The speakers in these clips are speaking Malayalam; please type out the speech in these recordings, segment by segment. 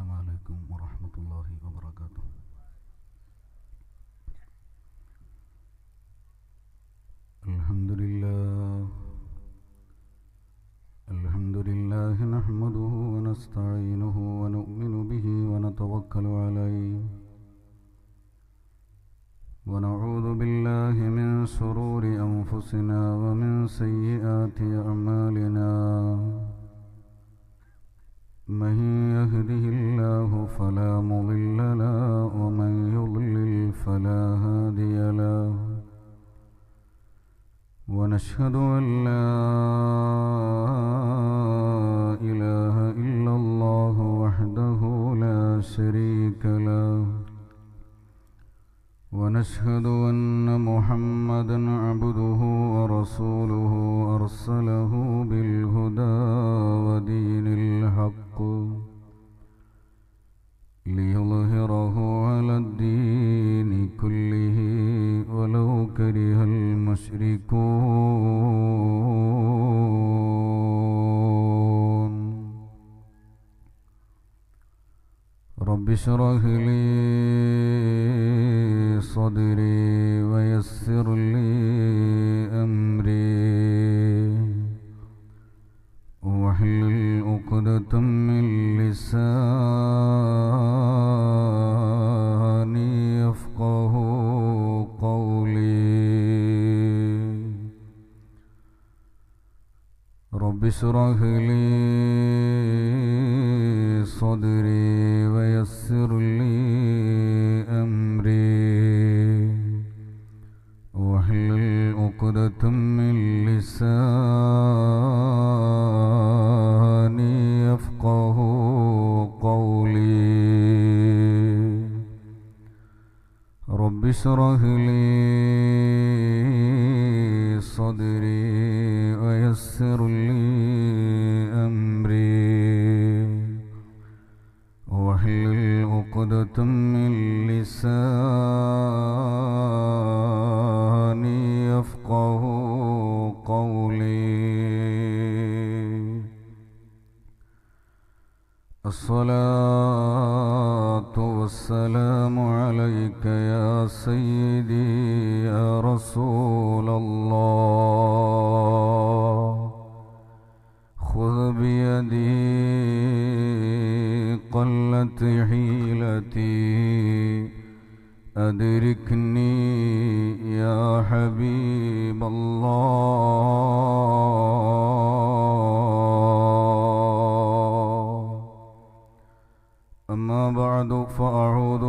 Assalamualaikum warahmatullahi wabarakatuh. Alhamdulillah nahmaduhu wa nasta'inuhu wa nu'minu bihi wa natawakkalu alayhi wa na'udhu billahi min sururi anfusina wa min sayyiati a'malina من يهده الله فلا مضل له ومن يضلل فلا هادي له ونشهد أن لا إله إلا الله وحده لا شريك له ونشهد أن محمدا عبده ورسوله أرسله بالهدى ودين الحق ليظهره على الدين كله ولو كره المشركون رب اشرح لي صدري ويسر لي أمري واحلل عقدة من لساني يفقه قولي رب اشرح لي صدري ويسر لي أمري واحلل عقدة من لساني يفقه قولي رب اشرح لي صدري ويسر لي أمري واحلل عقدة من لساني يفقه قولي الصلاة والسلام عليك يا سيدي يا رسول الله خذ بيدي قلت حيلتي أدركني يا حبيب الله أما بعد فأعوذ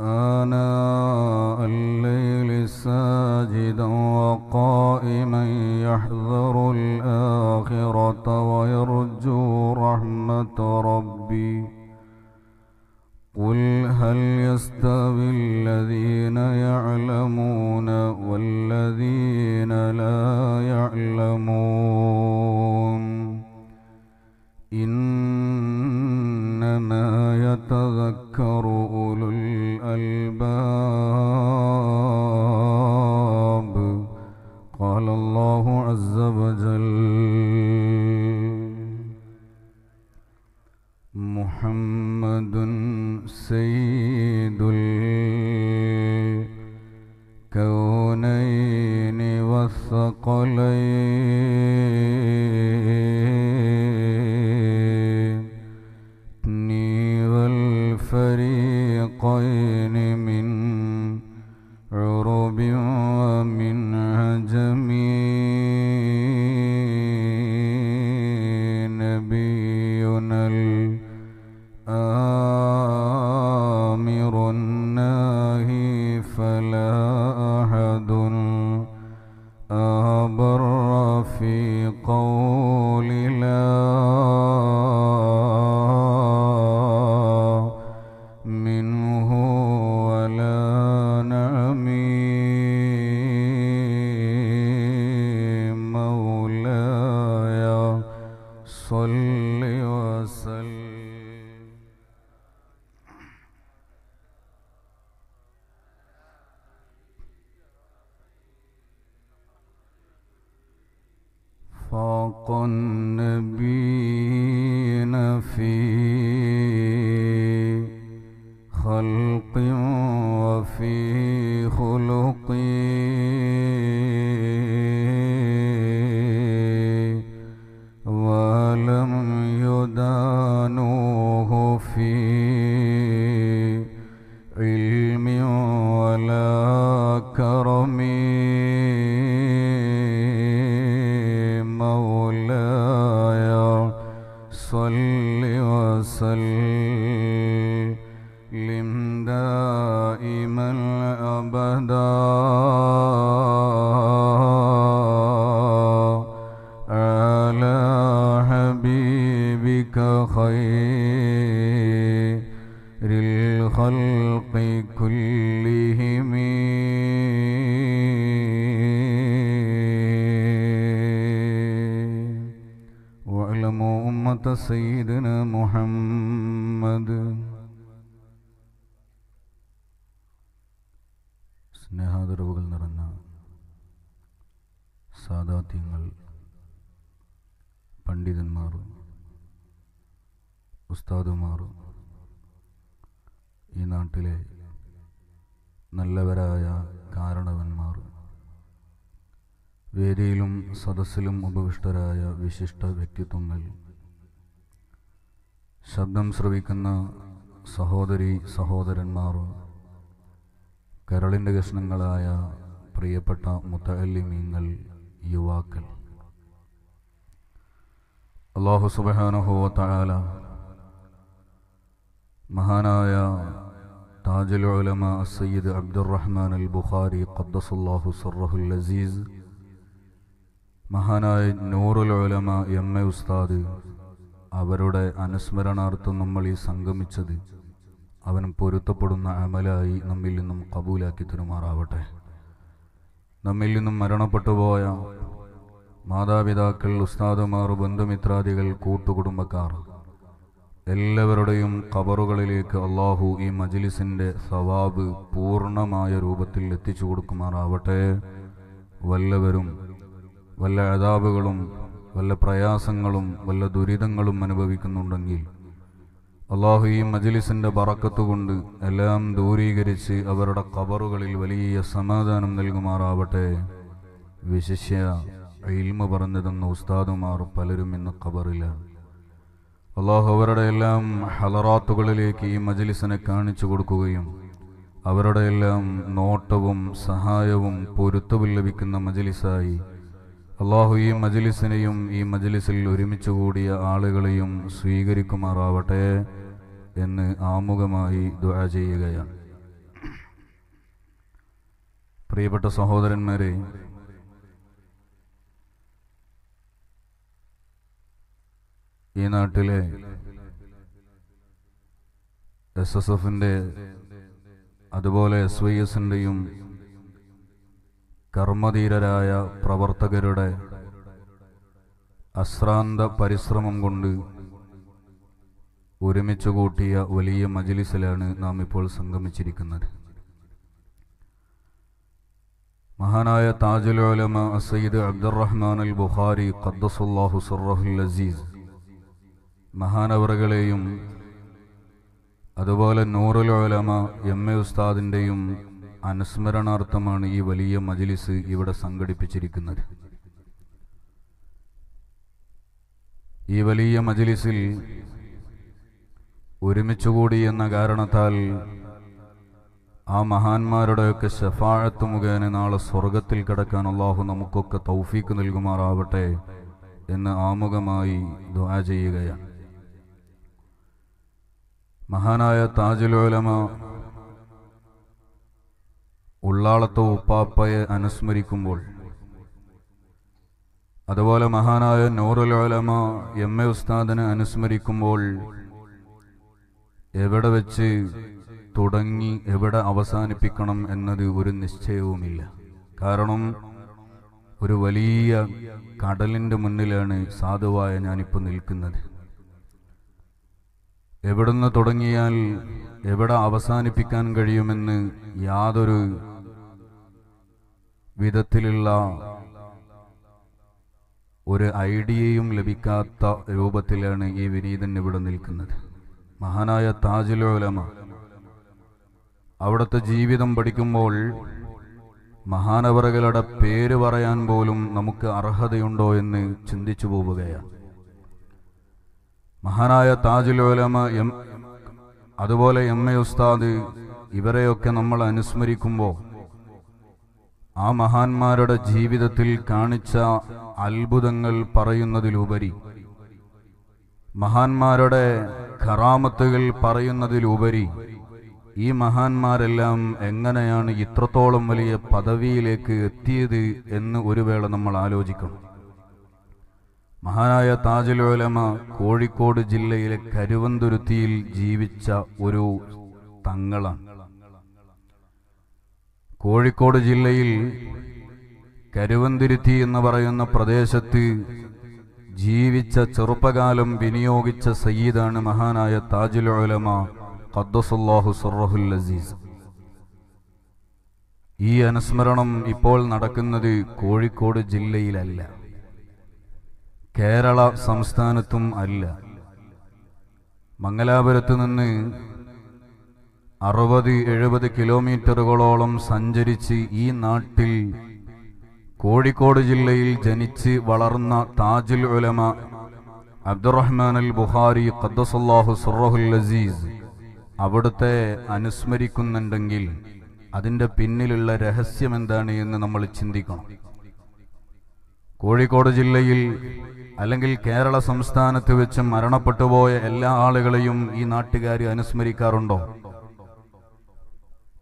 آناء الليل ساجدا وقائما يحذر الآخرة ويرجو رحمة ربي قل هل يستوي الذين يعلمون والذين لا يعلمون إنما يتذكر أولو الألباب قال الله عز وجل محمد سيد الكونين والثقلين صل وسلم فاق النبيين في خلق وفي خلق ولم يدانوه في علم ولا كرم مولاي صل وسلم دائما أبدا خير الخلق كلهم واعلموا أمة سيدنا محمد സ്നേഹാദരവുകൾ നിറഞ്ഞ സാദാത്യങ്ങൾ പണ്ഡിതന്മാർ ഉസ്താദുമാർ ഈ നാട്ടിലെ നല്ലവരായ കാരണവന്മാർ വേദിയിലും സദസ്സിലും ഉപവിഷ്ടരായ വിശിഷ്ട വ്യക്തിത്വങ്ങൾ ശബ്ദം ശ്രവിക്കുന്ന സഹോദരി സഹോദരന്മാർ കരളിൻ്റെ കഷ്ണങ്ങളായ പ്രിയപ്പെട്ട മുത്തഅല്ലിമീങ്ങൾ യുവാക്കൾ അല്ലാഹു സുബ്ഹാനഹു വ തആല മഹാനായ താജുൽ ഉലമ സയ്യിദ് അബ്ദുറഹ്മാൻ അൽ ബുഖാരി ഖദ്ദസല്ലാഹു സർറഹുൽ അസീസ് മഹാനായ നൂറുൽ ഉലമ എം എ ഉസ്താദ് അവരുടെ അനുസ്മരണാർത്ഥം നമ്മൾ ഈ സംഗമിച്ചത് അവൻ പൊരുത്തപ്പെടുന്ന അമലായി നമ്മിൽ നിന്നും കബൂലാക്കി തരുമാറാവട്ടെ. നമ്മിൽ നിന്നും മരണപ്പെട്ടുപോയ മാതാപിതാക്കൾ ഉസ്താദുമാർ ബന്ധുമിത്രാദികൾ കൂട്ടുകുടുംബക്കാർ എല്ലാവരുടെയും ഖബറുകളിലേക്ക് അല്ലാഹു ഈ മജ്ലിസിൻ്റെ സവാബ് പൂർണ്ണമായ രൂപത്തിൽ എത്തിച്ചു കൊടുക്കുമാറാവട്ടെ. വല്ലവരും വല്ല അദാബുകളും വല്ല പ്രയാസങ്ങളും വല്ല ദുരിതങ്ങളും അനുഭവിക്കുന്നുണ്ടെങ്കിൽ അല്ലാഹു ഈ മജ്ലിസിൻ്റെ ബറക്കത്ത് കൊണ്ട് എല്ലാം ദൂരീകരിച്ച് അവരുടെ ഖബറുകളിൽ വലിയ സമാധാനം നൽകുമാറാവട്ടെ. വിശിഷ്യ ഇൽമ പറഞ്ഞു തന്ന ഉസ്താദുമാർ പലരും ഇന്ന് ഖബറിലാണ്. അല്ലാഹു അവരുടെ എല്ലാം ഹലറാത്തുകളിലേക്ക് ഈ മജ്ലിസിനെ കാണിച്ചു കൊടുക്കുകയും അവരുടെ എല്ലാം നോട്ടവും സഹായവും പൊരുത്തവും ലഭിക്കുന്ന മജ്ലിസായി അല്ലാഹു ഈ മജ്ലിസിനെയും ഈ മജ്ലിസിൽ ഒരുമിച്ച് കൂടിയ ആളുകളെയും സ്വീകരിക്കുമാറാവട്ടെ എന്ന് ആമുഖമായി ദുആ ചെയ്യുകയാണ്. പ്രിയപ്പെട്ട സഹോദരന്മാരെ, ഈ നാട്ടിലെ SSFന്റെ അതുപോലെ SYSന്റെയും കർമ്മധീരരായ പ്രവർത്തകരുടെ അശ്രാന്ത പരിശ്രമം കൊണ്ട് ഒരുമിച്ച് കൂട്ടിയ വലിയ മജ്ലിസിലാണ് നാം ഇപ്പോൾ സംഗമിച്ചിരിക്കുന്നത്. മഹാനായ താജുൽ ഉലമ സയ്യിദ് അബ്ദുറഹ്മാൻ അൽ ബുഖാരി ഖദ്ദസല്ലാഹു സർറഹുൽ അസീസ് മഹാനവറുകളെയും അതുപോലെ നൂറുൽ ഉലമ എം എ ഉസ്താദിൻ്റെയും അനുസ്മരണാർത്ഥമാണ് ഈ വലിയ മജ്ലിസ് ഇവിടെ സംഘടിപ്പിച്ചിരിക്കുന്നത്. ഈ വലിയ മജ്ലിസിൽ ഒരുമിച്ചുകൂടി എന്ന കാരണത്താൽ ആ മഹാന്മാരുടെയൊക്കെ ശഫാഅത്ത് മുഖേന നാളെ സ്വർഗത്തിൽ കിടക്കാൻ അല്ലാഹു നമുക്കൊക്കെ തൗഫീക്ക് നൽകുമാറാവട്ടെ എന്ന് ആമുഖമായി ദുആ ചെയ്യുകയാണ്. മഹാനായ താജുൽ ഉലമ ഉള്ളാളത്തെ ഉപ്പാപ്പയെ അനുസ്മരിക്കുമ്പോൾ അതുപോലെ മഹാനായ നൂറുൽ ഉലമ എം എ ഉസ്താദിനെ അനുസ്മരിക്കുമ്പോൾ എവിടെ വെച്ച് തുടങ്ങി എവിടെ അവസാനിപ്പിക്കണം എന്നത് ഒരു നിശ്ചയവുമില്ല. കാരണം ഒരു വലിയ കടലിൻ്റെ മുന്നിലാണ് സാധുവായ ഞാനിപ്പോൾ നിൽക്കുന്നത്. എവിടെ നിന്ന് തുടങ്ങിയാൽ എവിടെ അവസാനിപ്പിക്കാൻ കഴിയുമെന്ന് യാതൊരു വിധത്തിലുള്ള ഒരു ഐഡിയയും ലഭിക്കാത്ത രൂപത്തിലാണ് ഈ വിനീതൻ ഇവിടെ നിൽക്കുന്നത്. മഹാനായ താജുൽ ഉലമ അവിടുത്തെ ജീവിതം പഠിക്കുമ്പോൾ മഹാനവറുകളുടെ പേര് പറയാൻ പോലും നമുക്ക് അർഹതയുണ്ടോ എന്ന് ചിന്തിച്ചു പോവുകയാണ്. മഹാനായ താജുൽ ഉലമ അതുപോലെ എം എ ഉസ്താദ് ഇവരെയൊക്കെ നമ്മൾ അനുസ്മരിക്കുമ്പോൾ ആ മഹാന്മാരുടെ ജീവിതത്തിൽ കാണിച്ച അത്ഭുതങ്ങൾ പറയുന്നതിലുപരി, മഹാന്മാരുടെ കറാമത്തുകൾ പറയുന്നതിലുപരി, ഈ മഹാന്മാരെല്ലാം എങ്ങനെയാണ് ഇത്രത്തോളം വലിയ പദവിയിലേക്ക് എത്തിയത് എന്ന് ഒരു വേള നമ്മൾ ആലോചിക്കണം. മഹാനായ താജുൽ ഉലമ കോഴിക്കോട് ജില്ലയിലെ കരുവന്തുരുത്തിയിൽ ജീവിച്ച ഒരു തങ്ങളാണ്. കോഴിക്കോട് ജില്ലയിൽ കരുവന്തുരുത്തി എന്ന് പറയുന്ന പ്രദേശത്ത് ജീവിച്ച ചെറുപ്പകാലം വിനിയോഗിച്ച സയ്യിദാണ് മഹാനായ താജുൽ ഉലമ ഖദ്ദസല്ലാഹു സർറഹുൽ അസീസ്. ഈ അനുസ്മരണം ഇപ്പോൾ നടക്കുന്നത് കോഴിക്കോട് ജില്ലയിലല്ല, കേരള സംസ്ഥാനത്തും അല്ല. മംഗലാപുരത്ത് നിന്ന് 60-70 കിലോമീറ്ററുകളോളം സഞ്ചരിച്ച് ഈ നാട്ടിൽ കോഴിക്കോട് ജില്ലയിൽ ജനിച്ച് വളർന്ന താജുൽ ഉലമ അബ്ദുറഹ്മാൻ അൽ ബുഖാരി ഖദ്ദസല്ലാഹു സർറഹുൽ അസീസ് അവിടുത്തെ അനുസ്മരിക്കുന്നുണ്ടെങ്കിൽ അതിൻ്റെ പിന്നിലുള്ള രഹസ്യം എന്താണ് എന്ന് നമ്മൾ ചിന്തിക്കണം. കോഴിക്കോട് ജില്ലയിൽ അല്ലെങ്കിൽ കേരള സംസ്ഥാനത്ത് വെച്ച് മരണപ്പെട്ടുപോയ എല്ലാ ആളുകളെയും ഈ നാട്ടുകാർ അനുസ്മരിക്കാറുണ്ടോ?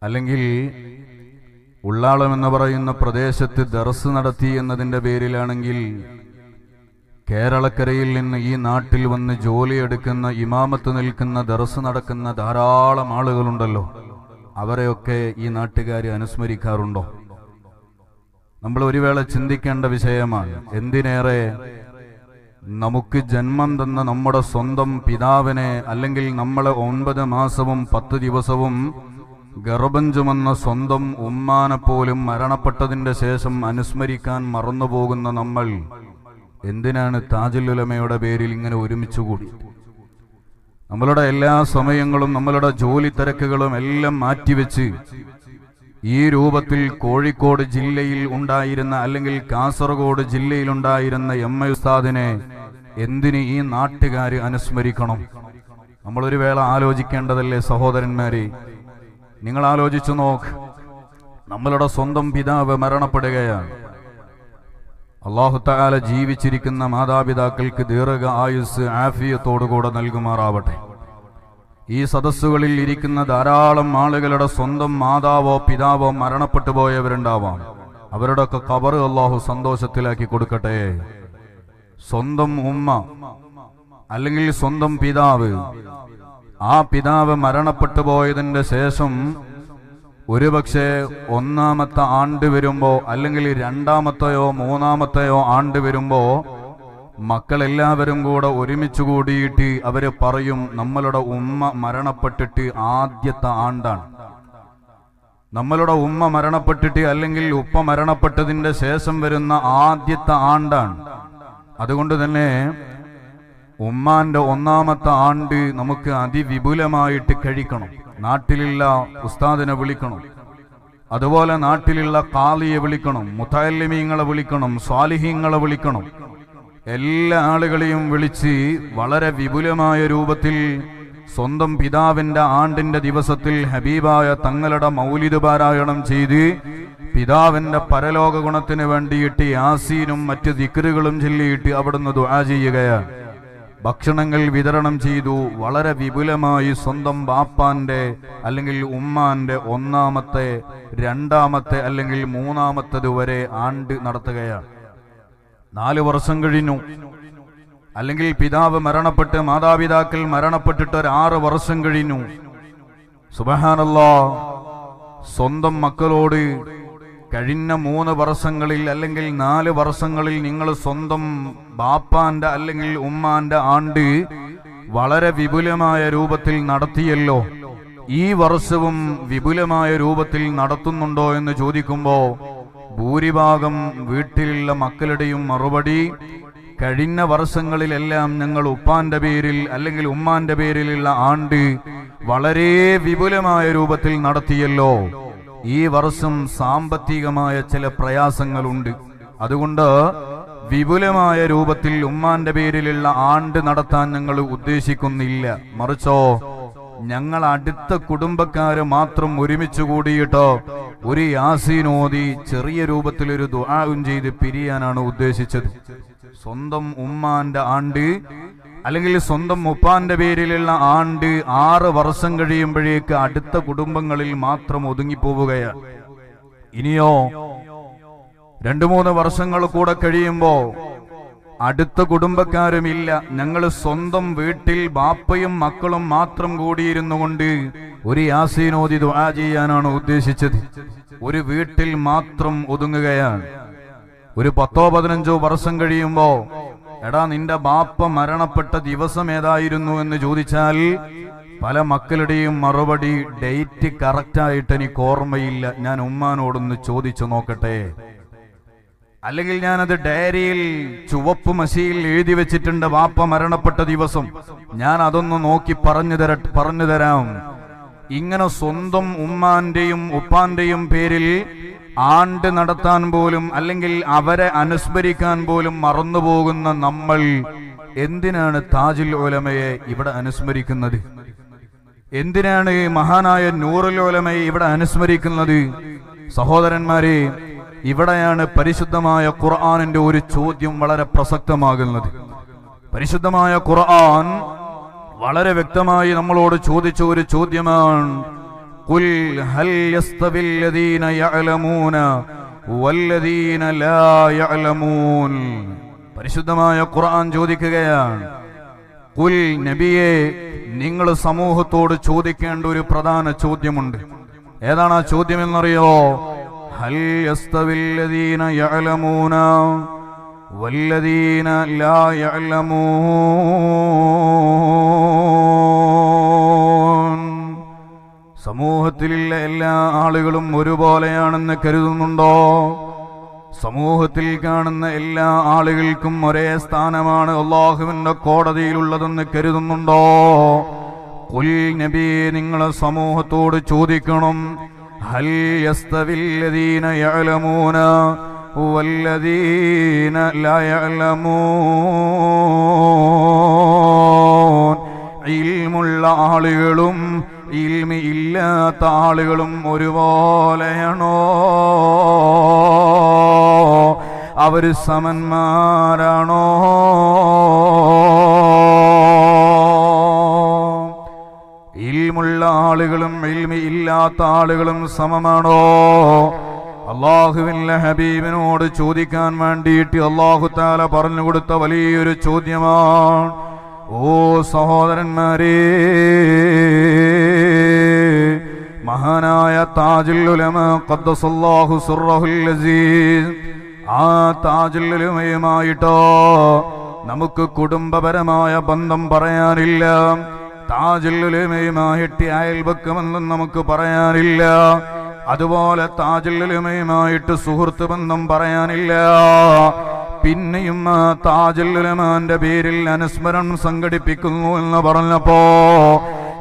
അല്ലെങ്കിൽ ഉള്ളാളം എന്ന് പറയുന്ന പ്രദേശത്ത് ദർസ് നടത്തി എന്നതിൻ്റെ പേരിലാണെങ്കിൽ കേരളക്കരയിൽ നിന്ന് ഈ നാട്ടിൽ വന്ന് ജോലിയെടുക്കുന്ന, ഇമാമത്ത് നിൽക്കുന്ന, ദർസ് നടക്കുന്ന ധാരാളം ആളുകളുണ്ടല്ലോ, അവരെയൊക്കെ ഈ നാട്ടുകാർ അനുസ്മരിക്കാറുണ്ടോ? നമ്മൾ ഒരു വേള ചിന്തിക്കേണ്ട വിഷയമാണ്. എന്തിനേറെ നമുക്ക് ജന്മം തന്ന നമ്മുടെ സ്വന്തം പിതാവിനെ, അല്ലെങ്കിൽ നമ്മളെ 9 മാസവും 10 ദിവസവും ഗർഭം ചുമന്ന സ്വന്തം ഉമ്മാനെപ്പോലും മരണപ്പെട്ടതിൻ്റെ ശേഷം അനുസ്മരിക്കാൻ മറന്നുപോകുന്ന നമ്മൾ എന്തിനാണ് താജുൽ ഉലമയുടെ പേരിൽ ഇങ്ങനെ ഒരുമിച്ചുകൂടി? നമ്മളുടെ എല്ലാ സമയങ്ങളും നമ്മളുടെ ജോലി തിരക്കുകളും എല്ലാം മാറ്റിവെച്ച് ഈ രൂപത്തിൽ കോഴിക്കോട് ജില്ലയിൽ ഉണ്ടായിരുന്ന അല്ലെങ്കിൽ കാസർഗോഡ് ജില്ലയിലുണ്ടായിരുന്ന എം എ ഉസ്താദിനെ എന്തിന് ഈ നാട്ടുകാർ അനുസ്മരിക്കണം? നമ്മളൊരു വേള ആലോചിക്കേണ്ടതല്ലേ സഹോദരന്മാരെ? നിങ്ങൾ ആലോചിച്ചു നോക്ക്. നമ്മളുടെ സ്വന്തം പിതാവ് മരണപ്പെടുകയാണ്. അല്ലാഹു തആല ജീവിച്ചിരിക്കുന്ന മാതാപിതാക്കൾക്ക് ദീർഘ ആയുസ് ആഫിയത്തോടുകൂടെ നൽകുമാറാവട്ടെ. ഈ സദസ്സുകളിൽ ഇരിക്കുന്ന ധാരാളം ആളുകളുടെ സ്വന്തം മാതാവോ പിതാവോ മരണപ്പെട്ടു പോയവരുണ്ടാവാം. അവരുടെയൊക്കെ ഖബർ അല്ലാഹു സന്തോഷത്തിലാക്കി കൊടുക്കട്ടെ. സ്വന്തം ഉമ്മ അല്ലെങ്കിൽ സ്വന്തം പിതാവ്, ആ പിതാവ് മരണപ്പെട്ടു പോയതിൻ്റെ ശേഷം ഒരുപക്ഷെ 1ാമത്തെ ആണ്ട് വരുമ്പോ അല്ലെങ്കിൽ 2ാമത്തെയോ 3ാമത്തെയോ ആണ്ട് വരുമ്പോ മക്കളെല്ലാവരും കൂടെ ഒരുമിച്ച് കൂടിയിട്ട് അവര് പറയും, നമ്മളുടെ ഉമ്മ മരണപ്പെട്ടിട്ട് ആദ്യത്തെ ആണ്ടാണ്, നമ്മളുടെ ഉമ്മ മരണപ്പെട്ടിട്ട് അല്ലെങ്കിൽ ഉപ്പ മരണപ്പെട്ടതിന്റെ ശേഷം വരുന്ന ആദ്യത്തെ ആണ്ടാണ്. അതുകൊണ്ട് തന്നെ ഉമ്മാന്റെ 1ാമത്തെ ആണ്ട് നമുക്ക് അതിവിപുലമായിട്ട് കഴിക്കണം. നാട്ടിലുള്ള ഉസ്താദിനെ വിളിക്കണം, അതുപോലെ നാട്ടിലുള്ള ഖാലിയെ വിളിക്കണം, മുതഅല്ലിമീങ്ങളെ വിളിക്കണം, സ്വാലിഹീങ്ങളെ വിളിക്കണം, എല്ലാ ആളുകളെയും വിളിച്ച് വളരെ വിപുലമായ രൂപത്തിൽ സ്വന്തം പിതാവിൻ്റെ ആണ്ടിൻ്റെ ദിവസത്തിൽ ഹബീബായ തങ്ങളുടെ മൗലിദ് പാരായണം ചെയ്ത് പിതാവിൻ്റെ പരലോക ഗുണത്തിന് വേണ്ടിയിട്ട് യാസീനും മറ്റ് ദിക്റുകളും ചൊല്ലിയിട്ട് അവിടുന്ന് ദുആ ചെയ്യുകയാണ്. ഭക്ഷണങ്ങൾ വിതരണം ചെയ്തു. വളരെ വിപുലമായി സ്വന്തം ബാപ്പാന്റെ അല്ലെങ്കിൽ ഉമ്മാന്റെ 1ാമത്തെ 2ാമത്തെ അല്ലെങ്കിൽ 3ാമത്തത് വരെ ആണ്ട് നടത്തുകയാണ്. 4 വർഷം കഴിഞ്ഞു, അല്ലെങ്കിൽ പിതാവ് മരണപ്പെട്ട് മാതാപിതാക്കൾ മരണപ്പെട്ടിട്ട് 6 വർഷം കഴിഞ്ഞു. സുബ്ഹാനല്ലാഹ്, സ്വന്തം മക്കളോട് കഴിഞ്ഞ 3 വർഷങ്ങളിൽ അല്ലെങ്കിൽ 4 വർഷങ്ങളിൽ നിങ്ങൾ സ്വന്തം ബാപ്പാന്റെ അല്ലെങ്കിൽ ഉമ്മാന്റെ ആണ്ട് വളരെ വിപുലമായ രൂപത്തിൽ നടത്തിയല്ലോ, ഈ വർഷവും വിപുലമായ രൂപത്തിൽ നടത്തുന്നുണ്ടോ എന്ന് ചോദിക്കുമ്പോൾ ഭൂരിഭാഗം വീട്ടിലുള്ള മക്കളുടെയും മറുപടി കഴിഞ്ഞ വർഷങ്ങളിലെല്ലാം ഞങ്ങൾ ഉപ്പാന്റെ പേരിൽ അല്ലെങ്കിൽ ഉമ്മാന്റെ പേരിലുള്ള ആണ്ട് വളരെ വിപുലമായ രൂപത്തിൽ നടത്തിയല്ലോ, ഈ വർഷം സാമ്പത്തികമായ ചില പ്രയാസങ്ങളുണ്ട്, അതുകൊണ്ട് വിപുലമായ രൂപത്തിൽ ഉമ്മാന്റെ പേരിലുള്ള ആണ്ട് നടത്താൻ ഞങ്ങൾ ഉദ്ദേശിക്കുന്നില്ല, മറിച്ചോ ഞങ്ങൾ അടുത്ത കുടുംബക്കാര് മാത്രം ഒരുമിച്ച് കൂടിയിട്ട് ഒരു യാസീനോദി ചെറിയ രൂപത്തിലൊരു ദുആഉം ചെയ്ത് പിരിയാനാണ് ഉദ്ദേശിച്ചത്. സ്വന്തം ഉമ്മാന്റെ ആണ്ട് അല്ലെങ്കിൽ സ്വന്തം ഉപ്പാന്റെ പേരിലുള്ള ആണ്ട് 6 വർഷം കഴിയുമ്പോഴേക്ക് അടുത്ത കുടുംബങ്ങളിൽ മാത്രം ഒതുങ്ങിപ്പോവുകയാണ്. ഇനിയോ 2-3 വർഷങ്ങൾ കൂടെ കഴിയുമ്പോ അടുത്ത കുടുംബക്കാരുമില്ല, ഞങ്ങൾ സ്വന്തം വീട്ടിൽ ബാപ്പയും മക്കളും മാത്രം കൂടിയിരുന്നു കൊണ്ട് ഒരു യാസീനോദി ദുആ ചെയ്യാനാണ് ഉദ്ദേശിച്ചത്, ഒരു വീട്ടിൽ മാത്രം ഒതുങ്ങുകയാണ്. ഒരു 10-15 വർഷം കഴിയുമ്പോ എടാ നിന്റെ ബാപ്പ മരണപ്പെട്ട ദിവസം ഏതായിരുന്നു എന്ന് ചോദിച്ചാൽ പല മക്കളുടെയും മറുപടി ഡേറ്റ് കറക്റ്റായിട്ട് എനിക്ക് ഓർമ്മയില്ല, ഞാൻ ഉമ്മാനോടൊന്ന് ചോദിച്ചു നോക്കട്ടെ, അല്ലെങ്കിൽ ഞാനത് ഡയറിയിൽ ചുവപ്പ് മശിയിൽ എഴുതി വെച്ചിട്ടുണ്ട് ബാപ്പ മരണപ്പെട്ട ദിവസം, ഞാൻ അതൊന്ന് നോക്കി പറഞ്ഞു തരാം. ഇങ്ങനെ സ്വന്തം ഉമ്മാന്റെയും ഉപ്പാന്റെയും പേരിൽ ആണ്ട് നടത്താൻ പോലും അല്ലെങ്കിൽ അവരെ അനുസ്മരിക്കാൻ പോലും മറന്നുപോകുന്ന നമ്മൾ എന്തിനാണ് താജുൽ ഉലമയെ ഇവിടെ അനുസ്മരിക്കുന്നത്? എന്തിനാണ് മഹാനായ നൂറുൽ ഉലമയെ ഇവിടെ അനുസ്മരിക്കുന്നത്? സഹോദരന്മാരെ, ഇവിടെയാണ് പരിശുദ്ധമായ ഖുർആനിന്റെ ഒരു ചോദ്യം വളരെ പ്രസക്തമാകുന്നത്. പരിശുദ്ധമായ ഖുർആൻ വളരെ വ്യക്തമായി നമ്മളോട് ചോദിച്ച ഒരു ചോദ്യമാണ് ഖുൽ ഹൽ യസ്തവിൽ ലദീന യഅലമൂന വല്ലദീന ലാ യഅലമൂൻ. പരിശുദ്ധമായ ഖുർആൻ ചോദിക്കുകയാണ്, ഖുൽ നബിയെ നിങ്ങൾ സമൂഹത്തോട് ചോദിക്കേണ്ട ഒരു പ്രധാന ചോദ്യമുണ്ട്. ഏതാണ് ആ ചോദ്യം എന്നറിയോ? ഹൽ യസ്തവിൽ ലദീന യഅലമൂന വല്ലദീന ലാ യഅലമൂൻ. സമൂഹത്തിലുള്ള എല്ലാ ആളുകളും ഒരുപോലെയാണെന്ന് കരുതുന്നുണ്ടോ? സമൂഹത്തിൽ കാണുന്ന എല്ലാ ആളുകൾക്കും ഒരേ സ്ഥാനമാണ് അല്ലാഹുവിന്റെ കോടതിയിലുള്ളതെന്ന് കരുതുന്നുണ്ടോ? ഖുൽ നബിയെ നിങ്ങൾ സമൂഹത്തോട് ചോദിക്കണം, ഹൽ യസ്തവിൽ ലദീന യഅലമൂന വല്ലദീന ലാ യഅലമൂൻ. ഇൽമുള്ള ആളുകളും ഇൽമി ഇല്ലാത്ത ആളുകളും ഒരുപോലെയാണോ? അവർ സമന്മാരാണോ? ഇൽമുള്ള ആളുകളും ഇൽമി ഇല്ലാത്ത ആളുകളും സമമാണോ? അല്ലാഹുവിന്റെ ഹബീബിനോട് ചോദിക്കാൻ വേണ്ടിയിട്ട് അല്ലാഹു തആല പറഞ്ഞു കൊടുത്ത വലിയൊരു ചോദ്യമാണ്. ഓ സഹോദരന്മാരെ, മഹാനായ താജുൽ ഉലമ ഖദ്ദസല്ലാഹു സിർറഹുൽ അസീസ്, ആ താജുൽ ഉലമയുമായിട്ടോ നമുക്ക് കുടുംബപരമായ ബന്ധം പറയാനില്ല, താജുൽ ഉലമയുമായിട്ട് അയൽപക്കമെന്നും നമുക്ക് പറയാനില്ല, അതുപോലെ താജുൽ ഉലമയുമായിട്ട് സുഹൃത്ത് ബന്ധം പറയാനില്ല. പിന്നെയും താജുൽ ഉലമാന്റെ പേരിൽ അനുസ്മരണം സംഘടിപ്പിക്കുന്നു എന്ന് പറഞ്ഞപ്പോ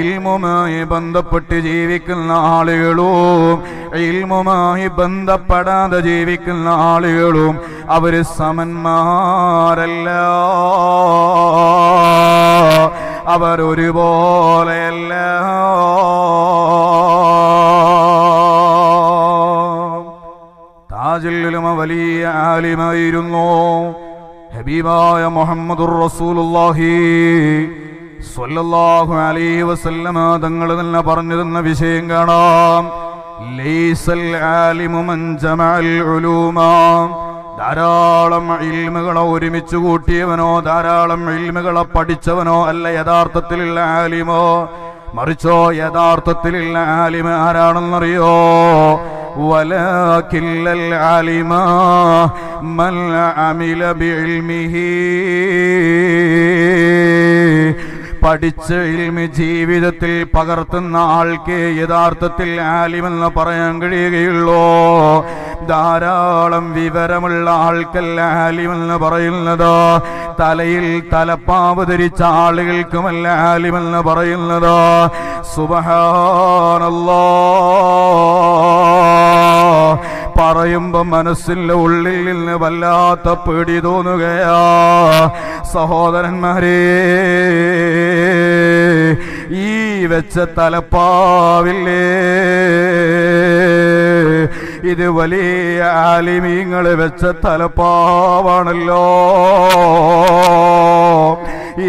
ഇൽമുമായി ബന്ധപ്പെട്ട് ജീവിക്കുന്ന ആളുകളും ഇൽമുമായി ബന്ധപ്പെടാതെ ജീവിക്കുന്ന ആളുകളും അവര് സമന്മാരല്ല, അവർ ഒരുപോലെയല്ല. താജുൽ ഉലമ വലിയ ആലിമായിരുന്നു. ഹബീബായ മുഹമ്മദുർ റസൂലുള്ളാഹി സ്വല്ലല്ലാഹു അലൈഹി വസല്ലമ തങ്ങൾ തന്നെ പറഞ്ഞു തന്ന വിഷയം കാണാം. ധാരാളം ഇൽമുകളെ ഒരുമിച്ച് കൂട്ടിയവനോ ധാരാളം ഇൽമുകളെ പഠിച്ചവനോ അല്ല യഥാർത്ഥത്തിലുള്ള ആലിമോ. മറിച്ചോ യഥാർത്ഥത്തിലുള്ള ആലിമ ആരാണെന്നറിയോ? ولكن العالم من عمل بعلمه പഠിച്ച ഇൽമി ജീവിതത്തിൽ പകർത്തുന്ന ആൾക്ക് യഥാർത്ഥത്തിൽ ആലിമെന്ന് പറയാൻ കഴിയുകയുള്ളൂ. ധാരാളം വിവരമുള്ള ആൾക്കല്ല ആലിമെന്ന് പറയുന്നത്, തലയിൽ തലപ്പാവ് ധരിച്ച ആളുകൾക്കുമല്ല ആലിമെന്ന് പറയുന്നത്. സുബ്ഹാനല്ലാഹ്. പറയുമ്പോൾ മനസ്സിൻ്റെ ഉള്ളിൽ നിന്ന് വല്ലാത്ത പേടി തോന്നുകയാ സഹോദരന്മാരെ. ഈ വെച്ച തലപ്പാവില്ലേ, ഇത് വലിയ ആലിമീങ്ങൾ വെച്ച തലപ്പാവാണല്ലോ.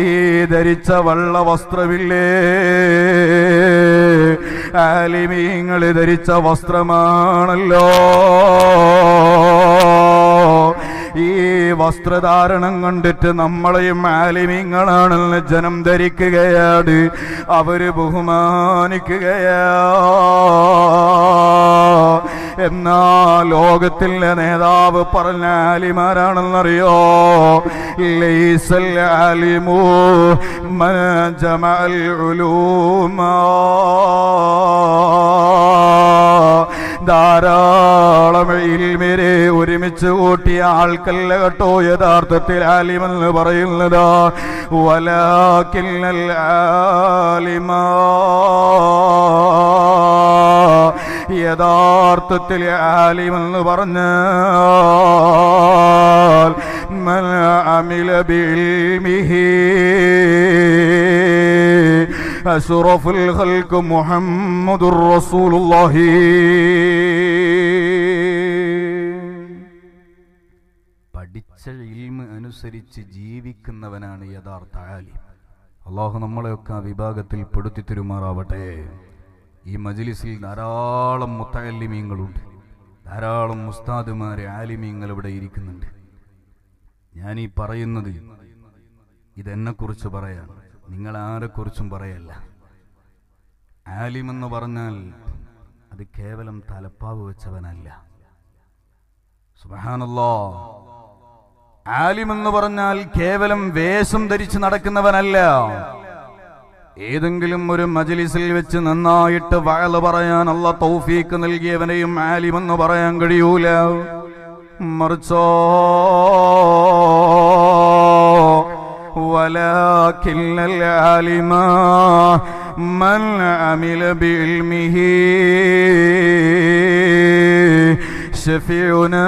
ഈ ധരിച്ച വെള്ള വസ്ത്രമില്ലേ, ആലിമീങ്ങൾ ധരിച്ച വസ്ത്രമാണല്ലോ. ഈ വസ്ത്രധാരണം കണ്ടിട്ട് നമ്മളെയും ആലിമീങ്ങളാണെന്ന് ജനം ധരിക്കുകയാണ്, അവര് ബഹുമാനിക്കുകയാണ്. എന്നാ ലോകത്തിലെ നേതാവ് പറഞ്ഞ ആലിമാരാണെന്നറിയോ? ലൈസൽ ആലിമു മൻ ജമഅൽ ഉലൂമ. ധാരാളം ഇൽമിനെ ഒരുമിച്ച് കൂട്ടിയ ആൾക്കല്ല കേട്ടോ യഥാർത്ഥത്തിൽ ആലിമെന്ന് പറയുന്നത്. വലാകിന്നൽ ആലിമ, യഥാർത്ഥത്തിൽ ആലിമെന്ന് പറഞ്ഞാൽ മൻ അമില ബിൽമിഹി. അഷ്റഫുൽ ഖൽഖ് മുഹമ്മദുർ റസൂലുള്ളാഹി. പഠിച്ച ഇൽമ് അനുസരിച്ച് ജീവിക്കുന്നവനാണ് യഥാർത്ഥ ആലിം. അള്ളാഹു നമ്മളെയൊക്കെ ആ വിഭാഗത്തിൽ പെടുത്തി തിരുമാറാവട്ടെ. ഈ മജ്ലിസിൽ ധാരാളം മുത്തഅല്ലിമീങ്ങളുണ്ട്, ധാരാളം ഉസ്താദുമാർ ആലിമീങ്ങൾ ഇവിടെ ഇരിക്കുന്നുണ്ട്. ഞാനീ പറയുന്നത് ഇതെന്നെക്കുറിച്ച് പറയാൻ, നിങ്ങളാരെക്കുറിച്ചും പറയല്ല. ആലിമെന്ന് പറഞ്ഞാൽ അത് കേവലം തലപ്പാവ് വെച്ചവനല്ല. സുബ്ഹാനല്ലാഹ്. ആലിമെന്ന് പറഞ്ഞാൽ കേവലം വേഷം ധരിച്ച് നടക്കുന്നവനല്ല. ഏതെങ്കിലും ഒരു മജ്ലിസിൽ വെച്ച് നന്നായിട്ട് വഅള് പറയാൻ അല്ലാഹ് തൗഫീഖ് നൽകിയവനെയും ആലിമെന്ന് പറയാൻ കഴിയൂല. മറിച്ചോ വലാകിന്നൽ ആലിമ മൻ അമില ബിഇൽമിഹി. ശഫീഉനാ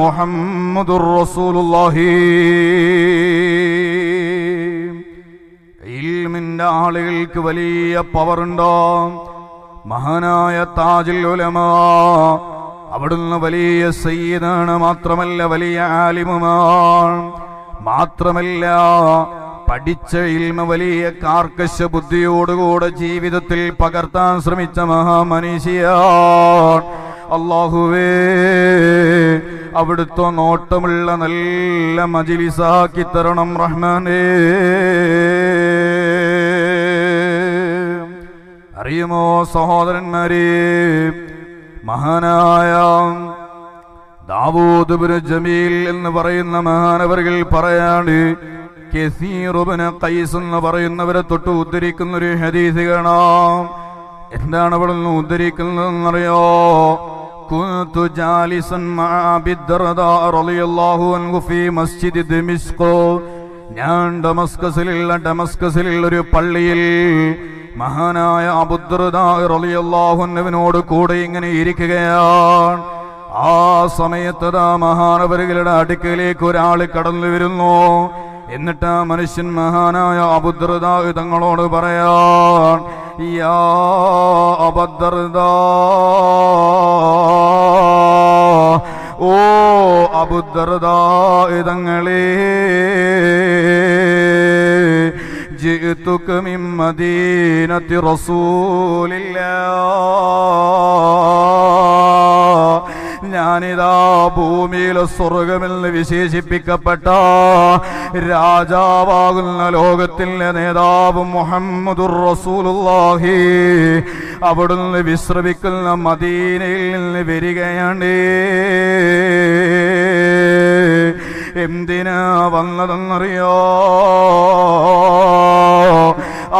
മുഹമ്മദുർ റസൂലുള്ളാഹി. ഇൽമിന്റെ ആളുകൾക്ക് വലിയ പവറുണ്ടോ? മഹാനായ താജുൽ ഉലമാ അവിടുന്ന് വലിയ സയ്യിദാണ്, മാത്രമല്ല വലിയ ആലിമുമാണ്. മാത്രമല്ല പഠിച്ച ഇൽമ വലിയ കാർക്കശ ബുദ്ധിയോടുകൂടെ ജീവിതത്തിൽ പകർത്താൻ ശ്രമിച്ച മഹാമനീഷിയാണ്. അല്ലാഹുവേ, അവിടുത്തെ നോട്ടമുള്ള നല്ല മജ്ലിസാക്കി തരണം റഹ്മാനേ. അറിയുമോ സഹോദരന്മാരെ, മഹാനായ ദാവൂദ് ഇബ്നു ജമീൽ എന്ന് പറയുന്ന മഹാനവറുകൾ പറയാണ്, കസീർ ഇബ്നു ഖൈസ് എന്ന് പറയുന്നവരെ തൊട്ട് ഉദ്ധരിക്കുന്ന ഒരു ഹദീസ് കാണാം. എന്താണ് അവിടെ നിന്ന് ഉദ്ധരിക്കുന്നതെന്നറിയോ? كنت جالسا مع أبي الدرداء رضي الله عنه في مسجد دمشق. ഞാൻ ഡമസ്കസിലുള്ള ഒരു പള്ളിയിൽ മഹാനായ അബൂദർദാഇ റളിയല്ലാഹു അൻഹുവിനോട് കൂടെ ഇങ്ങനെ ഇരിക്കുകയാണ്. ആ സമയത്ത് മഹാനവറുകളുടെ അടുക്കലേക്ക് ഒരാൾ കടന്നു വരുന്നു. എന്നിട്ട് ആ മനുഷ്യൻ മഹാനായ അബൂദർദാഇ തങ്ങളോട് പറയാൻ, യാ അബൂദർദാഇ, ഓ അബൂദർദാഇ തങ്ങളെ, ജിഇതുക മിൻ മദീനത്തി റസൂലില്ലാഹ്. ഞാനിതാ ഭൂമിയിൽ സ്വർഗമെന്ന് വിശേഷിപ്പിക്കപ്പെട്ട രാജാവാകുന്ന ലോകത്തിലെ നേതാവ് മുഹമ്മദുർ റസൂലുള്ളാഹി അവിടുന്ന് വിശ്രമിക്കുന്ന മദീനയിൽ നിന്ന് വരികയാണ്. എന്തിനാ വന്നതെന്നറിയോ?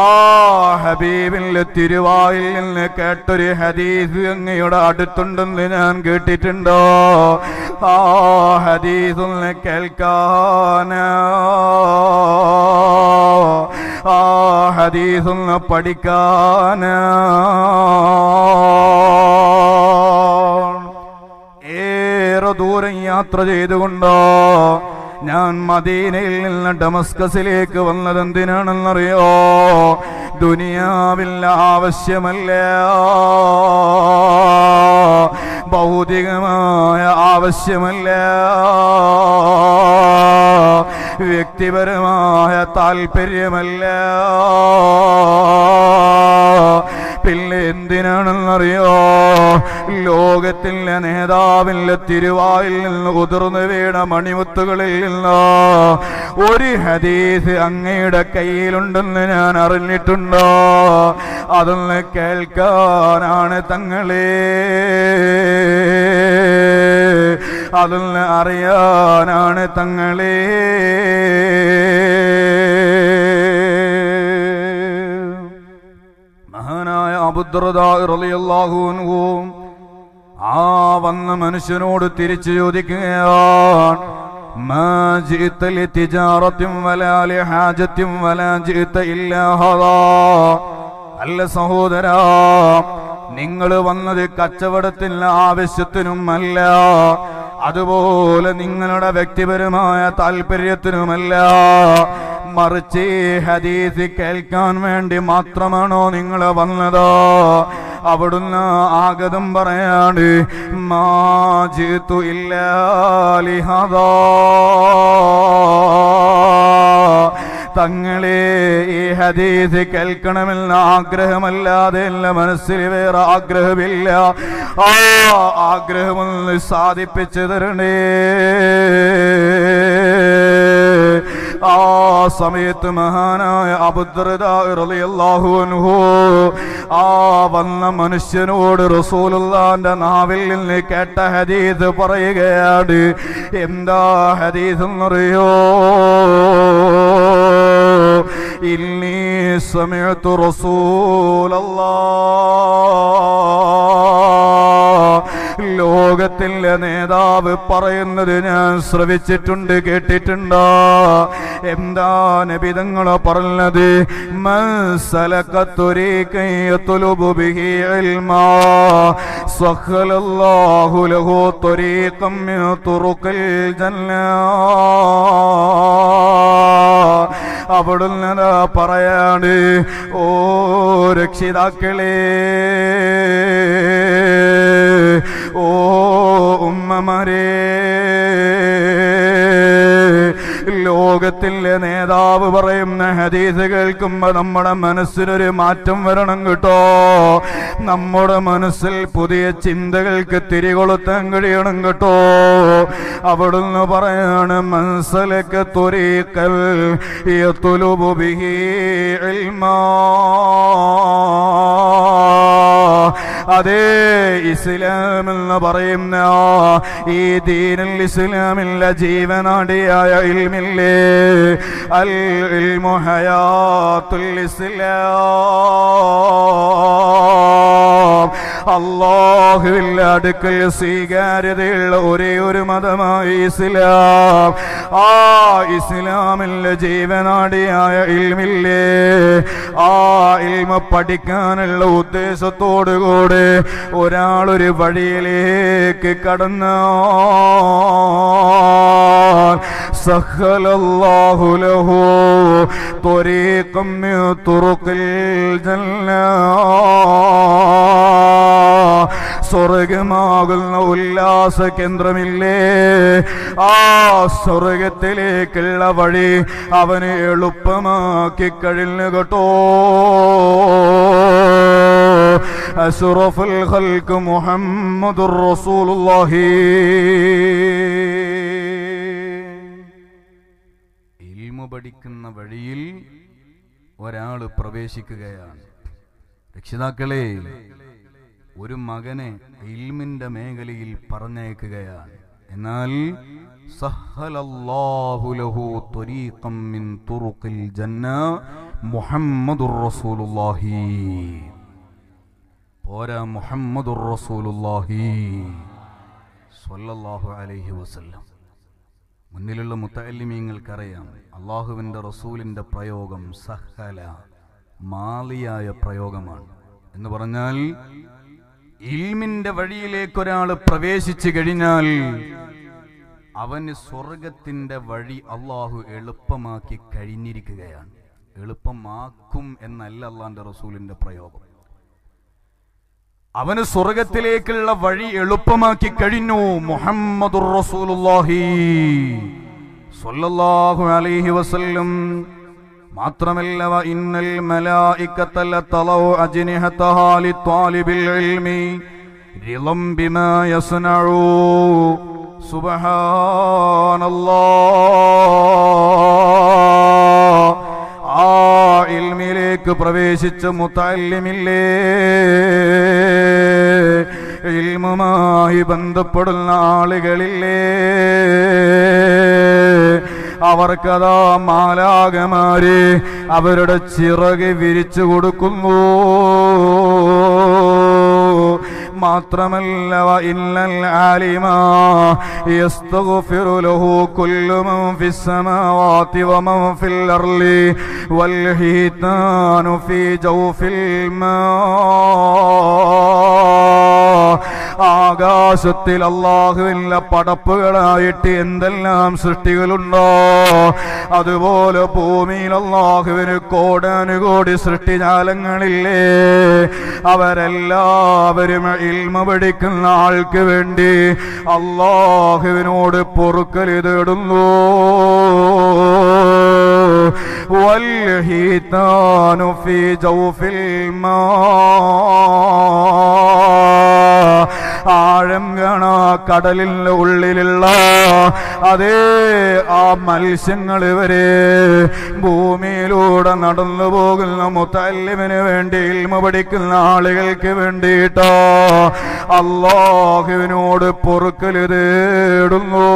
ആ ഹബീബിന്റെ തിരുവായിൽ നിന്ന് കേട്ടൊരു ഹദീസ് അങ്ങയുടെ അടുത്തുണ്ടെന്ന് ഞാൻ കേട്ടിട്ടുണ്ടോ? ആ ഹദീസ് കേൾക്കാനാ, ആ ഹദീസ് പഠിക്കാനാ ഏറെ ദൂരം യാത്ര ചെയ്തുകൊണ്ടോ ഞാൻ മദീനയിൽ നിന്ന് ഡമസ്കസിലേക്ക് വന്നതെന്തിനാണെന്നറിയോ? ദുനിയാവിൽ ആവശ്യമല്ല, ഭൗതികമായ ആവശ്യമല്ല, വ്യക്തിപരമായ താല്പര്യമല്ല, പിന്നെ എന്തിനാണെന്നറിയോ? ലോകത്തിലെ നേതാവിൻ്റെ തിരുവായിൽ നിന്ന് ഉതിർന്നു വീണ മണിമുത്തുകളിൽ നിന്ന് ഒരു ഹദീസ് അങ്ങയുടെ കയ്യിലുണ്ടെന്ന് ഞാൻ അറിഞ്ഞിട്ടുണ്ടോ? അതൊന്ന് കേൾക്കാനാണ് തങ്ങളെ, അതൊന്ന് അറിയാനാണ് തങ്ങളെ. ആ വന്ന മനുഷ്യനോട് തിരിച്ചു ചോദിക്കുകയാണ്, അല്ല സഹോദരാ, നിങ്ങൾ വന്നത് കച്ചവടത്തിൻ്റെ ആവശ്യത്തിനുമല്ല, അതുപോലെ നിങ്ങളുടെ വ്യക്തിപരമായ താല്പര്യത്തിനുമല്ല, മറിച്ച് ഹദീസ് കേൾക്കാൻ വേണ്ടി മാത്രമാണോ നിങ്ങൾ വന്നത്? അവിടുന്ന് ആഗതം പറയാണ്, മാ ജീതു ഇല്ലാ ലിഹാദാ, തങ്ങളെ ഈ ഹദീസ് കേൾക്കണമെന്ന ആഗ്രഹമല്ലാതെ എന്റെ മനസ്സിൽ വേറെ ആഗ്രഹമില്ല, ആ ആഗ്രഹമൊന്ന് സാധിപ്പിച്ചു തരണേ. ആ സമയത്ത് മഹാനായ അബൂദർദാ റളിയല്ലാഹു അൻഹു ആ വന്ന മനുഷ്യനോട് റസൂലുള്ളാന്റെ നാവിൽ നിന്ന് കേട്ട ഹദീസ് പറയുകയാണ്. എന്താ ഹദീസ് എന്നറിയോ? إني سمعت رسول الله ലോകത്തിലെ നേതാവ് പറയുന്നത് ഞാൻ ശ്രവിച്ചിട്ടുണ്ട്, കേട്ടിട്ടുണ്ടോ? എന്താ നബി തങ്ങൾ പറഞ്ഞത്? മൻ സലക ത്വരീഖൻ യത്ലുബു ബിഹി ഇൽമാ സഖ്ഹലല്ലാഹു ലഹു ത്വരീഖൻ മിൻ തുറുഖിൽ ജന്ന. അവിടുന്ന് പറയാണ്, ഓ രക്ഷിതാക്കളെ, ഓ ഉമ്മമാരെ, ലോകത്തിലെ നേതാവ് പറയുന്ന ഹദീസ് കേൾക്കുമ്പോ നമ്മുടെ മനസ്സിനൊരു മാറ്റം വരണം കേട്ടോ. നമ്മുടെ മനസ്സിൽ പുതിയ ചിന്തകൾക്ക് തിരികൊളുത്താൻ കഴിയണം കേട്ടോ. അവിടുന്ന് പറയാണ്, മനസ്സിലേക്ക് ത്വരീഖൻ യത്ലുബു ബിഹി ഇൽമാ, അതേ ഇസ്ലാം എന്ന് പറയുന്ന ഈ ദീനുൽ ഇസ്ലാമിലെ ജീവനാടിയായ ഇൽമില്ലേ, അൽ ഇൽമു ഹയാത്തുൽ ഇസ്ലാം, അല്ലാഹുവിന്റെ അടുക്കൽ സ്വീകാര്യതയുള്ള ഒരേ ഒരു മതമായി ഇസ്ലാം. ആ ഇസ്ലാമിലെ ജീവനാടിയായ ഇൽമില്ലേ, ആ ഇൽമ പഠിക്കാനുള്ള ഉദ്ദേശത്തോടുകൂടെ ഒരാളൊരു വഴിയിലേക്ക് കടന്നു സഖ്ഹലല്ലാഹു ലഹു ത്വരീഖൻ മിൻ തുറുഖിൽ ജന്ന, സ്വർഗമാകുന്ന ഉല്ലാസ കേന്ദ്രമില്ലേ, ആ സ്വർഗത്തിലേക്കുള്ള വഴി അവന് എളുപ്പമാക്കി കഴിഞ്ഞു കേട്ടോ. أشرف الخلق محمد رسول الله പഠിക്കുന്ന വഴിയിൽ ഒരാൾ പ്രവേശിക്കുകയാണ്. രക്ഷിതാക്കളെ, ഒരു മകനെ ഇൽമിന്റെ മേഖലയിൽ പറഞ്ഞേക്കുകയാണ്. എന്നാൽ സഹ്ഹലല്ലാഹു ലഹു ത്വരീഖൻ മിൻ തുറുഖിൽ ജന്ന മുഹമ്മദുർ റസൂലുള്ളാഹി. പോരാ, മുഹമ്മദുർ റസൂലുള്ളാഹി സ്വല്ലല്ലാഹു അലൈഹി വസല്ലം. മുന്നിലുള്ള മുത്തഅല്ലിമീങ്ങൾക്കറിയാം അള്ളാഹുവിൻ്റെ റസൂലിൻ്റെ പ്രയോഗം സഹല മാലിയായ പ്രയോഗമാണ്. എന്ന് പറഞ്ഞാൽ ഇൽമിൻ്റെ വഴിയിലേക്കൊരാൾ പ്രവേശിച്ചു കഴിഞ്ഞാൽ അവന് സ്വർഗത്തിൻ്റെ വഴി അള്ളാഹു എളുപ്പമാക്കി കഴിഞ്ഞിരിക്കുകയാണ്. എളുപ്പമാക്കും എന്നല്ല അള്ളാഹുവിൻ്റെ റസൂലിൻ്റെ പ്രയോഗം. അവന് സ്വർഗത്തിലേക്കുള്ള വഴി എളുപ്പമാക്കി കഴിഞ്ഞു മുഹമ്മദുർ റസൂലുള്ളാഹി സ്വല്ലല്ലാഹു അലൈഹി വസല്ലം. മാത്രമല്ല, ഇന്നൽ മലായികത ലതലൗ അജ്നിഹതഹാ ലിത്വാലിബിൽ ഇൽമി റിളം ബിമാ യസ്നഉ സുബ്ഹാനല്ലാഹ്. ആ ഇൽമിലേക്ക് പ്രവേശിച്ച മുതഅല്ലിമില്ലേ, ഇൽമുമായി ബന്ധപ്പെടുന്ന ആളുകളില്ലേ, അവർക്കതാ മാലാകമാര് അവരുടെ ചിറക് വിരിച്ചു കൊടുക്കുന്നു. മാത്രമല്ല, ഇന്നൽ ആലിമ യസ്തഗ്ഫിറു ലഹു കുല്ലു മൻ ഫിസ് സമവാതി വ മൻ ഫിൽ അർളി വൽ ഹീതാനു ഫീ ജൗഫിൽ മാ. ആകാശത്തിൽ അല്ലാഹുവിന്റെ പടപ്പുകളായിട്ട് എന്തെല്ലാം സൃഷ്ടികളുണ്ടോ അതുപോലെ ഭൂമിയിൽ അല്ലാഹുവിന് കോടാനുകോടി സൃഷ്ടിജാലങ്ങളില്ലേ. അവരെല്ലാവരും ഇൽമ പഠിക്കുന്ന ആൾക്ക് വേണ്ടി അല്ലാഹുവിനോട് പൊറുക്കല് തേടുന്നു. വൽഹീതാനു ഫീ ജൗഫിൽ മാ. ആഴം കാണ കടലിൻ്റെ ഉള്ളിലുള്ള അതേ ആ മത്സ്യങ്ങൾ വരെ ഭൂമിയിലൂടെ നടന്നു പോകുന്ന മുത്തല്ലിമിന് വേണ്ടി, ഇൽമ പഠിക്കുന്ന ആളുകൾക്ക് വേണ്ടിയിട്ടോ അല്ലാഹുവിനോട് പൊറുക്കല് തേടുന്നു.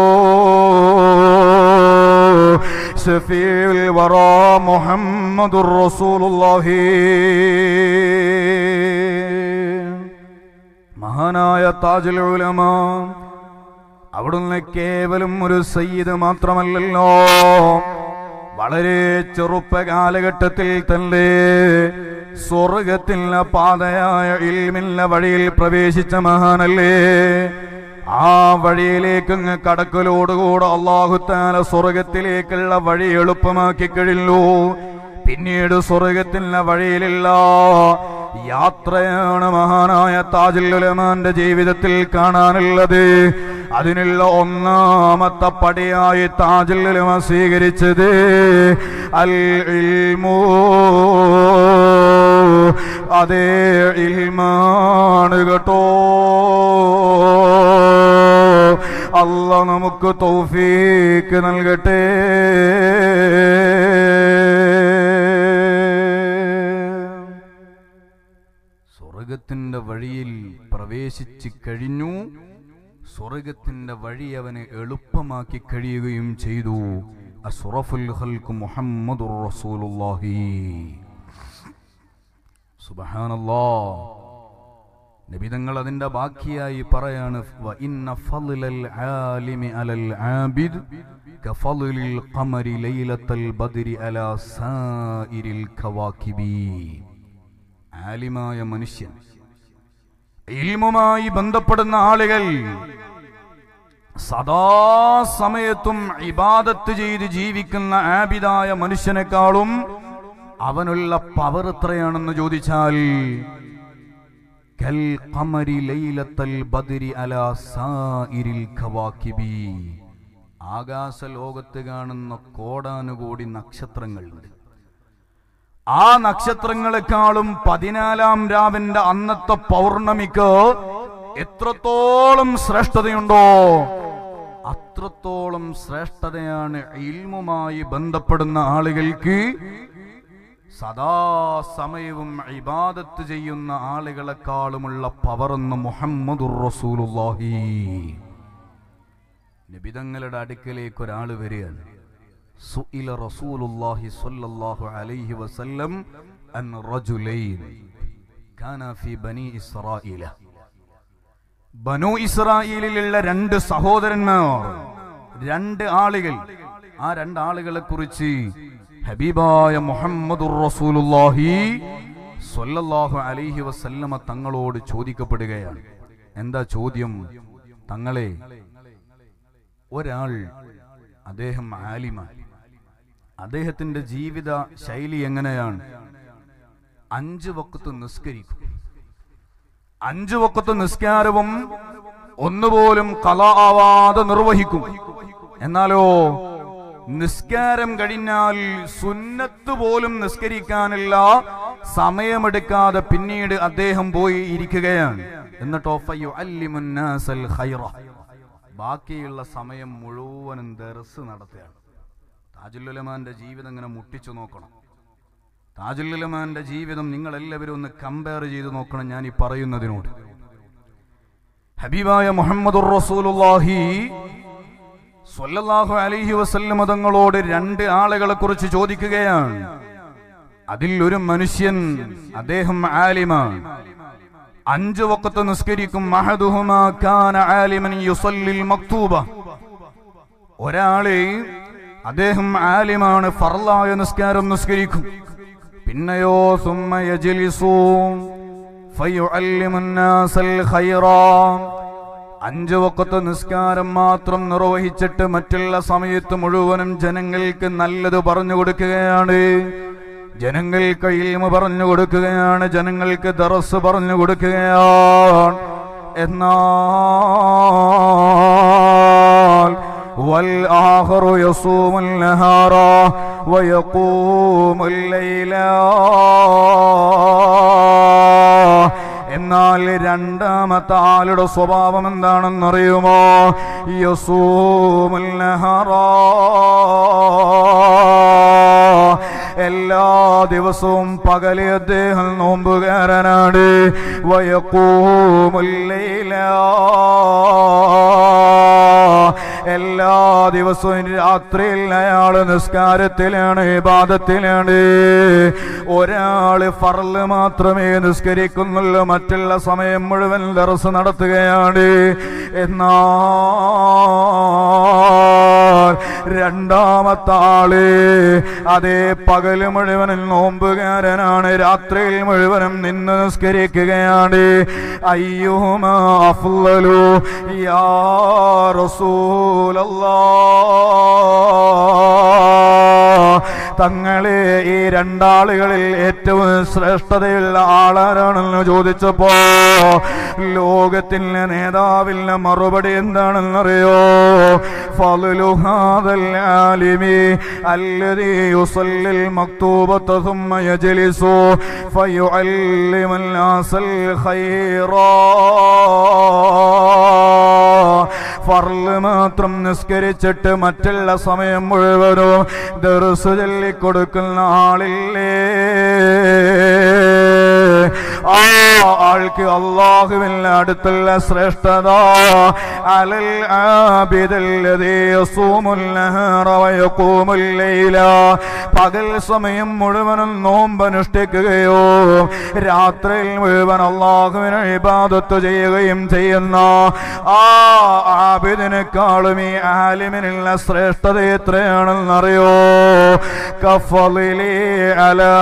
ശഫീഉൽ വറാ മുഹമ്മദുർ റസൂലുള്ളാഹി. മഹാനായ താജുൽ ഉലമ അവിടുന്ന് കേവലം ഒരു സയ്യിദ് മാത്രമല്ലല്ലോ, വളരെ ചെറുപ്പ കാലഘട്ടത്തിൽ തന്നെ സ്വർഗത്തിൻ്റെ പാതയായ ഇൽമിൻ്റെ വഴിയിൽ പ്രവേശിച്ച മഹാനല്ലേ. ആ വഴിയിലേക്ക് കടക്കലോടുകൂടെ അല്ലാഹു തആല സ്വർഗത്തിലേക്കുള്ള വഴി എളുപ്പമാക്കി കഴിഞ്ഞു. പിന്നീട് സ്വർഗത്തിൻ്റെ വഴിയിലില്ല യാത്രയാണ് മഹാനായ താജുൽ ഉലമാന്റെ ജീവിതത്തിൽ കാണാനുള്ളത്. അതിനുള്ള ഒന്നാമത്തെ പടിയായി താജുൽ ഉലമ സ്വീകരിച്ചത് അൽ ഇൽമു, അതേ ഇൽമാണ് കേട്ടോ. അല്ലാഹു നമുക്ക് തൗഫീഖ് നൽകട്ടെ. സ്വർഗത്തിൻ്റെ വഴിയിൽ പ്രവേശിച്ചു കഴിഞ്ഞു. സ്വർഗത്തിൻ്റെ വഴി അവനെ എളുപ്പമാക്കി കഴിയുകയും ചെയ്തു. അഷ്റഫുൽ ഖൽഖ് മുഹമ്മദുർ റസൂലുള്ളാഹി. സുബ്ഹാനല്ലാഹ്. നബി തങ്ങൾ അതിൻ്റെ ബാക്കിയായി പറയാണ്, വ ഇന്ന ഫളൽ ആലിമി അലൽ ആബിദ് കഫളിൽ ഖമരി ലൈലത്തുൽ ബദ്രി അലാ സായിരിൽ കവാകിബി. ആലിമായ മനുഷ്യൻ, ഇൽമുമായി ബന്ധപ്പെടുന്ന ആളുകൾ സദാസമയത്തും ഇബാദത്ത് ചെയ്ത് ജീവിക്കുന്ന ആബിദായ മനുഷ്യനെക്കാളും അവനുള്ള പവർ എത്രയാണെന്ന് ചോദിച്ചാൽ കൽ ഖമരി ലൈലത്തുൽ ബദ്രി അലാ സായിരിൽ കവാകിബി. ആകാശ ലോകത്ത് കാണുന്ന കോടാനുകോടി നക്ഷത്രങ്ങളുണ്ട്, ആ നക്ഷത്രങ്ങളെക്കാളും 14-ാം രാവിന്റെ അന്നത്തെ പൗർണമിക്ക് എത്രത്തോളം ശ്രേഷ്ഠതയുണ്ടോ അത്രത്തോളം ശ്രേഷ്ഠതയാണ് ഇൽമുമായി ബന്ധപ്പെടുന്ന ആളുകൾക്ക് സദാസമയവും ഇബാദത്ത് ചെയ്യുന്ന ആളുകളെക്കാളുമുള്ള പവറെന്ന് മുഹമ്മദുർ റസൂലുള്ളാഹി. നബി തങ്ങളുടെ അടുക്കലേക്ക് ഒരാൾ വരികയാണ്. സുഇല റസൂലുള്ളാഹി സ്വല്ലല്ലാഹു അലൈഹി വസല്ലം അൻ റജുലൈൻ കാന ഫീ ബനി ഇസ്രായീല. ബനു ഇസ്രായീലിലുള്ള രണ്ട് സഹോദരന്മാർ, രണ്ട് ആളുകൾ. ആ രണ്ടാളുകളെ കുറിച്ച് ഹബീബായ മുഹമ്മദുർ റസൂലുള്ളാഹി സ്വല്ലല്ലാഹു അലൈഹി വസല്ലമ തങ്ങളോട് ചോദിക്കപ്പെടുകയാണ്. എന്താ ചോദ്യം? തങ്ങളെ, ഒരാൾ അദ്ദേഹം ആലിമാണ്, അദ്ദേഹത്തിന്റെ ജീവിത ശൈലി എങ്ങനെയാണ്? 5 വഖത്ത് നിസ്കരിക്കും, 5 വഖത്ത് നിസ്കാരവും ഒന്നുപോലും ഖളാ ആവാതെ നിർവഹിക്കും. എന്നാലോ നിസ്കാരം കഴിഞ്ഞാൽ സുന്നത്ത് പോലും നിസ്കരിക്കാനില്ല, സമയമെടുക്കാതെ പിന്നീട് അദ്ദേഹം പോയി ഇരിക്കുകയാണ്. എന്നിട്ടോ ഫയുഅല്ലിമുന്നാസൽ ഖൈറ, ബാക്കിയുള്ള സമയം മുഴുവനും ദർസ് നടത്തുകയാണ്. താജുൽ ഉലമാന്റെ ജീവിതം ഇങ്ങനെ മുട്ടിച്ചു നോക്കണം. താജുൽ ഉലമാന്റെ ജീവിതം നിങ്ങൾ എല്ലാവരും ഒന്ന് കമ്പയർ ചെയ്ത് നോക്കണം. ഞാൻ ഈ പറയുന്നതിനോട് ഹബീബായ മുഹമ്മദുർ റസൂലുള്ളാഹി സ്വല്ലല്ലാഹു അലൈഹി വസല്ലം തങ്ങളോട് രണ്ട് ആളുകളെ കുറിച്ച് ചോദിക്കുകയാണ്. അതിൽ ഒരു മനുഷ്യൻ, അദ്ദേഹം ആലിമാണ്, 5 വഖത്ത് നിസ്കരിക്കും. മഹദുഹുമാ കാന ആലിമൻ യുസല്ലിൽ മക്തൂബ. ഒരാളെ, അദ്ദേഹം ആലിമാണ്, ഫർളായ നിസ്കാരം നിസ്കരിക്കും. പിന്നെയോ സുമ്മ യജ്ലിസു ഫയുഅല്ലിമുൻ നാസൽ ഖൈറാ. 5 വഖത്ത് നിസ്കാരം മാത്രം നിർവഹിച്ചിട്ട് മറ്റുള്ള സമയത്ത് മുഴുവനും ജനങ്ങൾക്ക് നല്ലത് പറഞ്ഞു കൊടുക്കുകയാണ്, ജനങ്ങൾക്ക് ഇൽമു പറഞ്ഞു കൊടുക്കുകയാണ്, ജനങ്ങൾക്ക് ദറസ് പറഞ്ഞു കൊടുക്കുകയാണ്. എന്നാൽ വൽ ആഖിറു യസൂമുൽ നഹാറ വയഖൂമുൽ ലൈലാ. എന്നാൽ രണ്ടാമത്തെ ആളുടെ സ്വഭാവം എന്താണെന്നറിയുമോ? യസൂമുൽ നഹറ, എല്ലാ ദിവസവും പകലെ അദ്ദേഹം നോമ്പുകാരനാണ്. വയഖൂമുൽ ലൈലാ, എല്ലാ ദിവസവും രാത്രിയിൽ അയാൾ നിസ്കാരത്തിലാണ്, ഇബാദത്തിലാണ്. ഒരാള് ഫർള് മാത്രമേ നിസ്കരിക്കുന്നുള്ളൂ, മറ്റുള്ള സമയം മുഴുവൻ ദർസ് നടത്തുകയാണ്. എന്നാൽ രണ്ടാമത്തെ ആള് അതേ പകല് മുഴുവനും നോമ്പുകാരനാണ്, രാത്രിയിൽ മുഴുവനും നിന്ന് നിസ്കരിക്കുകയാണ്. അയ്യുഹുമാ അഫ്ളലു യാ റസൂലല്ലാഹ്. തങ്ങളെ, ഈ രണ്ടാളുകളിൽ ഏറ്റവും ശ്രേഷ്ഠതയുള്ള ആളാരാണെന്ന് ചോദിച്ചപ്പോ ലോകത്തിന്റെ നേതാവിന്റെ മറുപടി എന്താണെന്നറിയോ? ഫളലു ഹാദൽ ആലിമി അല്ലദീ യുസല്ലിൽ മക്തൂബത സുമ്മ യജ്ലിസു ഫയുഅല്ലിമുൻ നാസൽ ഖൈറാ. ഫർള് മാത്രം നിസ്കരിച്ചിട്ട് മറ്റുള്ള സമയം മുഴുവനും ദർസ് ചൊല്ലിക്കൊടുക്കുന്ന ആളില്ലേ, ആ ആൾക്ക് അല്ലാഹുവിന്റെ അടുത്തുള്ള ശ്രേഷ്ഠത. അലൽ ആബിദല്ലദീ യസൂമുൽ നഹാറ വയഖൂമുൽ ലൈലാ, പകൽ സമയം മുഴുവനും നോമ്പനുഷ്ഠിക്കുകയോ രാത്രിയിൽ മുഴുവൻ അല്ലാഹുവിനെ ഇബാദത്ത് ചെയ്യുകയും ചെയ്യുന്ന ആ ആബിദിനേക്കാളും ഈ ആലിമിനുള്ള ശ്രേഷ്ഠത എത്രയാണെന്നറിയോ? കഫളിലി അലാ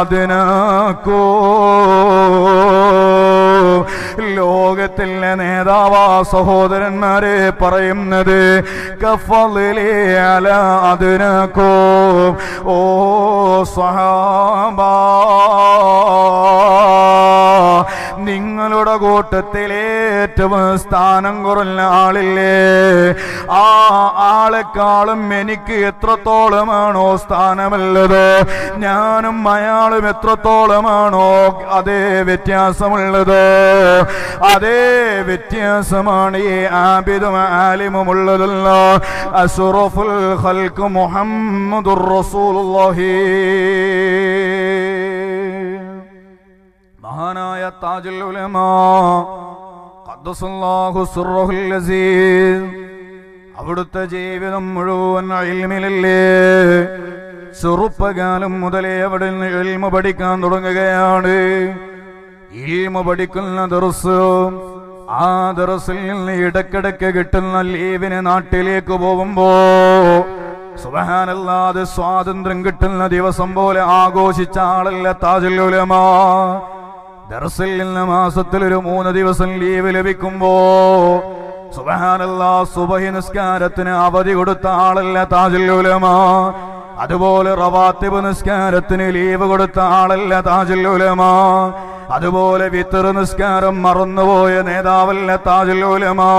അദ്നാകൂ. ലോകത്തിലെ നേതാവ സഹോദരന്മാരെ പറയുന്നത് കഫളിലി അലാ അദ്നാകൂ. ഓ സഹാബാ, നിങ്ങളുടെ കൂട്ടത്തിലേറ്റവും സ്ഥാനം കുറഞ്ഞ ആളില്ലേ, ആ ആളെക്കാളും എനിക്ക് എത്രത്തോളമാണോ സ്ഥാനമുള്ളത്, ഞാനും അയാളും എത്രത്തോളമാണോ അതേ വ്യത്യാസമുള്ളത്, അതേ വ്യത്യാസമാണ് ഈ ആബിദും ആലിമും ഉള്ളതല്ലോ. അസ്റഫുൽ ഖൽഖ് മുഹമ്മദുർ റസൂലുള്ളാഹി. മഹാനായ താജുൽ ഉലമാ ഖദ്ദസല്ലാഹു സിർറുൽ അസീസ്, അവിടുത്തെ ജീവിതം മുഴുവൻ ഇൽമിലല്ലേ? ചെറുപ്പകാലം മുതലേ അവിടെ ഇൽമ പഠിക്കാൻ തുടങ്ങുകയാണ്. ഇൽമ പഠിക്കുന്ന ദർസ്, ആ ദർസിൽ നിന്ന് ഇടക്കിടക്ക് കിട്ടുന്ന ലീവിന് നാട്ടിലേക്ക് പോകുമ്പോ സുബ്ഹാനല്ലാഹ് സ്വാതന്ത്ര്യം കിട്ടുന്ന ദിവസം പോലെ ആഘോഷിച്ച ആളല്ല താജുൽ ഉലമാ. ദർസിൽ നിന്ന് മാസത്തിൽ ഒരു 3 ദിവസം ലീവ് ലഭിക്കുമ്പോ സുബ്ഹാനല്ലാഹ് സുബ്ഹി നിസ്കാരത്തിന് അവധി കൊടുത്ത ആളല്ല താജുൽ ഉലമാ. അതുപോലെ റവാത്തിബ് നിസ്കാരത്തിന് ലീവ് കൊടുത്ത ആളല്ല താജുൽ ഉലമാ. അതുപോലെ വിത്ർ നിസ്കാരം മറന്നുപോയ നേതാവല്ല താജുൽ ഉലമാ.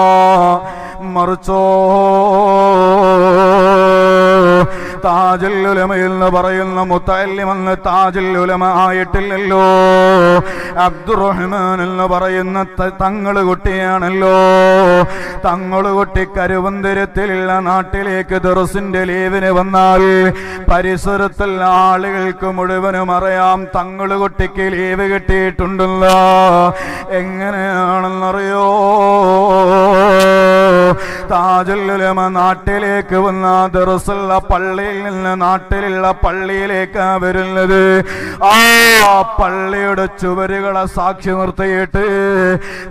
മറിച്ചോ, താജുൽ ഉലമ എന്ന് പറയുന്ന മുത്തഅല്ലിം എന്ന താജുൽ ഉലമ ആയിട്ടില്ലല്ലോ. അബ്ദുറഹ്മാൻ എന്ന് പറയുന്ന തങ്ങൾ കുട്ടിയാണല്ലോ. തങ്ങൾ കുട്ടി കരുവന്തിരത്തിലുള്ള നാട്ടിലേക്ക് ദർസിന്റെ ലീവിന് വന്നാൽ പരിസരത്തുള്ള ആളുകൾക്ക് മുഴുവനും അറിയാം തങ്ങൾ കുട്ടിക്ക് ലീവ് കിട്ടിയിട്ടുണ്ടല്ല. എങ്ങനെയാണെന്നറിയോ, താജുൽ ഉലമ നാട്ടിലേക്ക് വന്ന ദർസുള്ള പള്ളിയിൽ നിന്ന് നാട്ടിലുള്ള പള്ളിയിലേക്കാ വരുന്നത്. ആ പള്ളിയുടെ ചുവരുകളെ സാക്ഷി നിർത്തിയിട്ട്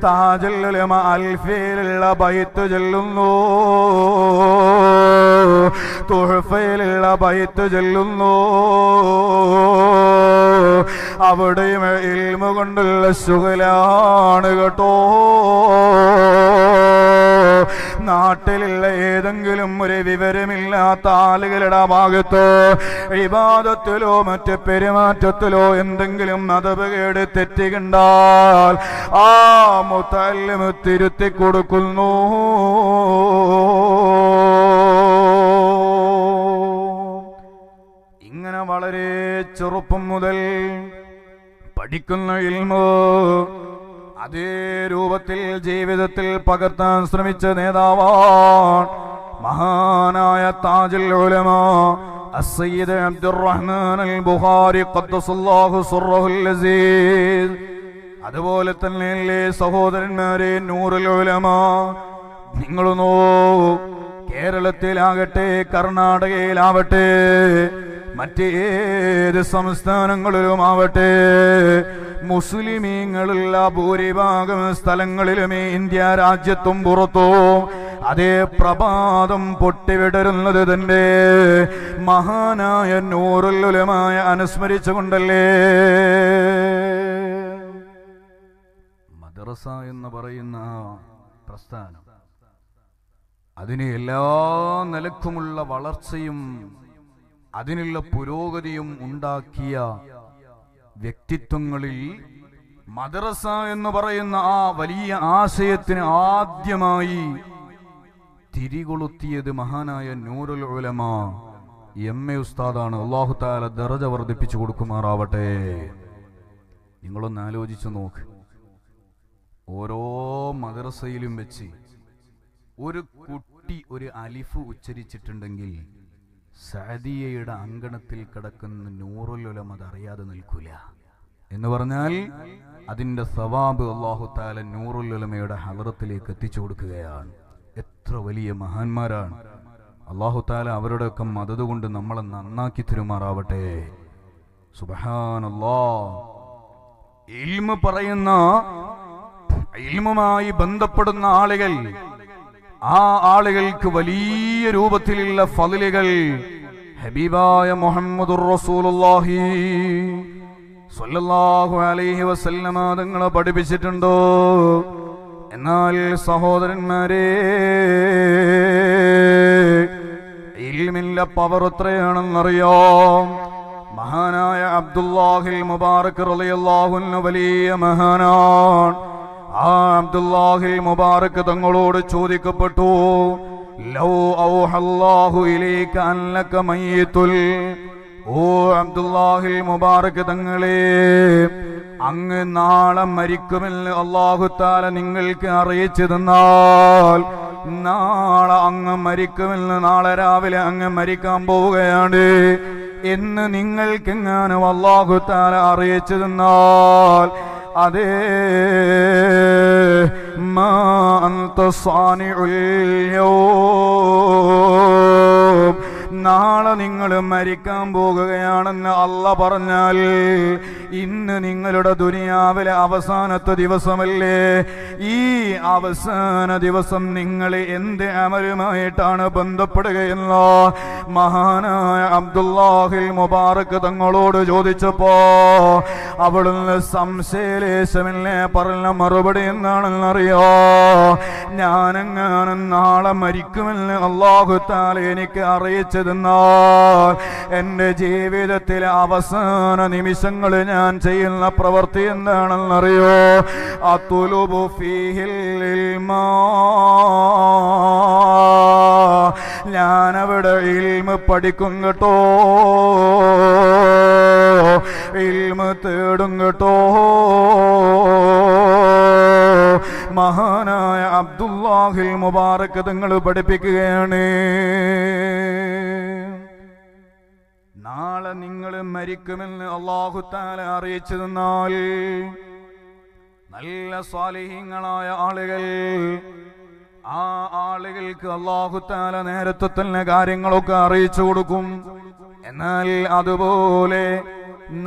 താജുൽ ഉലമ അൽഫയിലുള്ള ബൈത്ത് ചൊല്ലുന്നു, തുഹ്ഫയിലുള്ള ബൈത്ത് ചൊല്ലുന്നു. അവിടെയും ഇൽമ കൊണ്ടുള്ള ശുഗലാണ് കേട്ടോ. നാട്ടിലുള്ള ഏതെങ്കിലും ഒരു വിവരമില്ലാത്ത ആളുകളുടെ ഭാഗത്ത് ഇബാദത്തിലോ മറ്റ് പെരുമാറ്റത്തിലോ എന്തെങ്കിലും മതബുകേട് തെറ്റി കണ്ടാൽ ആ മുത്തഅല്ലിം തിരുത്തി കൊടുക്കുന്നു. ഇങ്ങനെ വളരെ ചെറുപ്പം മുതൽ പഠിക്കുന്ന ഇൽമ അതേ രൂപത്തിൽ ജീവിതത്തിൽ പകർത്താൻ ശ്രമിച്ച നേതാവാണ് മഹാനായ താജുൽ ഉലമ അസ്സയ്യിദ് അബ്ദുറഹ്മാൻ അൽ ബുഖാരി ഖദ്ദസല്ലാഹു സിർറുൽ അസീസ്. അതുപോലെ തന്നെ സഹോദരന്മാരെ നൂറുൽ ഉലമ, നിങ്ങൾ കേരളത്തിലാകട്ടെ, കർണാടകയിലാവട്ടെ, മറ്റേത് സംസ്ഥാനങ്ങളിലുമാവട്ടെ, മുസ്ലിമീങ്ങളുള്ള ഭൂരിഭാഗം സ്ഥലങ്ങളിലുമേ ഇന്ത്യ രാജ്യത്തും പുറത്തും അതേ പ്രഭാതം പൊട്ടിവിടരുന്നത് തന്നെ മഹാനായ നൂറുൽ ഉലമായ അനുസ്മരിച്ചുകൊണ്ടല്ലേ. മദ്രസ എന്ന് പറയുന്ന പ്രസ്ഥാനം, അതിന് എല്ലാ നിലക്കുമുള്ള വളർച്ചയും അതിനുള്ള പുരോഗതിയും ഉണ്ടാക്കിയ വ്യക്തിത്വങ്ങളിൽ മദ്രസ എന്ന് പറയുന്ന ആ വലിയ ആശയത്തിന് ആദ്യമായി തിരികൊളുത്തിയത് മഹാനായ നൂറുൽ ഉലമ എം.എ. ഉസ്താദാണ്. അല്ലാഹു തആല ദറജ വർദ്ധിപ്പിച്ചു കൊടുക്കുമാറാവട്ടെ. നിങ്ങളൊന്ന് ആലോചിച്ചു നോക്ക്, ഓരോ മദ്രസയിലും വെച്ച് ഒരു കുട്ടി ഒരു അലിഫ് ഉച്ചരിച്ചിട്ടുണ്ടെങ്കിൽ സഅദിയയുടെ അങ്കണത്തിൽ കിടക്കുന്ന നൂറുൽ ഉലമ അറിയാതെ നിൽക്കൂല. എന്ന് പറഞ്ഞാൽ അതിന്റെ സവാബ് അല്ലാഹു തആല നൂറുൽ ഉലമയുടെ ഹളറത്തിലേക്ക് എത്തിച്ചു കൊടുക്കുകയാണ്. എത്ര വലിയ മഹാന്മാരാണ്! അല്ലാഹു തആല അവരുടെയൊക്കെ മദദ് കൊണ്ട് നമ്മളെ നന്നാക്കി തിരുമാറാവട്ടെ. സുബ്ഹാനല്ലാഹ്. ഇൽമ പറയുന്ന, ഇൽമുമായി ബന്ധപ്പെടുന്ന ആളുകൾ, ആ ആളുകൾക്ക് വലിയ രൂപത്തിലുള്ള ഫളിലുകൾ ഹബീബായ മുഹമ്മദുർ റസൂലുള്ളാഹി സ്വല്ലല്ലാഹു അലൈഹി വസല്ലമ തങ്ങളെ പഠിപ്പിച്ചിട്ടുണ്ടോ? എന്നാൽ സഹോദരന്മാരെ, ഇൽമിന്റെ പവർ എത്രയാണെന്നറിയാം. മഹാനായ അബ്ദുല്ലാഹിൽ മുബാറക് റളിയല്ലാഹു അൻഹു വലിയ മഹാനാണ്. Abdullahi Mubarak തങ്ങളോട് ചോദിക്കപ്പെട്ടു ലൗ ഔഹല്ലാഹു ഇലൈക അൻലക മയ്യിതുൽ ഓ അബ്ദുല്ലാഹി മുബാറക് തങ്ങളെ അങ്ങ് നാളെ മരിക്കുമെന്ന് അല്ലാഹു തആല നിങ്ങൾക്ക് അറിയിച്ചു തന്നാൽ നാളെ അങ്ങ് മരിക്കുമെന്ന് നാളെ രാവിലെ അങ്ങ് മരിക്കാൻ പോവുകയാണ് എന്ന് നിങ്ങൾക്ക് എങ്ങനെ അല്ലാഹു തആല അറിയിച്ചു തന്നാൽ അതേ മാ അൻത സാനിഉൽ യൗം നാളെ നിങ്ങൾ മരിക്കാൻ പോവുകയാണെന്ന് അല്ലാഹ് പറഞ്ഞാൽ ഇന്ന് നിങ്ങളുടെ ദുനിയാവിലെ അവസാനത്തെ ദിവസമല്ലേ ഈ അവസാന ദിവസം നിങ്ങൾ എന്ത് അമലുമായിട്ടാണ് ബന്ധപ്പെടുകയെന്ന് മഹാനായ അബ്ദുല്ലാഹിൽ മുബാറക് തങ്ങളോട് ചോദിച്ചപ്പോ അവിടുന്ന് സംശയലേശമില്ലേ പറഞ്ഞ മറുപടി എന്താണെന്നറിയോ ഞാനെങ്ങാനും നാളെ മരിക്കുമെന്ന് അല്ലാഹു തആല എനിക്ക് അറിയിച്ചു തന്നാൽ എൻ്റെ ജീവിതത്തിലെ അവസാന നിമിഷങ്ങളിൽ ഞാൻ ചെയ്യുന്ന പ്രവൃത്തി എന്താണെന്നറിയോ അത്തുലുബു ഫീഹിൽ ഇൽമാ ഞാനവിടെ ഇൽമ് പഠിക്കും കേട്ടോ ഇൽമ് തേടും കേട്ടോ മഹാനായ അബ്ദുല്ലാഹിൽ മുബാറക് തങ്ങൾ പഠിപ്പിക്കുകയാണ് നാളെ നിങ്ങൾ മരിക്കുമെന്ന് അല്ലാഹു തആല അറിയിച്ചു തന്നാൽ നല്ല സ്വാലിഹീങ്ങളായ ആളുകൾ ആ ആളുകൾക്ക് അല്ലാഹു തആല നേരത്തെ തന്നെ കാര്യങ്ങളൊക്കെ അറിയിച്ചു കൊടുക്കും എന്നാൽ അതുപോലെ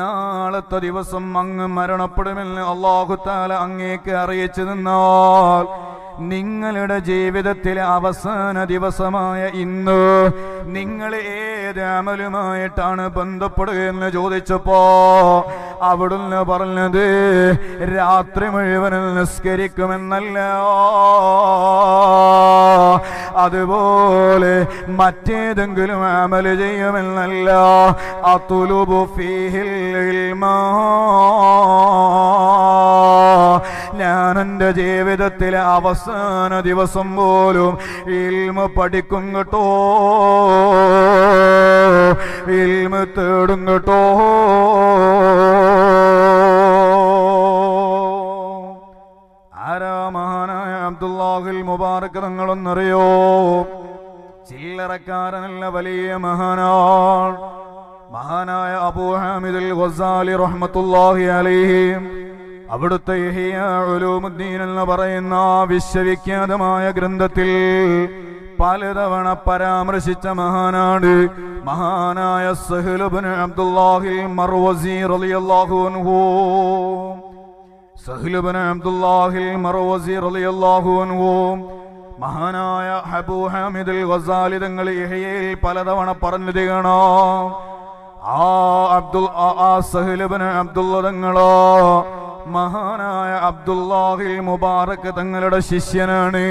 നാളത്തെ ദിവസം അങ്ങ് മരണപ്പെടുമെന്ന് അല്ലാഹു തആല അങ്ങേക്ക് അറിയിച്ചു തന്നാൽ നിങ്ങളുടെ ജീവിതത്തിലെ അവസാന ദിവസമായ ഇന്ന് നിങ്ങൾ ഏത് അമലുമായിട്ടാണ് ബന്ധപ്പെടുകയെന്ന് ചോദിച്ചപ്പോ അവിടുന്ന് പറഞ്ഞത് രാത്രി മുഴുവനും നിസ്കരിക്കുമെന്നല്ല അതുപോലെ മറ്റേതെങ്കിലും അമല് ചെയ്യുമെന്നല്ല അത്തുലുബു ഫീഹിൽ ഇൽമാ ഞാൻ എൻ്റെ ജീവിതത്തിലെ അവസാന ദിവസം പോലും ഇൽമ പഠിക്കും കേട്ടോ ഇൽമ തേടും കേട്ടോ ആരാ മഹാനായ അബ്ദുല്ലാഹിൽ മുബാറക് തങ്ങളെന്നറിയോ ചില്ലറക്കാരനല്ല വലിയ മഹാനാൾ മഹാനായ അബൂ ഹാമിദുൽ ഗസാലി റഹ്മത്തുള്ളാഹി അലൈഹി അവിടുത്തെ യഹ്യ ഉലൂമുദ്ദീൻ എന്ന് പറയുന്ന വിശ്വവിഖ്യാതമായ ഗ്രന്ഥത്തിൽ പലതവണ പരാമർശിച്ച മഹാനാണ് മഹാനായ സഹ്ലു ഇബ്നു അബ്ദുല്ലാഹിൽ മർവസി റളിയല്ലാഹു അൻഹു സഹ്ലു ഇബ്നു അബ്ദുല്ലാഹിൽ മർവസി റളിയല്ലാഹു അൻഹു മഹാനായ അബൂ ഹാമിദുൽ ഗസാലി തങ്ങൾ യഹ്യയിൽ പലതവണ പറഞ്ഞത് കാണാം ആ സഹ്ലു ഇബ്നു അബ്ദുല്ലാഹ് തങ്ങളോ മഹാനായ അബ്ദുല്ലാഹിൽ മുബാറക് തങ്ങളുടെ ശിഷ്യനാണ്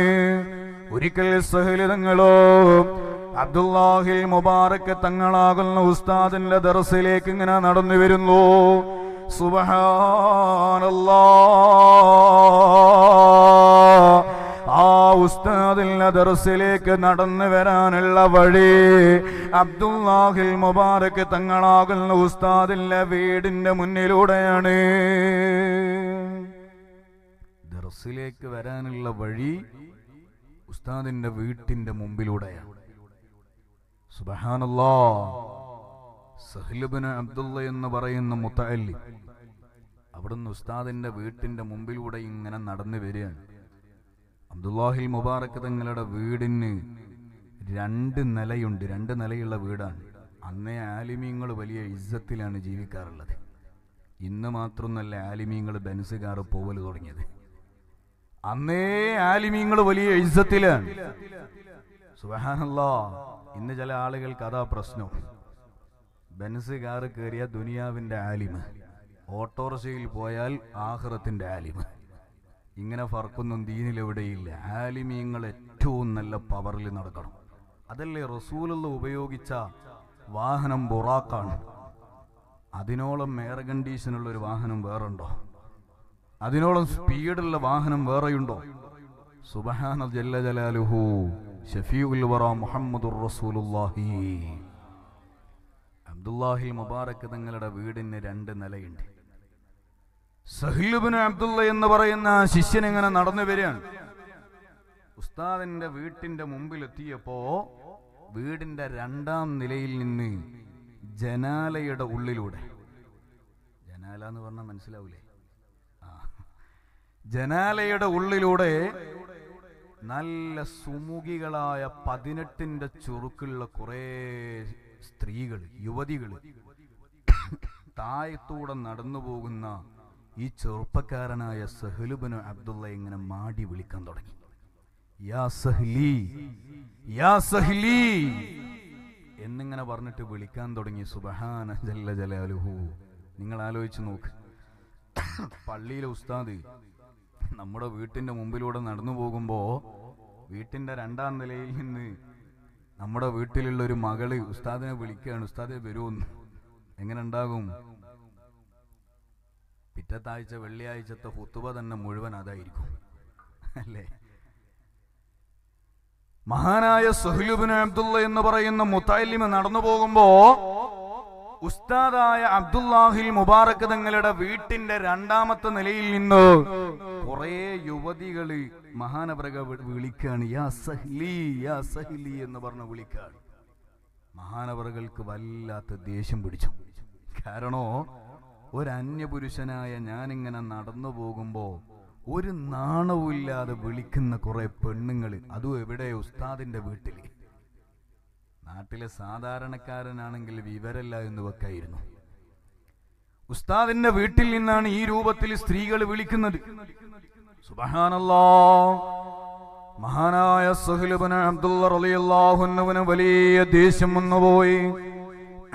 ഒരിക്കൽ സഹ്ലു തങ്ങളോ അബ്ദുല്ലാഹിൽ മുബാറക് തങ്ങളാകുന്ന ഉസ്താദിന്റെ ദർസിലേക്ക് ഇങ്ങനെ നടന്നു വരുന്നു സുബ്ഹാനല്ലാഹ് ആ ഉസ്താദിന്റെ ദർസിലേക്ക് നടന്നു വരാനുള്ള വഴി അബ്ദുല്ലാഹിൽ മുബാറക് തങ്ങളാകുന്ന ഉസ്താദിന്റെ വീടിന്റെ മുന്നിലൂടെയാണ് ദർസിലേക്ക് വരാനുള്ള വഴി ഉസ്താദിന്റെ വീട്ടിന്റെ മുമ്പിലൂടെയാണ് സുബ്ഹാനല്ലാഹ് സഹ്ലു ഇബ്നു അബ്ദുല്ല എന്ന് പറയുന്ന മുതഅല്ലി അവിടുന്ന് ഉസ്താദിന്റെ വീട്ടിന്റെ മുമ്പിലൂടെ ഇങ്ങനെ നടന്നു വരികയാണ് അബ്ദുല്ലാഹിൽ മുബാറക് തങ്ങളുടെ വീടിന് 2 നിലയുണ്ട് 2 നിലയുള്ള വീടാണ് അന്നേ ആലിമീങ്ങൾ വലിയ ഇസ്സത്തിലാണ് ജീവിക്കാറുള്ളത് ഇന്ന് മാത്രമല്ല ആലിമീങ്ങൾ ബെൻസ് കാർ പോവൽ തുടങ്ങിയത് അന്നേ ആലിമീങ്ങൾ വലിയ ഇസ്സത്തിലാണ് സുബ്ഹാനല്ലാഹ് ഇന്ന് ചില ആളുകൾക്ക് അതാ പ്രശ്നം ബെൻസ് കാർ കയറിയ ദുനിയാവിൻ്റെ ആലിമ് ഓട്ടോറിക്ഷയിൽ പോയാൽ ആഖിറത്തിൻ്റെ ആലിമ് ഇങ്ങനെ ഫർക്കൊന്നും ദീനിലെവിടെയില്ല ആലിമീങ്ങൾ ഏറ്റവും നല്ല പവറിൽ നടക്കണം അതല്ലേ റസൂലുള്ള ഉപയോഗിച്ച വാഹനം ബുറാഖാണ് അതിനോളം എയർ കണ്ടീഷനുള്ള ഒരു വാഹനം വേറുണ്ടോ Adinolan speed Lavahanam Varayundo Subhan of Jalla Jalaluhu Shafiul Wara Muhammadur Rasulullahi Abdullahi Mubarakatangala Vid in Nirandanaland Sahilubin Abdullah in the Varayana Sishining and another variant Ustad in the Vid in the Mumbilati Po Vid in the Randam Nilailini Janala Yada Ulilud Janala Navarna Mansilavli Janale Ullilude Nalla Sumugigalaya Padinat in the Churukula Kore Strigal, Yuvadigal Tai Tuda Nadanabuguna, each Urpakarana, yes, Hilubana Abdullah and a Mahdi Vilikandori Yasahili Yasahili ending an abarnate Vilikandori Subhana Jalla Jalaluhu Ningalaloichnuk Palilo Stadi. നമ്മുടെ വീടിന്റെ മുമ്പിലൂടെ നടന്നു പോകുമ്പോൾ വീടിന്റെ രണ്ടാം നിലയിൽ നിന്ന് നമ്മുടെ വീട്ടിലുള്ള ഒരു മകളെ ഉസ്താദിനെ വിളിക്കുകയാണ് ഉസ്താദേ വരൂ എന്ന് എങ്ങനെ ഉണ്ടാകും പിറ്റത്താഴ്ച വെള്ളിയാഴ്ചത്തെ ഖുതുബ തന്നെ മുഴുവൻ അതായിരിക്കും അല്ലേ മഹാനായ സുഹൈൽ ഇബ്നു അബ്ദുള്ള എന്ന് പറയുന്ന മുതഅല്ലിം നടന്നു പോകുമ്പോൾ ഉസ്താദായ അബ്ദുല്ലാഹിൽ മുബാറക് തങ്ങളുടെ വീടിന്റെ രണ്ടാമത്തെ നിലയിൽ നിന്ന് കുറേ യുവതികൾ മഹാനവരക വിളിക്കാണ് യാ സഹ്ലി എന്ന് പറഞ്ഞു വിളിക്കാണ് മഹാനവരകൾക്ക് വല്ലാത്ത ദേഷ്യം പിടിച്ചു കാരണം ഒരു അന്യപുരുഷനായ ഞാൻ ഇങ്ങനെ നടന്നു പോകുമ്പോൾ ഒരു നാണവുമില്ലാതെ വിളിക്കുന്ന കുറേ പെണ്ണുകൾ അതു എവിടെ ഉസ്താദിന്റെ വീട്ടിൽ നാട്ടിലെ സാധാരണക്കാരനാണെങ്കിൽ വിവരമില്ല എന്ന് വെക്കായിരുന്നു ഉസ്താദിന്റെ വീട്ടിൽ നിന്നാണ് ഈ രൂപത്തിൽ സ്ത്രീകൾ വിളിക്കുന്നത് സുബ്ഹാനല്ലാഹ് മഹാനായ സുഹൈൽ ഇബ്നു അബ്ദുള്ള റളിയല്ലാഹു അൻഹുവിന് വലിയ ദേഷ്യം വന്നുപോയി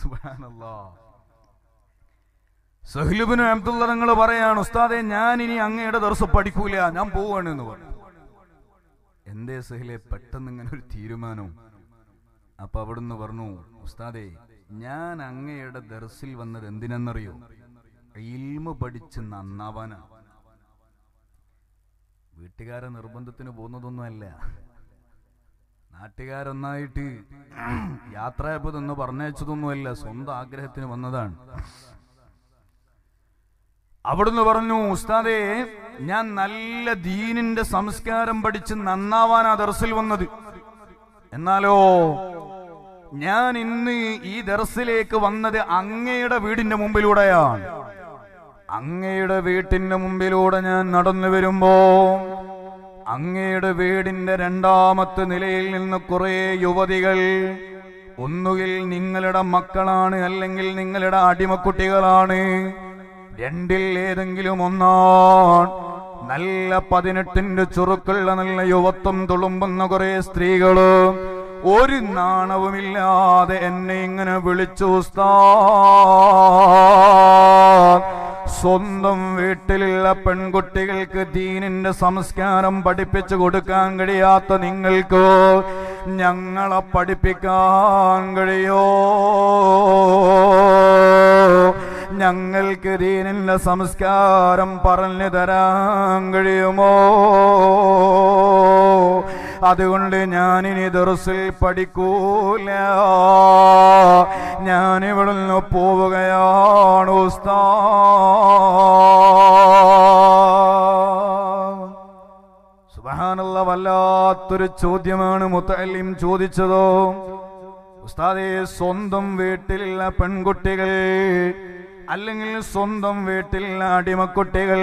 സുബ്ഹാനല്ലാഹ് സുഹൈൽ ഇബ്നു അബ്ദുള്ള തങ്ങൾ പറയാണ് ഉസ്താദേ ഞാൻ ഇനി അങ്ങയുടെ ദർസ് പഠിക്കൂല ഞാൻ പോവുകയാണ് എന്ന് പറഞ്ഞു എന്തേ സുഹൈലേ പെട്ടെന്ന് ഇങ്ങനെ ഒരു തീരുമാനം അപ്പൊ അവിടുന്ന് പറഞ്ഞു ഉസ്താദേ ഞാൻ അങ്ങയുടെ ദർസിൽ വന്നത് എന്തിനെന്നറിയോ ഇൽമു പഠിച്ച് നന്നാവാനാ വീട്ടുകാരെ നിർബന്ധത്തിന് പോകുന്നതൊന്നുമല്ല നാട്ടുകാരൊന്നായിട്ട് യാത്രയപ്പതെന്ന് പറഞ്ഞയച്ചതൊന്നുമല്ല സ്വന്തം ആഗ്രഹത്തിന് വന്നതാണ് അവിടുന്ന് പറഞ്ഞു ഉസ്താദേ ഞാൻ നല്ല ദീനിന്റെ സംസ്കാരം പഠിച്ച് നന്നാവാനാ ദർസിൽ വന്നത് എന്നാലോ ഞാൻ ഇന്ന് ഈ ദർസിലേക്ക് വന്നത് അങ്ങയുടെ വീടിന്റെ മുമ്പിലൂടെയാണ് അങ്ങയുടെ വീടിന്റെ മുമ്പിലൂടെ ഞാൻ നടന്നു വരുമ്പോ അങ്ങയുടെ വീടിന്റെ രണ്ടാമത്തെ നിലയിൽ നിന്ന് കുറേ യുവതികൾ ഒന്നുകിൽ നിങ്ങളുടെ മക്കളാണ് അല്ലെങ്കിൽ നിങ്ങളുടെ അടിമക്കുട്ടികളാണ് രണ്ടിൽ ഏതെങ്കിലും ഒന്നാണ് നല്ല 18 ചുറുക്കുള്ള നല്ല യുവത്വം തുളുമ്പുന്ന കുറേ സ്ത്രീകള് ഒരു നാണവുമില്ലാതെ എന്നെ ഇങ്ങനെ വിളിച്ചു ഉസ്താദ് സ്വന്തം വീട്ടിലുള്ള പെൺകുട്ടികൾക്ക് ദീനിന്റെ സംസ്കാരം പഠിപ്പിച്ചു കൊടുക്കാൻ കഴിയാത്ത നിങ്ങൾക്ക് ഞങ്ങളെ പഠിപ്പിക്കാൻ കഴിയോ ഞങ്ങൾക്ക് ദീനിന്റെ സംസ്കാരം പറഞ്ഞു തരാൻ കഴിയുമോ അതുകൊണ്ട് ഞാനിനി ദർസിൽ പഠിക്കൂല ഞാനിവിടുന്ന് പോവുകയാണ് ഉസ്താദ് സുബ്ഹാനല്ല വല്ലാത്തൊരു ചോദ്യമാണ് മുതഅല്ലിം ചോദിച്ചതോ ഉസ്താദേ സ്വന്തം വീട്ടിലുള്ള പെൺകുട്ടികൾ അല്ലെങ്കിൽ സ്വന്തം വീട്ടിലുള്ള അടിമക്കുട്ടികൾ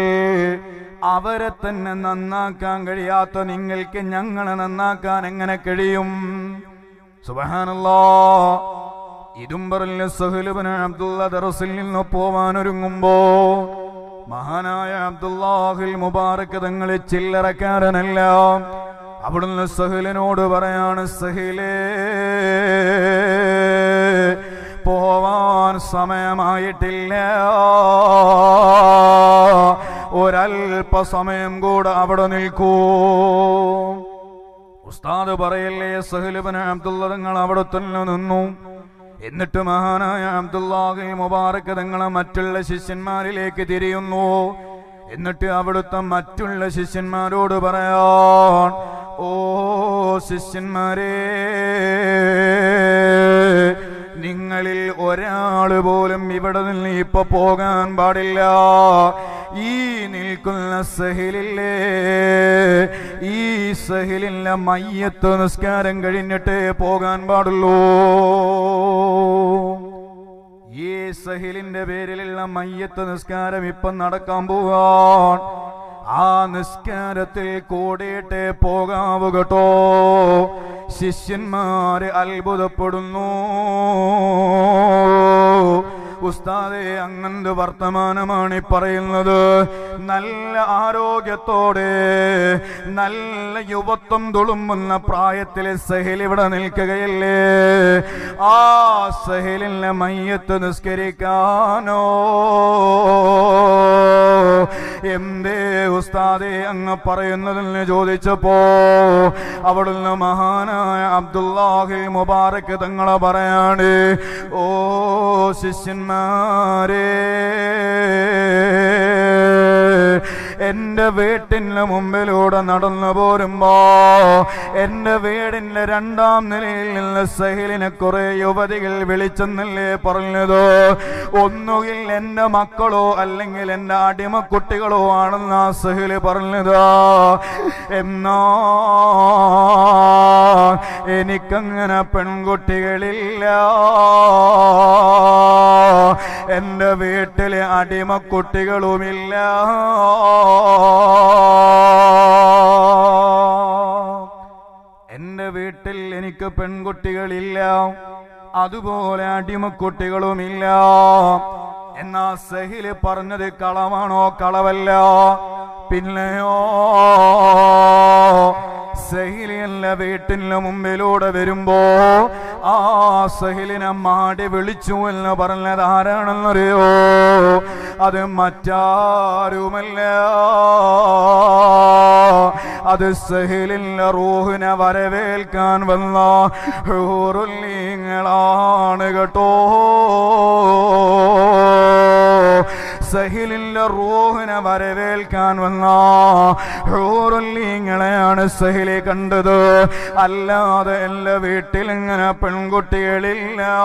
അവരെ തന്നെ നന്നാക്കാൻ കഴിയാത്ത നിങ്ങൾക്ക് ഞങ്ങളെ നന്നാക്കാൻ എങ്ങനെ കഴിയും സുബ്ഹാനല്ലാഹ് ഇതും പറഞ്ഞ സുഹൈൽ ഇബ്നു അബ്ദുള്ള ദർസിൽ നിന്ന് പോവാൻ ഒരുങ്ങുമ്പോ Mahanaya Abdullah Mubarak Dangal Chillarakaranella Abdul Sahilinodu Varayana Sahile Povan Samayamayatilla Or Alpa Samayam Goda Abadanilko Ustadu Barele Sahilibin Abdullah Dangal Abadanilko Inna to Mahana Abdullah Mubarak Dangala Matula Shishin Mari Lake Diriuno Inna to Abaduta Matula Shishin Maru Barayon O Shishin Mari Ningalil Orial Bolem Bibadan Lipopogan Badilla E Nilkula Sahilile E Sahililla Mayatun Scarangarinate Pogan Badalo Yes, Sahilin de Verilla Mayatan Scaravipanada Cambuan, An Scarate Codete Poga Bogato, Sishin Mare Albo the Puduno, Ustade Anganda Vartamana Mani Parinada, Nalla Arogatore, Nalla Yubatum Dulumana Prayatele Sahilivan Ilkagale, Sahilin Lamayatan Skericano, Imde Ustade Anga Parinada Jodi Chapo, Abadullah Mahana, Abdullah Mubarak Dangala Barayani, O Sishin Mare End of it in La Mumbeluda, not on the Borimba. End of it in La Randam, the Sahil in a Korea, Yovadil village and the Le Parledo, Unogil and the Makolo, Alingil and the Adima Kutigolo, Arana Sahil Parleda, Emna, Enikan and a Pengotigilla, End of it till Adima Kutigolo Milla. And the Vitil Enika and Gotigalilla Adubor Antima Kotigalomilla and the Sahili Parna de Calamano Calavella Pinleo Sahili and Lavitin Lamumbelo de Verimbo Sahilina Mahade Vilichu and La Barana Haran Rio. Ade Matarumella Ade Sahilin La Ruhina Varevel Canvalla Huruling Alagato Sahilin La Ruhina Varevel Canvalla Huruling Alan Sahilik under the Allah the Elevatiling and Apangotililla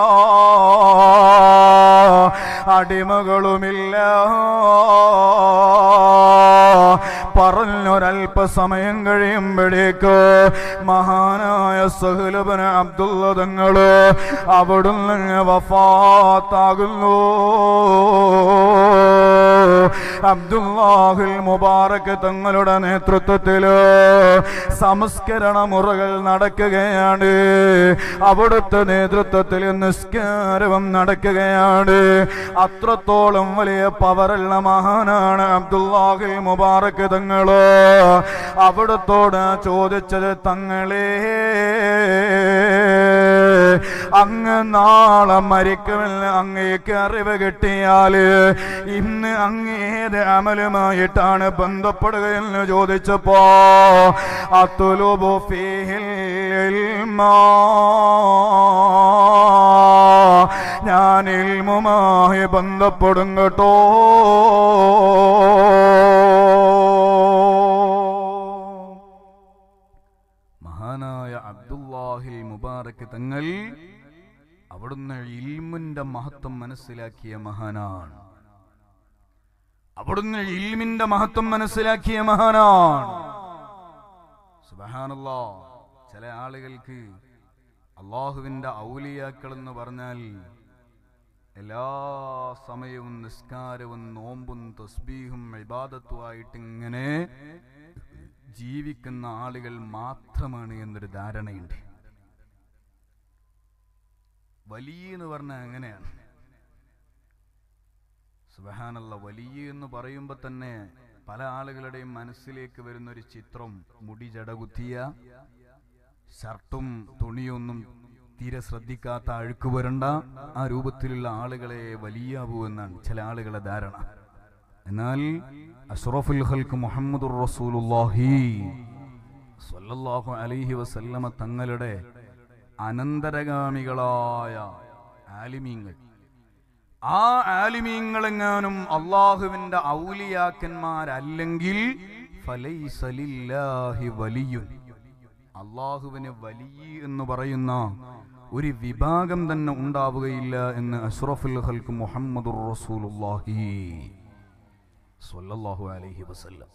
Adimagalumilla. Parallel Alpa Samayangarim Bedeko Mahana Sahilabana Abdullah Dangala Abdullah Wafa Tagulu Abdullah Mubarak Tangaluda Netrutila Samaskarana Muragal Nadakagayande Abudutta Netrutatil Niskaravam Nadakagayande Atratolam Valia Pavarella Mahana Abdullah Mubarak Dangala Abudatoda Chodicha Tangale Anganala Marikal Angeka Rivagatiale Imne Angi the Amalama Yetana Bandapadil Jodichapa Atulubo Filma Yanil Mumahi Bandapadangato Mahanaya Abdullah Mubarak Tangal Abudna Ilminda Mahatam Manasilakia Mahanan Abudna Ilminda Mahatam Manasilakia Mahanan Subhanallah Chale Aligalki Allahuvinda Awliyakal Varnal Ella Samayun Niskaravun Nombun Tasbihum Ibadatuaitangane Jeevikana Aligal Mathamani and the Daranate Valin Varnangane സുബ്ഹാനല്ലാഹ് വലിയ എന്ന് പറയുമ്പോൾ തന്നെ പല ആളുകളുടെയും മനസ്സിലേക്ക് വരുന്ന ഒരു ചിത്രം മുടി ജടകുത്തിയ ഷർട്ടും തുണിയൊന്നും തീരെ ശ്രദ്ധിക്കാത്ത അഴുക്ക് വരണ്ട ആ രൂപത്തിലുള്ള ആളുകളെ വലിയ അബൂ എന്നാണ് ചില ആളുകളെ ധാരണ. എന്നാൽ അഷ്റഫുൽ ഖൽഖ് മുഹമ്മദുർ റസൂലുള്ളാഹി സ്വല്ലല്ലാഹു അലൈഹി വസല്ലമ തങ്ങളുടെ അനന്തരഗാമികളായ ആലിമീങ്ങൾ, ആ ആലിമീങ്ങളെങ്ങാനും അള്ളാഹുവിന്റെ ഔലിയാക്കന്മാരല്ലെങ്കിൽ ഫലൈസ ലില്ലാഹി വലിയ്യുൻ, അള്ളാഹുവിന് വലിയ എന്ന് പറയുന്ന ഒരു വിഭാഗം തന്നെ ഉണ്ടാവുകയില്ല എന്ന് അഷ്റഫുൽ ഖൽഖ് മുഹമ്മദുർ റസൂലുള്ളാഹി സ്വല്ലല്ലാഹു അലൈഹി വസല്ലം.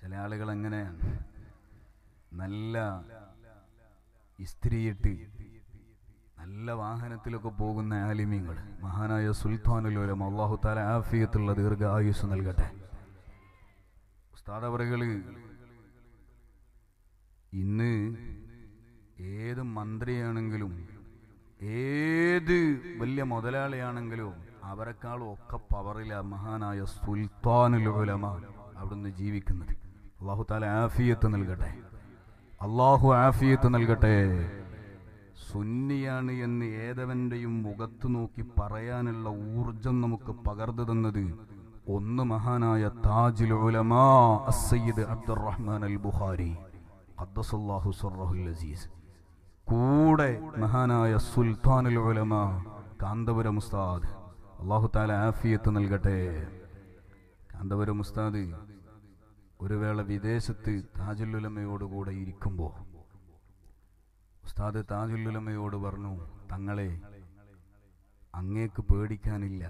ചില ആളുകൾ എങ്ങനെയാണ് നല്ല ഇസ്ത്രീയിട്ട് നല്ല വാഹനത്തിലൊക്കെ പോകുന്ന ആലിമീങ്ങൾ, മഹാനായ സുൽത്താനുൽ ഉലമ അല്ലാഹു തആല ആഫിയത്തുള്ള ദീർഘായുസ് നൽകട്ടെ. ഉസ്താദ് അവറുകൾ ഇന്ന് ഏത് മന്ത്രിയാണെങ്കിലും ഏത് വലിയ മുതലാളിയാണെങ്കിലും അവരെക്കാളും ഒക്കെ പവറില മഹാനായ സുൽത്താനുൽ ഉലമ അവിടുന്ന് ജീവിക്കുന്നത്. അല്ലാഹു തആല ആഫിയത്ത് നൽകട്ടെ, അല്ലാഹു ആഫിയത്ത് നൽകട്ടെ. സുന്നിയാണ് എന്ന് ഏതവൻ്റെയും മുഖത്ത് നോക്കി പറയാനുള്ള ഊർജം നമുക്ക് പകർന്നു തന്നത് ഒന്ന് മഹാനായ താജുൽ ഉലമാ അസ്സയ്യിദ് അബ്ദുറഹ്മാൻ അൽ ബുഖാരി ഖദ്ദസല്ലാഹു സർറഹുൽ അസീസ്, കൂടെ മഹാനായ സുൽത്താനുൽ ഉലമാ കാന്തപുരം ഉസ്താദ്, അല്ലാഹു തആല ആഫിയത്ത് നൽകട്ടെ. കാന്തപുരം ഉസ്താദ് ഒരു വേള വിദേശത്ത് താജുൽ ഉലമയോടുകൂടെ ഇരിക്കുമ്പോൾ ഉസ്താദ് താജുൽ ഉലമയോട് പറഞ്ഞു, തങ്ങളെ അങ്ങേക്ക് പേടിക്കാനില്ല,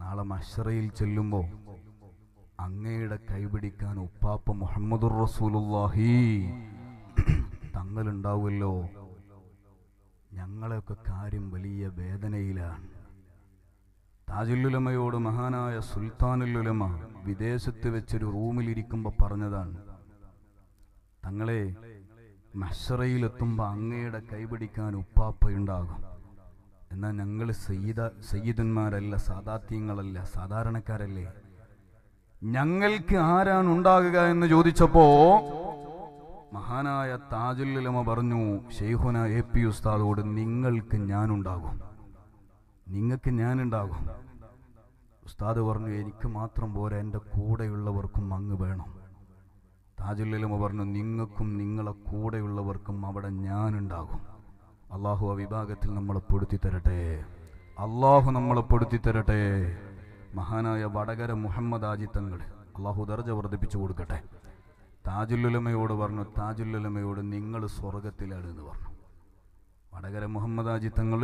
നാളെ മശ്റയിൽ ചെല്ലുമ്പോൾ അങ്ങയുടെ കൈപിടിക്കാൻ ഉപ്പാപ്പ മുഹമ്മദുർ റസൂലുള്ളാഹി തങ്ങളുണ്ടാവുമല്ലോ, ഞങ്ങളെയൊക്കെ കാര്യം വലിയ വേദനയിലാണ്. താജുൽ ഉലമയോട് മഹാനായ സുൽത്താനുൽ ഉലമ വിദേശത്ത് വെച്ചൊരു റൂമിലിരിക്കുമ്പോൾ പറഞ്ഞതാണ്, തങ്ങളെ മശ്റയിലെത്തുമ്പോൾ അങ്ങയുടെ കൈപിടിക്കാൻ ഉപ്പാപ്പയുണ്ടാകും, എന്നാൽ ഞങ്ങൾ സയ്യിദന്മാരല്ല, സാദാത്യങ്ങളല്ല, സാധാരണക്കാരല്ലേ, ഞങ്ങൾക്ക് ആരാണ് ഉണ്ടാകുക എന്ന് ചോദിച്ചപ്പോ മഹാനായ താജുൽ ഉലമ പറഞ്ഞു, ശൈഖുന എ പി ഉസ്താദോട് നിങ്ങൾക്ക് ഞാനുണ്ടാകും, നിങ്ങൾക്ക് ഞാനുണ്ടാകും. ഉസ്താദ് പറഞ്ഞു, എനിക്ക് മാത്രം പോരാ, എൻ്റെ കൂടെയുള്ളവർക്കും അങ്ങ് വേണം. താജുൽ ഉലമ പറഞ്ഞു, നിങ്ങൾക്കും നിങ്ങളെ കൂടെയുള്ളവർക്കും അവിടെ ഞാനുണ്ടാകും. അള്ളാഹു ആ വിഭാഗത്തിൽ നമ്മളെ പൊടുത്തി തരട്ടെ, അള്ളാഹു നമ്മളെ പൊടുത്തി തരട്ടെ. മഹാനായ വടകര മുഹമ്മദ് ആജി തങ്ങൾ അള്ളാഹു ദർജ വർദ്ധിപ്പിച്ചു കൊടുക്കട്ടെ, താജുൽ ഉലമയോട് പറഞ്ഞു, താജുൽ ഉലമയോട് നിങ്ങൾ സ്വർഗത്തിലാണ് എന്ന് പറഞ്ഞു. വടകര മുഹമ്മദ് ആജി തങ്ങൾ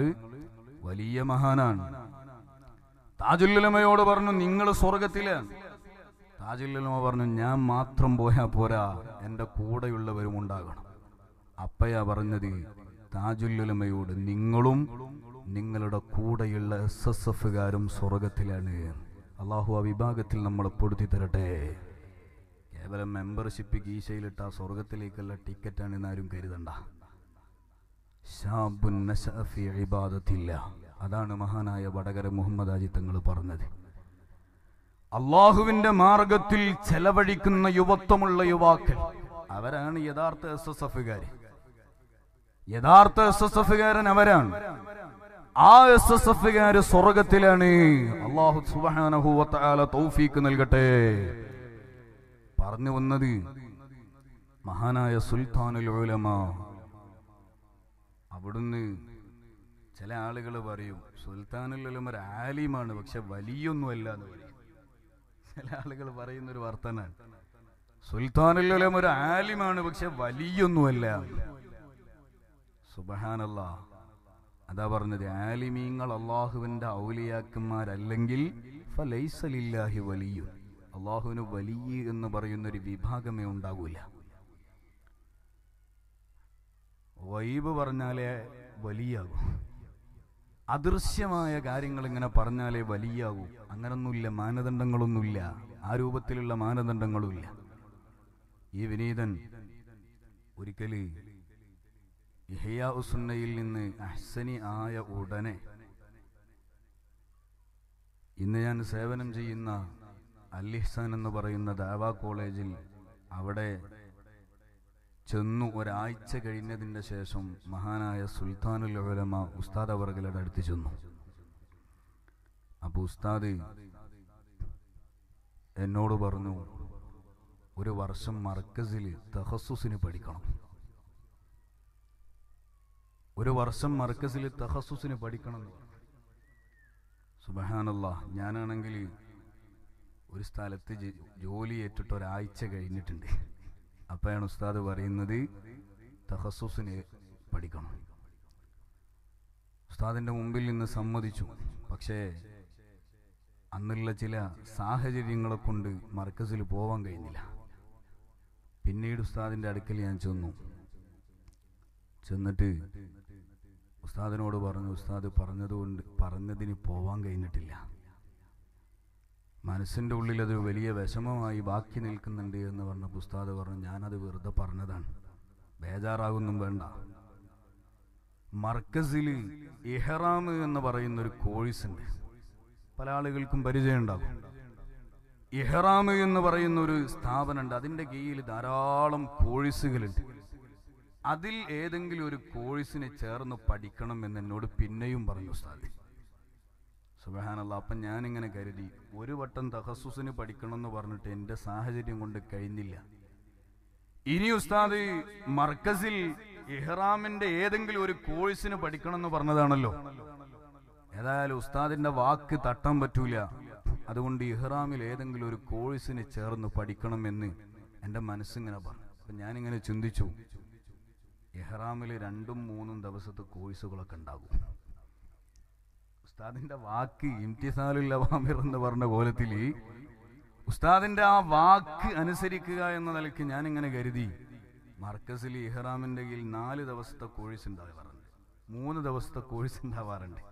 വലിയ മഹാനാണ്. താജുൽ ഉലമയോട് പറഞ്ഞു, നിങ്ങൾ സ്വർഗത്തിലാണ്. താജുൽ ഉലമ പറഞ്ഞു, ഞാൻ മാത്രം പോയാൽ പോരാ, എൻ്റെ കൂടെയുള്ളവരും ഉണ്ടാകണം. അപ്പയാ പറഞ്ഞത് താജുൽ ഉലമയോട്, നിങ്ങളും നിങ്ങളുടെ കൂടെയുള്ള SSFകാരും സ്വർഗത്തിലാണ്. അള്ളാഹു ആ വിഭാഗത്തിൽ നമ്മളെ പൊടുത്തി തരട്ടെ. കേവലം മെമ്പർഷിപ്പ് ഗീശയിലിട്ട ആ സ്വർഗത്തിലേക്കുള്ള ടിക്കറ്റാണെന്ന് ആരും കരുതണ്ട. ശാബുൻ നശഅ ഫീ ഇബാദത്തില്ല, അതാണ് മഹാനായ വടകര മുഹമ്മദ് ആജി തങ്ങൾ പറഞ്ഞത്. അള്ളാഹുവിൻ്റെ മാർഗത്തിൽ ചെലവഴിക്കുന്ന യുവത്വമുള്ള യുവാക്കൾ അവരാണ് യഥാർത്ഥ SSFകാർ. യഥാർത്ഥ SSFകാരൻ അവരാണ്. ആ SSFകാര് സ്വർഗത്തിലാണ്. അല്ലാഹു സുബ്ഹാനഹു വ തആല തൗഫീഖ് നൽകട്ടെ. പറഞ്ഞു വന്നത് മഹാനായ സുൽത്താനുൽ ഉലമ, അവിടുന്ന് ചില ആളുകൾ പറയും സുൽത്താനുൽ ഉലമ ഒരു ആലിമാണ്, പക്ഷെ വലിയൊന്നുമല്ല എന്ന് പറയും. ചില ആളുകൾ പറയുന്നൊരു വർത്തനാണ്, സുൽത്താനുൽ ഉലമ ഒരു ആലിമാണ് പക്ഷെ വലിയൊന്നുമല്ല. സുബ്ഹാനല്ലാഹ്, അതാ പറഞ്ഞത്, ആലിമീങ്ങൾ അള്ളാഹുവിൻ്റെ ഔലിയാക്കന്മാരല്ലെങ്കിൽ ഫലൈസ ലില്ലാഹി വലിയ്യുൻ, അള്ളാഹുവിന് വലിയ എന്ന് പറയുന്നൊരു വിഭാഗമേ ഉണ്ടാകൂല. വൈബ് പറഞ്ഞാലേ വലിയാകൂ, അദൃശ്യമായ കാര്യങ്ങൾ ഇങ്ങനെ പറഞ്ഞാലേ വലിയാകൂ. അങ്ങനൊന്നുമില്ല, മാനദണ്ഡങ്ങളൊന്നുമില്ല, ആ രൂപത്തിലുള്ള മാനദണ്ഡങ്ങളുമില്ല. ഈ വിനീതൻ ഒരിക്കല് ഇഹ്യാഉ സുന്നയിൽ നിന്ന് അഹ്സനി ആയ ഉടനെ ഇന്ന് ഞാൻ സേവനം ചെയ്യുന്ന അൽ ഇഹ്സാൻ എന്ന് പറയുന്ന ദഅവാ കോളേജിൽ അവിടെ ചെന്നു ഒരാഴ്ച കഴിഞ്ഞതിൻ്റെ ശേഷം മഹാനായ സുൽത്താനുൽ ഉലമ ഉസ്താദ് അവർകളുടെ അടുത്ത് ചെന്നു. അപ്പോൾ ഉസ്താദ് എന്നോട് പറഞ്ഞു, ഒരു വർഷം മർക്കസിൽ തഹസ്സുസിന് പഠിക്കണം, ഒരു വർഷം മർക്കസിൽ തഹസ്സുസിന് പഠിക്കണം. സുബ്ഹാനല്ലാഹ്, ഞാനാണെങ്കിൽ ഒരു സ്ഥലത്ത് ജോലി ഏറ്റിട്ട് ഒരാഴ്ച കഴിഞ്ഞിട്ടുണ്ട്. അപ്പോഴാണ് ഉസ്താദ് പറയുന്നത് തഹസ്സുസിന് പഠിക്കണം. ഉസ്താദിൻ്റെ മുമ്പിൽ നിന്ന് സമ്മതിച്ചു. പക്ഷേ അന്നുള്ള ചില സാഹചര്യങ്ങളെ കൊണ്ട് മർക്കസിൽ പോവാൻ കഴിഞ്ഞില്ല. പിന്നീട് ഉസ്താദിൻ്റെ അടുക്കൽ ഞാൻ ചെന്നിട്ട് ഉസ്താദിനോട് പറഞ്ഞു, ഉസ്താദ് പറഞ്ഞതിന് പോവാൻ കഴിഞ്ഞിട്ടില്ല, മനസ്സിൻ്റെ ഉള്ളിൽ അത് വലിയ വിഷമമായി ബാക്കി നിൽക്കുന്നുണ്ട് എന്ന് പറഞ്ഞപ്പോൾ ഉസ്താദ് പറഞ്ഞു, ഞാനത് വെറുതെ പറഞ്ഞതാണ്, ബേജാറാകുന്നും വേണ്ട. മർക്കസിൽ ഇഹ്റാം എന്ന് പറയുന്നൊരു കോഴ്സുണ്ട്, പല ആളുകൾക്കും പരിചയം ഉണ്ടാകും. ഇഹ്റാം എന്ന് പറയുന്നൊരു സ്ഥാപനമുണ്ട്, അതിൻ്റെ കീഴിൽ ധാരാളം കോഴ്സുകളുണ്ട്. അതിൽ ഏതെങ്കിലും ഒരു കോഴ്സിനെ ചേർന്ന് പഠിക്കണം എന്നോട് പിന്നെയും പറഞ്ഞു ഉസ്താദ്. സുബ്ഹാനല്ലാഹ്. അപ്പം ഞാനിങ്ങനെ കരുതി, ഒരു വട്ടം തഹസ്സുസിന് പഠിക്കണമെന്ന് പറഞ്ഞിട്ട് എൻ്റെ സാഹചര്യം കൊണ്ട് കഴിഞ്ഞില്ല, ഇനി ഉസ്താദ് മർക്കസിൽ ഇഹ്റാമിൻ്റെ ഏതെങ്കിലും ഒരു കോഴ്സിന് പഠിക്കണമെന്ന് പറഞ്ഞതാണല്ലോ, ഏതായാലും ഉസ്താദിൻ്റെ വാക്ക് തട്ടാൻ പറ്റൂല, അതുകൊണ്ട് ഇഹ്റാമിൽ ഏതെങ്കിലും ഒരു കോഴ്സിന് ചേർന്ന് പഠിക്കണമെന്ന് എൻ്റെ മനസ്സിങ്ങനെ പറഞ്ഞു. അപ്പം ഞാനിങ്ങനെ ചിന്തിച്ചു, ഇഹ്റാമിൽ 2-3 ദിവസത്തെ കോഴ്സുകളൊക്കെ ഉണ്ടാകും. ഉസ്താദിൻ്റെ വാക്ക് ഇംതിസാലുൽ അവാമിർ എന്ന് പറഞ്ഞ കോലത്തിൽ ഉസ്താദിൻ്റെ ആ വാക്ക് അനുസരിക്കുക എന്ന നിലയ്ക്ക് ഞാനിങ്ങനെ കരുതി, മർക്കസിൽ ഇഹ്റാമിൻ്റെ കീഴിൽ 4 ദിവസത്തെ കോഴ്സ് ഉണ്ടാവാറുണ്ട്, 3 ദിവസത്തെ കോഴ്സ് ഉണ്ടാവാറുണ്ട്.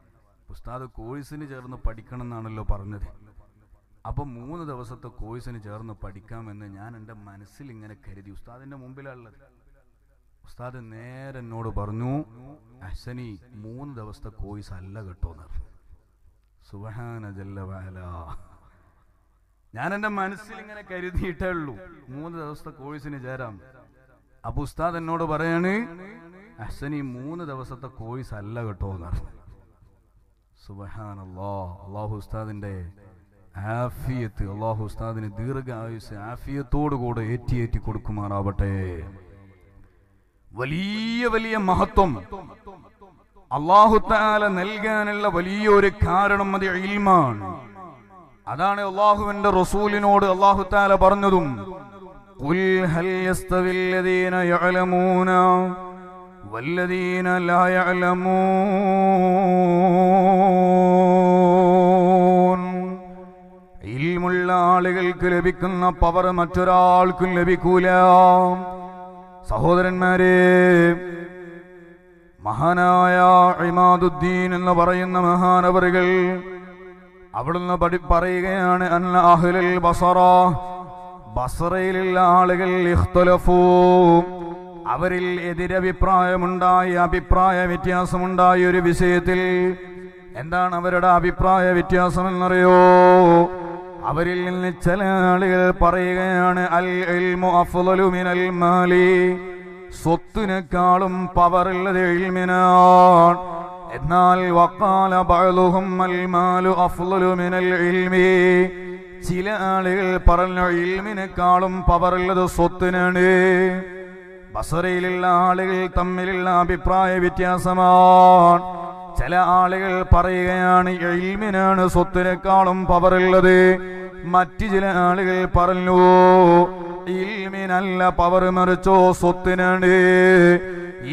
ഉസ്താദ് കോഴ്സിന് ചേർന്ന് പഠിക്കണം എന്നാണല്ലോ പറഞ്ഞത്, അപ്പം 3 ദിവസത്തെ കോഴ്സിന് ചേർന്ന് പഠിക്കാമെന്ന് ഞാൻ എൻ്റെ മനസ്സിൽ ഇങ്ങനെ കരുതി. ഉസ്താദിൻ്റെ മുമ്പിലുള്ളത് ഉസ്താദ് നേരെ എന്നോട് പറഞ്ഞു, അഹ്സനി 3 ദിവസത്തെ കോഴ്സ് അല്ല കേട്ടോന്ന്. സുബ്ഹാന ജല്ല വഅല, ഞാൻ എൻ്റെ മനസ്സിൽ ഇങ്ങനെ കരുതിയിട്ടേ ഉള്ളൂ 3 ദിവസത്തെ കോഴ്സിന് ചേരാം. അപ്പൊ ഉസ്താദ് എന്നോട് പറയാണ്, അഹ്സനി 3 ദിവസത്തെ കോഴ്സ് അല്ല കേട്ടോന്ന്. സുബ്ഹാനല്ലാഹ്. അല്ലാഹു ഉസ്താദിന്റെ ആഫിയത്ത്, അല്ലാഹു ഉസ്താദിന് ദീർഘായുസ് ആഫിയത്തോടു കൂടെ ഏറ്റിയേറ്റി കൊടുക്കുമാറാവട്ടെ. വലിയ വലിയ മഹത്വം അല്ലാഹു തആല നൽകാനുള്ള വലിയൊരു കാരണം അത് ഇൽമാണ്. അതാണ് അല്ലാഹുവിന്റെ റസൂലിനോട് അല്ലാഹു തആല പറഞ്ഞതും, ഖുൽ ഹൽ യസ്തവിൽ ലദീന യഅലമൂന വല്ലദീന ലാ യഅലമൂൻ. ഇൽമുള്ള ആളുകൾക്ക് ലഭിക്കുന്ന പവർ മറ്റൊരാൾക്കും ലഭിക്കൂല. സഹോദരന്മാരെ, മഹാനായ ഇമാദുദ്ദീൻ എന്ന് പറയുന്ന മഹാനവറുകൾ അവിടുന്ന് പറയുകയാണ്, അന്ന അഹ്ലുൽ ബസറ, ബസറയിലുള്ള ആളുകൾ ഇഖ്തലഫൂ, അവരിൽ എതിരഭിപ്രായമുണ്ടായി, അഭിപ്രായ വ്യത്യാസമുണ്ടായി ഒരു വിഷയത്തിൽ. എന്താണ് അവരുടെ അഭിപ്രായ വ്യത്യാസം എന്നറിയോ? അവരിൽ നിന്ന് ചില ആളുകൾ പറയുകയാണ്, അൽ ഇൽമു അഫ്ളലു മിനൽ മാലി, സ്വത്തിനേക്കാളും പവറുള്ളത് ഇൽമിനാണ്. എന്നാൽ വഖാല ബഅലുഹും അൽ മാലു അഫ്ളലു മിനൽ ഇൽമി, ചില ആളുകൾ പറഞ്ഞു ഇൽമിനേക്കാളും പവറുള്ളത് സ്വത്തിനാണ്. ബസറയിലുള്ള ആളുകൾ തമ്മിലുള്ള അഭിപ്രായ വ്യത്യാസമാണ്. ചില ആളുകൾ പറയുകയാണ് ഇൽമിനാണ് സ്വത്തിനേക്കാളും പവറുള്ളത്. മറ്റു ചില ആളുകൾ പറഞ്ഞു ഇൽമിനല്ല പവർ, മറിച്ചോ സ്വത്തിനാണ്.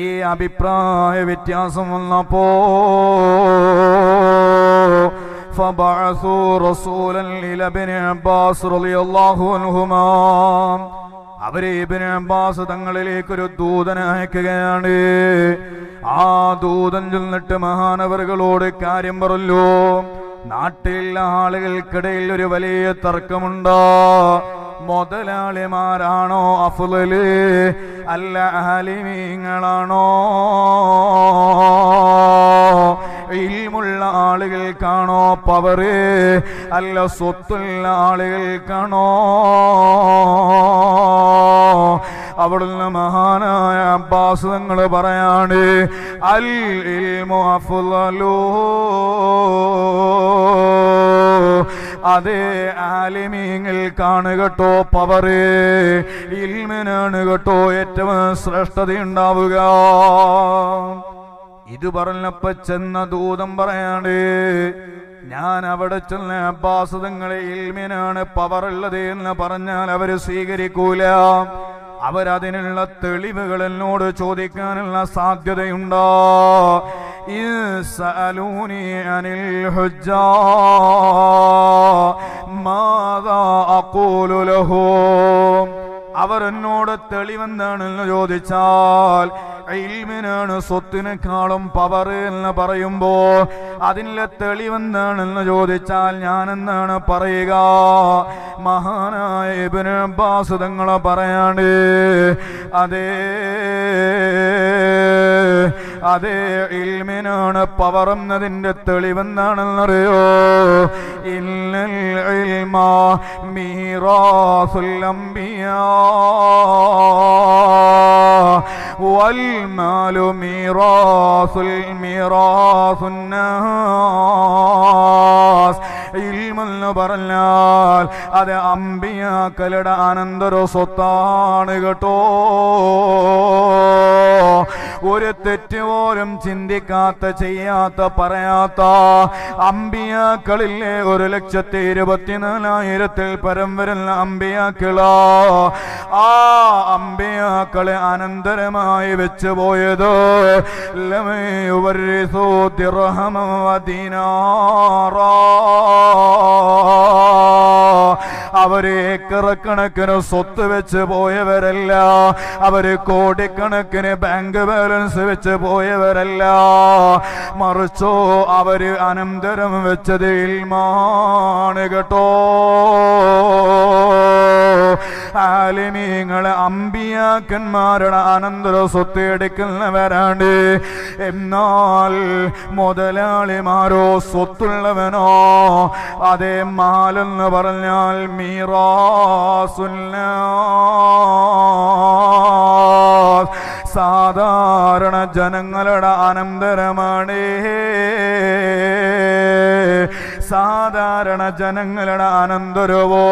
ഈ അഭിപ്രായ വ്യത്യാസം വന്നപ്പോ ഫബഅസു റസൂലൻ ഇല ഇബ്നു അബ്ബാസ് റളിയല്ലാഹു അൻഹുമാ, അവരെ ഇബ്നു അബ്ബാസ് തങ്ങളിലേക്ക് ഒരു ദൂതനെ അയക്കുകയാണ്. ആ ദൂതൻ ചെന്നിട്ട് മഹാനവറുകളോട് കാര്യം പറഞ്ഞു, നാട്ടിലുള്ള ആളുകൾക്കിടയിൽ ഒരു വലിയ തർക്കമുണ്ട്, മുതലാളിമാരാണോ അഫ്ളല്, അല്ല ആലിമീങ്ങളാണോ? ഇൽമുള്ള ആളുകൾക്കാണോ പവർ, അല്ല സ്വത്തുള്ള ആളുകൾക്കാണോ? അവിടുന്ന് മഹാനായ അബ്ബാസ് തങ്ങൾ പറയാണ്, അൽ ഇൽമു അഫ്ളലു, അതേ ആലിമീങ്ങൾ കാണുകട്ടോ പവർ, ഇൽമിനാണ് കേട്ടോ ഏറ്റവും ശ്രേഷ്ഠത ഉണ്ടാവുക. ഇത് പറഞ്ഞപ്പോ ചെന്ന ദൂതം പറയാണ്, ഞാൻ അവിടെ ചെന്ന അബ്ബാസ് തങ്ങളെ ഇൽമിനാണ് പവർ ഉള്ളത് എന്ന് പറഞ്ഞാൽ അവര് സ്വീകരിക്കൂല, അവരതിനുള്ള തെളിവുകൾ എന്നോട് ചോദിക്കാനുള്ള സാധ്യതയുണ്ടോ? ഇൻസഅലൂനി അനിൽ ഹുജ്ജ മാദാ അഖൂലു ലഹും, അവരെന്നോട് തെളിവെന്താണെന്ന് ചോദിച്ചാൽ ഇൽമിനാണ് സ്വത്തിനേക്കാളും പവർ എന്ന് പറയുമ്പോ അതിനുള്ള തെളിവെന്താണെന്ന് ചോദിച്ചാൽ ഞാനെന്നാണ് പറയുക? മഹാനായ ഇബ്നു അബ്ബാസ് തങ്ങളെ പറയാണ്ട്, അതേ അതേ ഇൽമിനാണ് പവറുന്നതിന്റെ തെളിവെന്താണെന്നറിയോ? ഇന്നൽ ഇൽമ മീറാസുൽ അംബിയാ വൽ മാലു മീറാസുൻ നാസ്. ഇൽമെന്ന് പറഞ്ഞാൽ അത് അമ്പിയാക്കളുടെ അനന്തര സ്വത്താണ് കേട്ടോ. ഒരു തെറ്റ് പോലും ചിന്തിക്കാത്ത, ചെയ്യാത്ത, പറയാത്ത അമ്പിയാക്കളിലെ 1,24,000 പരം വരുന്ന അമ്പിയാക്കളാ. ആ അമ്പിയാക്കളെ അനന്തരമായി വെച്ച് പോയത് അവര് ഏക്കറക്കണക്കിന് സ്വത്ത് വെച്ച് പോയവരല്ല, അവര് കോടിക്കണക്കിന് ബാങ്ക് ബാലൻസ് വെച്ച് പോയവരല്ല, മറിച്ചോ അവര് അനന്തരം വെച്ചത് ഇൽമാണ് കേട്ടോ. ആലിമീങ്ങളെ അമ്പിയാക്കന്മാരുടെ അനന്തര സ്വത്ത് എടുക്കുന്നവരാണ്. എന്നാൽ മുതലാളിമാരോ സ്വത്തുള്ളവനോ, അതേ മാലെന്ന് പറഞ്ഞാൽ മീറാസുല്ലാ, സാധാരണ ജനങ്ങളുടെ അനന്തരമാണ്, സാധാരണ ജനങ്ങളുടെ അനന്തരവോ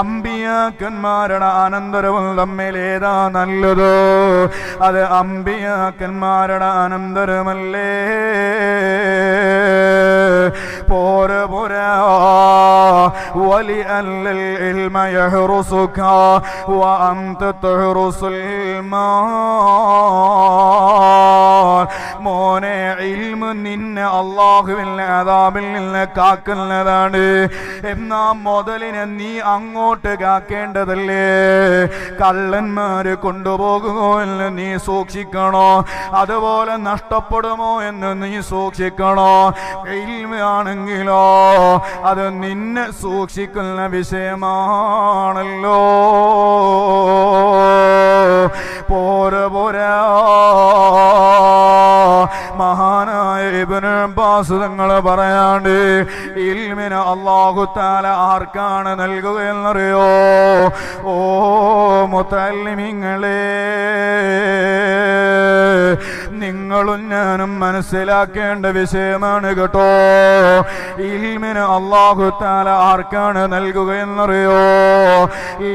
അമ്പിയാക്കന്മാരുടെ അനന്തരവും തമ്മിൽ ഏതാ നല്ലത്? അത് അമ്പിയാക്കന്മാരുടെ അനന്തരമല്ലേ? പോരാ പോരാ, ولأن العلم يحرسك وأنت تحرس المال. മോനെ, ഇൽമ് നിന്നെ അല്ലാഹുവിന്റെ അദാബിൽ നിന്ന് കാക്കുന്നതാണ്. എന്നാ മുതലിനെ നീ അങ്ങോട്ട് കാക്കേണ്ടതല്ലേ? കള്ളന്മാര് കൊണ്ടുപോകുമോ എന്ന് നീ സൂക്ഷിക്കണോ, അതുപോലെ നഷ്ടപ്പെടുമോ എന്ന് നീ സൂക്ഷിക്കണോ. ഇൽമ് ആണെങ്കിലോ അത് നിന്നെ സൂക്ഷിക്കുന്ന വിഷയമാണല്ലോ. പോരാ പോരാ, മഹാനായ ഇബ്നു അബ്ബാസ് തങ്ങളെ പറയാണ്ട്, ഇൽമിനെ അല്ലാഹു തആല ആർക്കാണ് നൽകുക എന്നറിയോ? ഓ മുതഅല്ലിമീങ്ങളെ, നിങ്ങളും ഞാനും മനസ്സിലാക്കേണ്ട വിഷയമാണ് കേട്ടോ. ഇൽമിനെ അല്ലാഹു തആല ആർക്കാണ് നൽകുക എന്നറിയോ?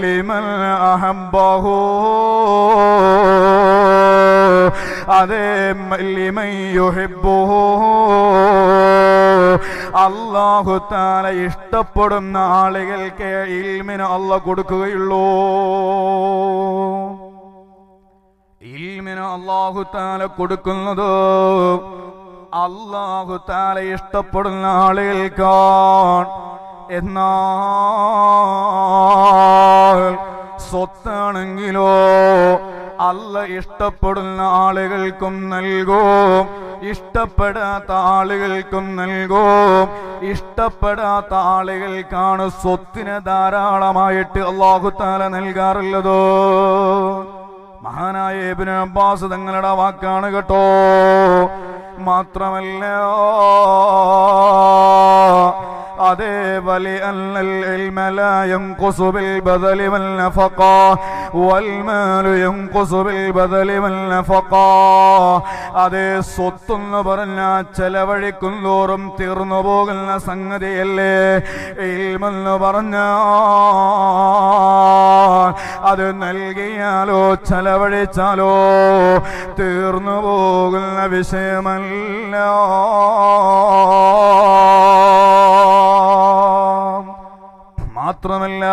ലിമൻ അഹബ്ബഹു, അതേ ലിമൻ യുഹിബ്ബുഹു, അല്ലാഹു തആല ഇഷ്ടപ്പെടുന്ന ആളുകൾക്ക് ഇൽമിനെ അല്ലാഹു കൊടുക്കുകയുള്ളൂ. ഇൽമിനെ അല്ലാഹു തആല കൊടുക്കുന്നത് അല്ലാഹു തആല ഇഷ്ടപ്പെടുന്ന ആളുകൾക്കാണ്. എന്നാൽ സ്വത്താണെങ്കിലോ അല്ല ഇഷ്ടപ്പെടുന്ന ആളുകൾക്കും നൽകും, ഇഷ്ടപ്പെടാത്ത ആളുകൾക്കും നൽകും. ഇഷ്ടപ്പെടാത്ത ആളുകൾക്കാണ് സ്വത്തിന് ധാരാളമായിട്ട് അല്ലാഹു തആല നൽകാറുള്ളത്. മഹാനായ ഇബ്നു അബ്ബാസ് തങ്ങളുടെ വാക്കാണ് കേട്ടോ. മാത്രമല്ല لأن العلم لا ينقص بالبذل والنفقة والمال ينقص بالبذل والنفقة أدي صوت نبرنا تلوري كنورم تيرنبوغلنا سنغدي اللي علم نبرنا أدي نلغيالو تلوري تالو تيرنبوغلنا بشيم الله മാത്രമല്ല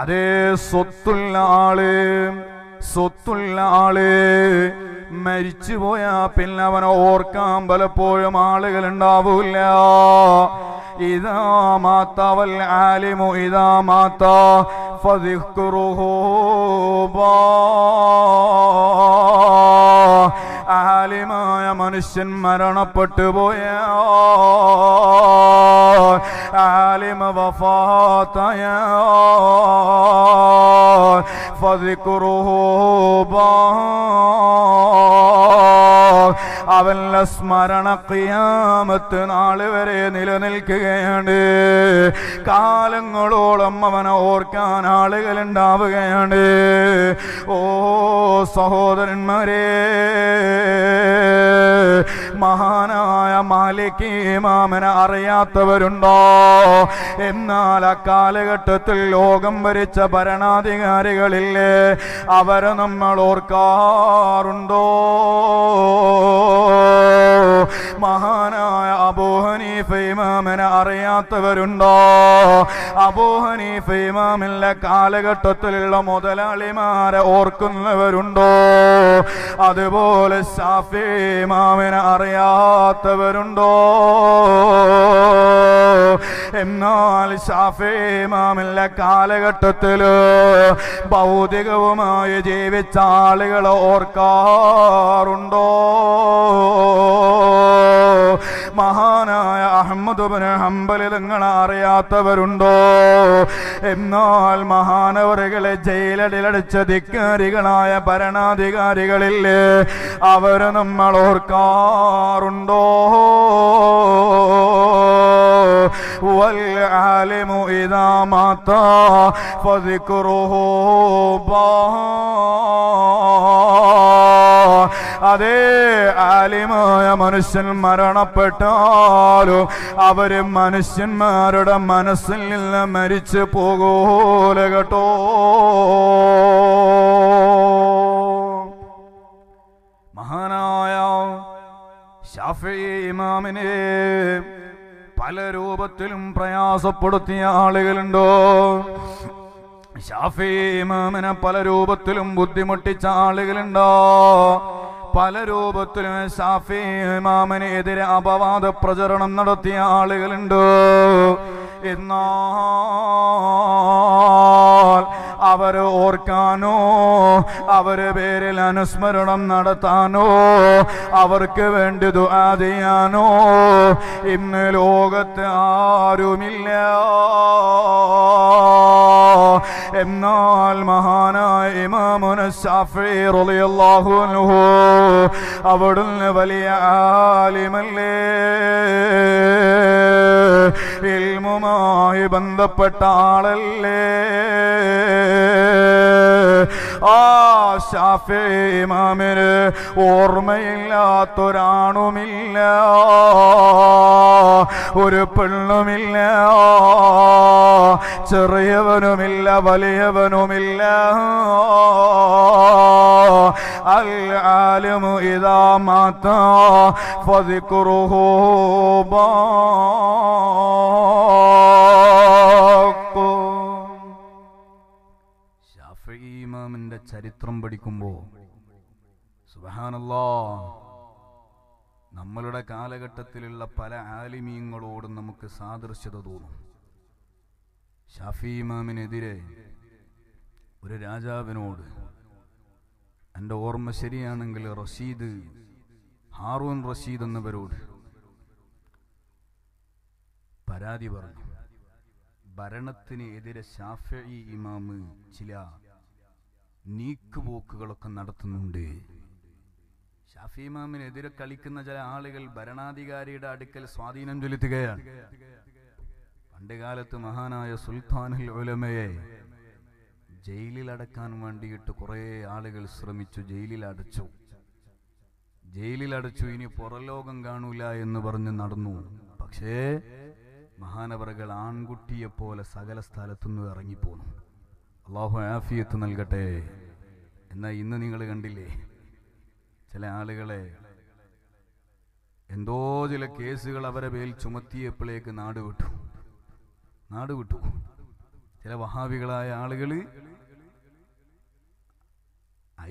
അതേ സ്വത്തുള്ള ആള് മരിച്ചു പോയാ പിന്നെ അവനെ ഓർക്കാൻ പലപ്പോഴും ആളുകൾ ഉണ്ടാവൂല്ല. ഇതാ മാതാവൽ ആലിമു ഇതാ മാതാ ഫദിഖ്റുഹു ബാ. ആലിമായ മനുഷ്യൻ മരണപ്പെട്ടു പോയാ, ആലിമ വഫാതയാ ഫദിഖ്റുഹു ബാ. അവന്റെ സ്മരണ ഖിയാമത്ത് നാൾ വരെ നിലനിൽക്കുകയാണ്. കാലങ്ങളോളം അവനെ ഓർക്കാൻ ആളുകൾ ഉണ്ടാവുകയാണ്. ഓ സഹോദരന്മാരെ, മഹാനായ മാലിക് ഇമാമിനെ അറിയാത്തവരുണ്ടോ? എന്നാൽ ആ കാലഘട്ടത്തിൽ ലോകം ഭരിച്ച ഭരണാധികാരികളില്ലേ, അവരെ നമ്മൾ ഓർക്കാറുണ്ടോ? മഹാനായ അബൂ ഹനീഫ ഇമാമിനെ അറിയാത്തവരുണ്ടോ? അബൂ ഹനീഫ ഇമാമിന്റെ കാലഘട്ടത്തിലുള്ള മുതലാളിമാരെ ഓർക്കുന്നവരുണ്ടോ? അതുപോലെ ശാഫി ഇമാമിനെ അറിയാത്തവരുണ്ടോ? എന്നാൽ ശാഫി ഇമാമിന്റെ കാലഘട്ടത്തില് ഭൗതികവുമായി ജീവിച്ച ആളുകളെ ഓർക്കാറുണ്ടോ? മഹാനായ അഹ്മദ് ഇബ്നു ഹംബൽ തങ്ങളെ അറിയാത്തവരുണ്ടോ? എന്നാൽ മഹാനവറുകളെ ജയിലടിലടിച്ച ധിക്കാരികളായ ഭരണാധികാരികളില്ലേ, അവരെ നമ്മൾ ഓർക്കാറുണ്ടോ? വൽ ആലിമു ഇദാ മാതാ ഫദിക്റുഹു ബാ. അതേ ആലിമായ മനുഷ്യൻ മരണപ്പെട്ടാലും അവര് മനുഷ്യന്മാരുടെ മനസ്സിൽ നിന്ന് മരിച്ചു പോകൂല കേട്ടോ. മഹാനായ ശാഫിഈ ഇമാമിനെ പല രൂപത്തിലും പ്രയാസപ്പെടുത്തിയ ആളുകളുണ്ടോ? ശാഫിഈ ഇമാമിനെ പല രൂപത്തിലും ബുദ്ധിമുട്ടിച്ച ആളുകളുണ്ടോ? പല രൂപത്തിലും ശാഫിഈ ഇമാമിനെതിരെ അപവാദ പ്രചരണം നടത്തിയ ആളുകളുണ്ട്. എന്നാൽ അവര് ഓർക്കാനോ, അവര് പേരിൽ അനുസ്മരണം നടത്താനോ, അവർക്ക് വേണ്ടി ദുആ ചെയ്യാനോ ഇന്ന് ലോകത്ത് ആരുമില്ല. എന്നാൽ മഹാനായ ഇമാമുന ശാഫിഈ റളിയല്ലാഹു അൻഹു അവിടുന്ന് വലിയ ആലിമല്ലേ, ഇൽമുമായി ബന്ധപ്പെട്ട ആളല്ലേ. ആ ശാഫിഈ ഇമാമിന് ഓർമ്മയില്ലാത്തൊരാണുമില്ല, ഒരു പെണ്ണുമില്ല, ചെറിയവനുമില്ല, വലിയവനുമില്ല. അൽ ആലിമു ഇദാ മാതാ ഫദിക്റുഹു ബാ. ശാഫിഈ ഇമാമിന്റെ ചരിത്രം പഠിക്കുമ്പോൾ സുബ്ഹാനല്ലാഹ്, നമ്മളുടെ കാലഘട്ടത്തിലുള്ള പല ആലിമീങ്ങളോടും നമുക്ക് സാദൃശ്യത തോന്നും. ശാഫിഈ ഇമാമിനെതിരെ ഒരു രാജാവിനോട്, എൻ്റെ ഓർമ്മ ശരിയാണെങ്കിൽ റഷീദ്, ഹാറൂൻ റഷീദ് എന്നവരോട് പരാതി പറഞ്ഞു. ഭരണത്തിന് എതിരെ ശാഫിഈ ഇമാമ് ചില നീക്കുപോക്കുകളൊക്കെ നടത്തുന്നുണ്ട്. ഷാഫി ഇമാമിനെതിരെ കളിക്കുന്ന ചില ആളുകൾ ഭരണാധികാരിയുടെ അടുക്കൽ സ്വാധീനം ചെലുത്തുകയാണ്. പണ്ടുകാലത്ത് മഹാനായ സുൽത്താനുൽ ഉലമയെ ജയിലിലടക്കാൻ വേണ്ടിയിട്ട് കുറേ ആളുകൾ ശ്രമിച്ചു, ജയിലിലടച്ചു. ഇനി പുറലോകം കാണൂല എന്ന് പറഞ്ഞ് നടന്നു. പക്ഷേ മഹാനവറുകൾ ആൺകുട്ടിയെപ്പോലെ സകല സ്ഥലത്തുനിന്ന് ഇറങ്ങിപ്പോന്നു. അള്ളാഹു ആഫിയത്ത് നൽകട്ടെ. എന്നാൽ ഇന്ന് നിങ്ങൾ കണ്ടില്ലേ, ചില ആളുകളെ എന്തോ ചില കേസുകൾ അവരെ മേൽ ചുമത്തിയപ്പോഴേക്ക് നാട് വിട്ടു. ചില വഹാബികളായ ആളുകൾ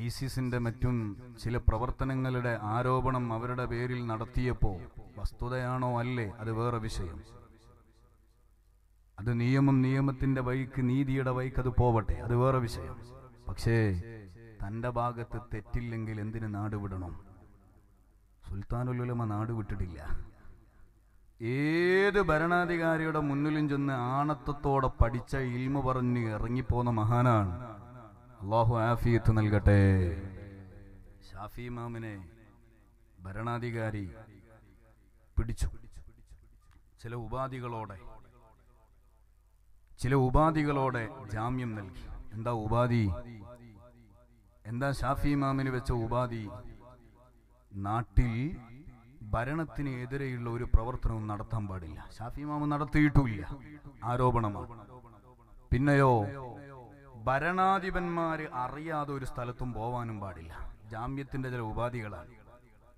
ഐസിസിന്റെ മറ്റും ചില പ്രവർത്തനങ്ങളുടെ ആരോപണം അവരുടെ പേരിൽ നടത്തിയപ്പോൾ, വസ്തുതയാണോ അല്ലേ അത് വേറെ വിഷയം, അത് നിയമത്തിന്റെ വഴിക്ക് നീതിയുടെ വഴിക്ക് അത് പോവട്ടെ, അത് വേറെ വിഷയം. പക്ഷേ തൻ്റെ ഭാഗത്ത് തെറ്റില്ലെങ്കിൽ എന്തിന് നാട് വിടണം? സുൽത്താനുൽ ഉലമ നാട് വിട്ടിട്ടില്ല. ഏത് ഭരണാധികാരിയുടെ മുന്നിലും ചെന്ന് ആണത്തത്തോടെ പഠിച്ച ഇൽമു പറഞ്ഞ് ഇറങ്ങിപ്പോന്ന മഹാനാണ്. അള്ളാഹു ആഫിയത്ത് നൽകട്ടെ. ഷാഫി ഇമാമിനെ ഭരണാധികാരി പിടിച്ചു ചില ഉപാധികളോടെ ജാമ്യം നൽകി. എന്താ ഷാഫി ഇമാമിന് വെച്ച ഉപാധി? നാട്ടിൽ ഭരണത്തിന് എതിരെയുള്ള ഒരു പ്രവർത്തനവും നടത്താൻ പാടില്ല. ഷാഫി ഇമാമ് നടത്തിയിട്ടില്ല, ആരോപണമാണ്. പിന്നെയോ ഭരണാധിപന്മാർ അറിയാതെ ഒരു സ്ഥലത്തും പോവാനും പാടില്ല. ജാമ്യത്തിന്റെ ചില ഉപാധികളാണ്.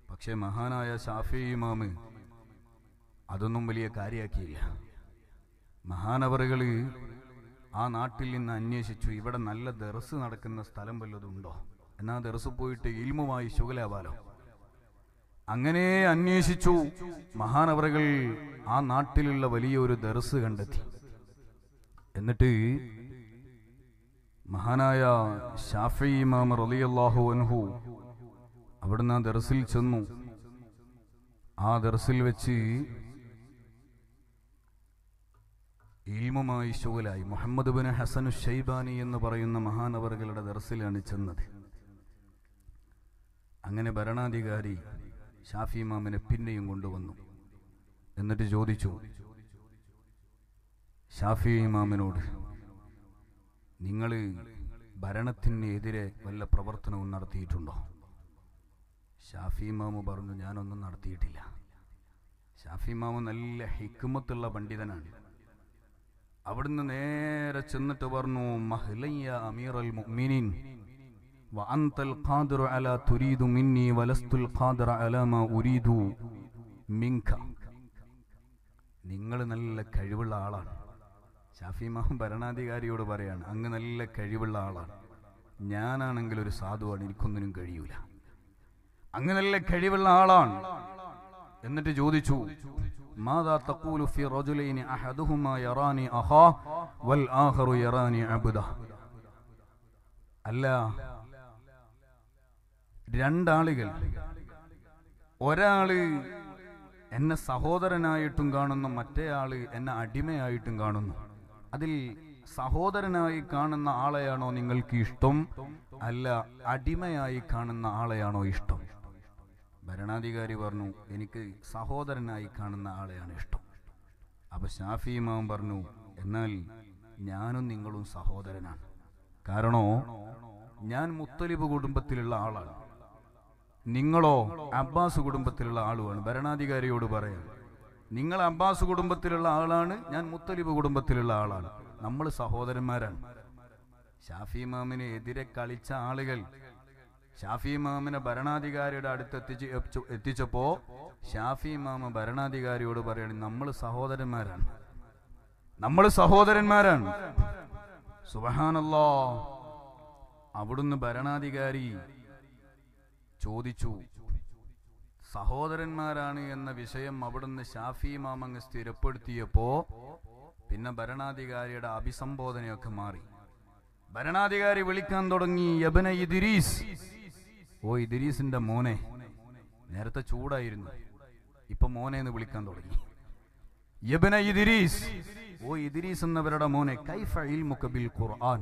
പക്ഷെ മഹാനായ ഷാഫി ഇമാമ് അതൊന്നും വലിയ കാര്യമാക്കിയില്ല. മഹാനവറുകൾ ആ നാട്ടിൽ നിന്ന് അന്വേഷിച്ചു, ഇവിടെ നല്ല ദർസ് നടക്കുന്ന സ്ഥലം വല്ലതുണ്ടോ, എന്നാ ദർസ് പോയിട്ട് ഇൽമുമായി ശുഗലാവാലോ. അങ്ങനെ അന്വേഷിച്ചു. മഹാനവറുകൾ ആ നാട്ടിലുള്ള വലിയൊരു ദർസ് കണ്ടെത്തി. എന്നിട്ട് മഹാനായ ഷാഫി ഇമാം റളിയല്ലാഹു അൻഹു അവിടുന്ന് ആ ദർസിൽ ചെന്നു. ആ ദർസിൽ വെച്ച് ഇൽമുമായി ശുഗലായി. മുഹമ്മദ് ബിൻ ഹസൻ ഷൈബാനി എന്ന് പറയുന്ന മഹാനവറുകളുടെ ദർസിലാണ് ചെന്നത്. അങ്ങനെ ഭരണാധികാരി ഷാഫി ഇമാമിനെ പിന്നെയും കൊണ്ടുവന്നു. എന്നിട്ട് ചോദിച്ചു ഷാഫി ഇമാമിനോട്, നിങ്ങൾ ഭരണത്തിനെതിരെ വല്ല പ്രവർത്തനവും നടത്തിയിട്ടുണ്ടോ? ഷാഫി ഇമാമു പറഞ്ഞു, ഞാനൊന്നും നടത്തിയിട്ടില്ല. ഷാഫി ഇമാമു നല്ല ഹിക്മത്തുള്ള പണ്ഡിതനാണ്. അവിടുന്ന് നേരെ ചെന്നിട്ട് പറഞ്ഞു, മഹ്ലയ്യ അമീറുൽ മുഅ്മിനീൻ വഅൻതൽ ഖാദിറു അലാ തുരീദു മിന്നീ വലസ്തുൽ ഖാദിറു അലാ മാ ഉരീദു മിൻക. നിങ്ങൾ നല്ല കഴിവുള്ള ആളാണ്. ഷാഫി ഇമാം ഭരണാധികാരിയോട് പറയാണ്, അങ്ങ് നല്ല കഴിവുള്ള ആളാണ്, ഞാനാണെങ്കിൽ ഒരു സാധുവാണ്, എനിക്കൊന്നിനും കഴിയൂല. അങ്ങ് നല്ല കഴിവുള്ള ആളാണ്. എന്നിട്ട് ചോദിച്ചു, ماذا تقول في رجلين احدهما يراني اخاه والاخر يراني عبده. അല്ല, രണ്ടാളുകൾ, ഒരാള് എന്നെ സഹോദരനായിട്ടും കാണുന്നു, മറ്റേയാള് എന്നെ അടിമയായിട്ടും കാണുന്നു. അതിൽ സഹോദരനായി കാണുന്ന ആളെയാണോ നിങ്ങൾക്ക് ഇഷ്ടം, അല്ല അടിമയായി കാണുന്ന ആളെയാണോ ഇഷ്ടം? ഭരണാധികാരി പറഞ്ഞു, എനിക്ക് സഹോദരനായി കാണുന്ന ആളെയാണ് ഇഷ്ടം. അപ്പോൾ ഷാഫി ഇമാം പറഞ്ഞു, എന്നാൽ ഞാനും നിങ്ങളും സഹോദരനാണ്. കാരണോ, ഞാൻ മുത്തലിബ് കുടുംബത്തിലുള്ള ആളാണ്, നിങ്ങളോ അബ്ബാസ് കുടുംബത്തിലുള്ള ആളുമാണ്. ഭരണാധികാരിയോട് പറയാം, നിങ്ങൾ അബ്ബാസ് കുടുംബത്തിലുള്ള ആളാണ്, ഞാൻ മുത്തലിബ് കുടുംബത്തിലുള്ള ആളാണ്, നമ്മൾ സഹോദരന്മാരാണ്. ഷാഫി ഇമാമിന് എതിരെ കളിച്ച ആളുകൾ ഷാഫി ഇമാമിനെ ഭരണാധികാരിയുടെ അടുത്ത് എത്തിച്ചപ്പോ ഷാഫി ഇമാമ ഭരണാധികാരിയോട് പറയണം, നമ്മൾ സഹോദരന്മാരാണ്. സുബ്ഹാനല്ലാ. അവിടുന്ന് ഭരണാധികാരി ചോദിച്ചു, സഹോദരന്മാരാണ് എന്ന വിഷയം അവിടുന്ന് ഷാഫി ഇമാമങ്ങ് സ്ഥിരപ്പെടുത്തിയപ്പോ പിന്നെ ഭരണാധികാരിയുടെ അഭിസംബോധനയൊക്കെ മാറി. ഭരണാധികാരി വിളിക്കാൻ തുടങ്ങി, യബ്നെ ഇദ്രീസ്, ഓ ഇദ്രീസിന്റെ മോനെ. നേരത്തെ ചൂടായിരുന്നു, ഇപ്പൊ മോനെ എന്ന് വിളിക്കാൻ തുടങ്ങി. യബ്നെ ഇദ്രീസ്, ഓ ഇദ്രീസ് എന്നവരുടെ മോനെ, കൈഫ ഇൽമുക ബിൽ ഖുർആൻ,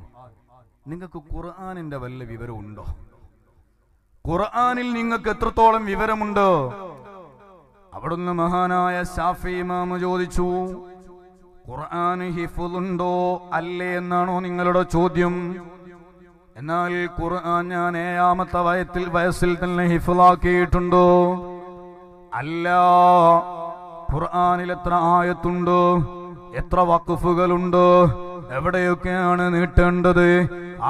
നിങ്ങൾക്ക് ഖുർആനിന്റെ വല്ല വിവരമുണ്ടോ? ഖുർആനിൽ നിങ്ങൾക്ക് എത്രത്തോളം വിവരമുണ്ട്? അവിടുന്ന് മഹാനായ ശാഫി ഇമാം ചോദിച്ചു, ഖുർആൻ ഹിഫ്ലുണ്ടോ അല്ലേ എന്നാണോ നിങ്ങളുടെ ചോദ്യം? എന്നാൽ ഖുർആൻ ഞാൻ 7ാമത്തെ വയസ്സിൽ തന്നെ ഹിഫ്ലാക്കിയിട്ടുണ്ടോ? അല്ല. ഖുർആനിൽ എത്ര ആയത്തുണ്ട്, എത്ര വഖഫുകളുണ്ട്, എവിടെയൊക്കെയാണ് നീട്ടേണ്ടത്,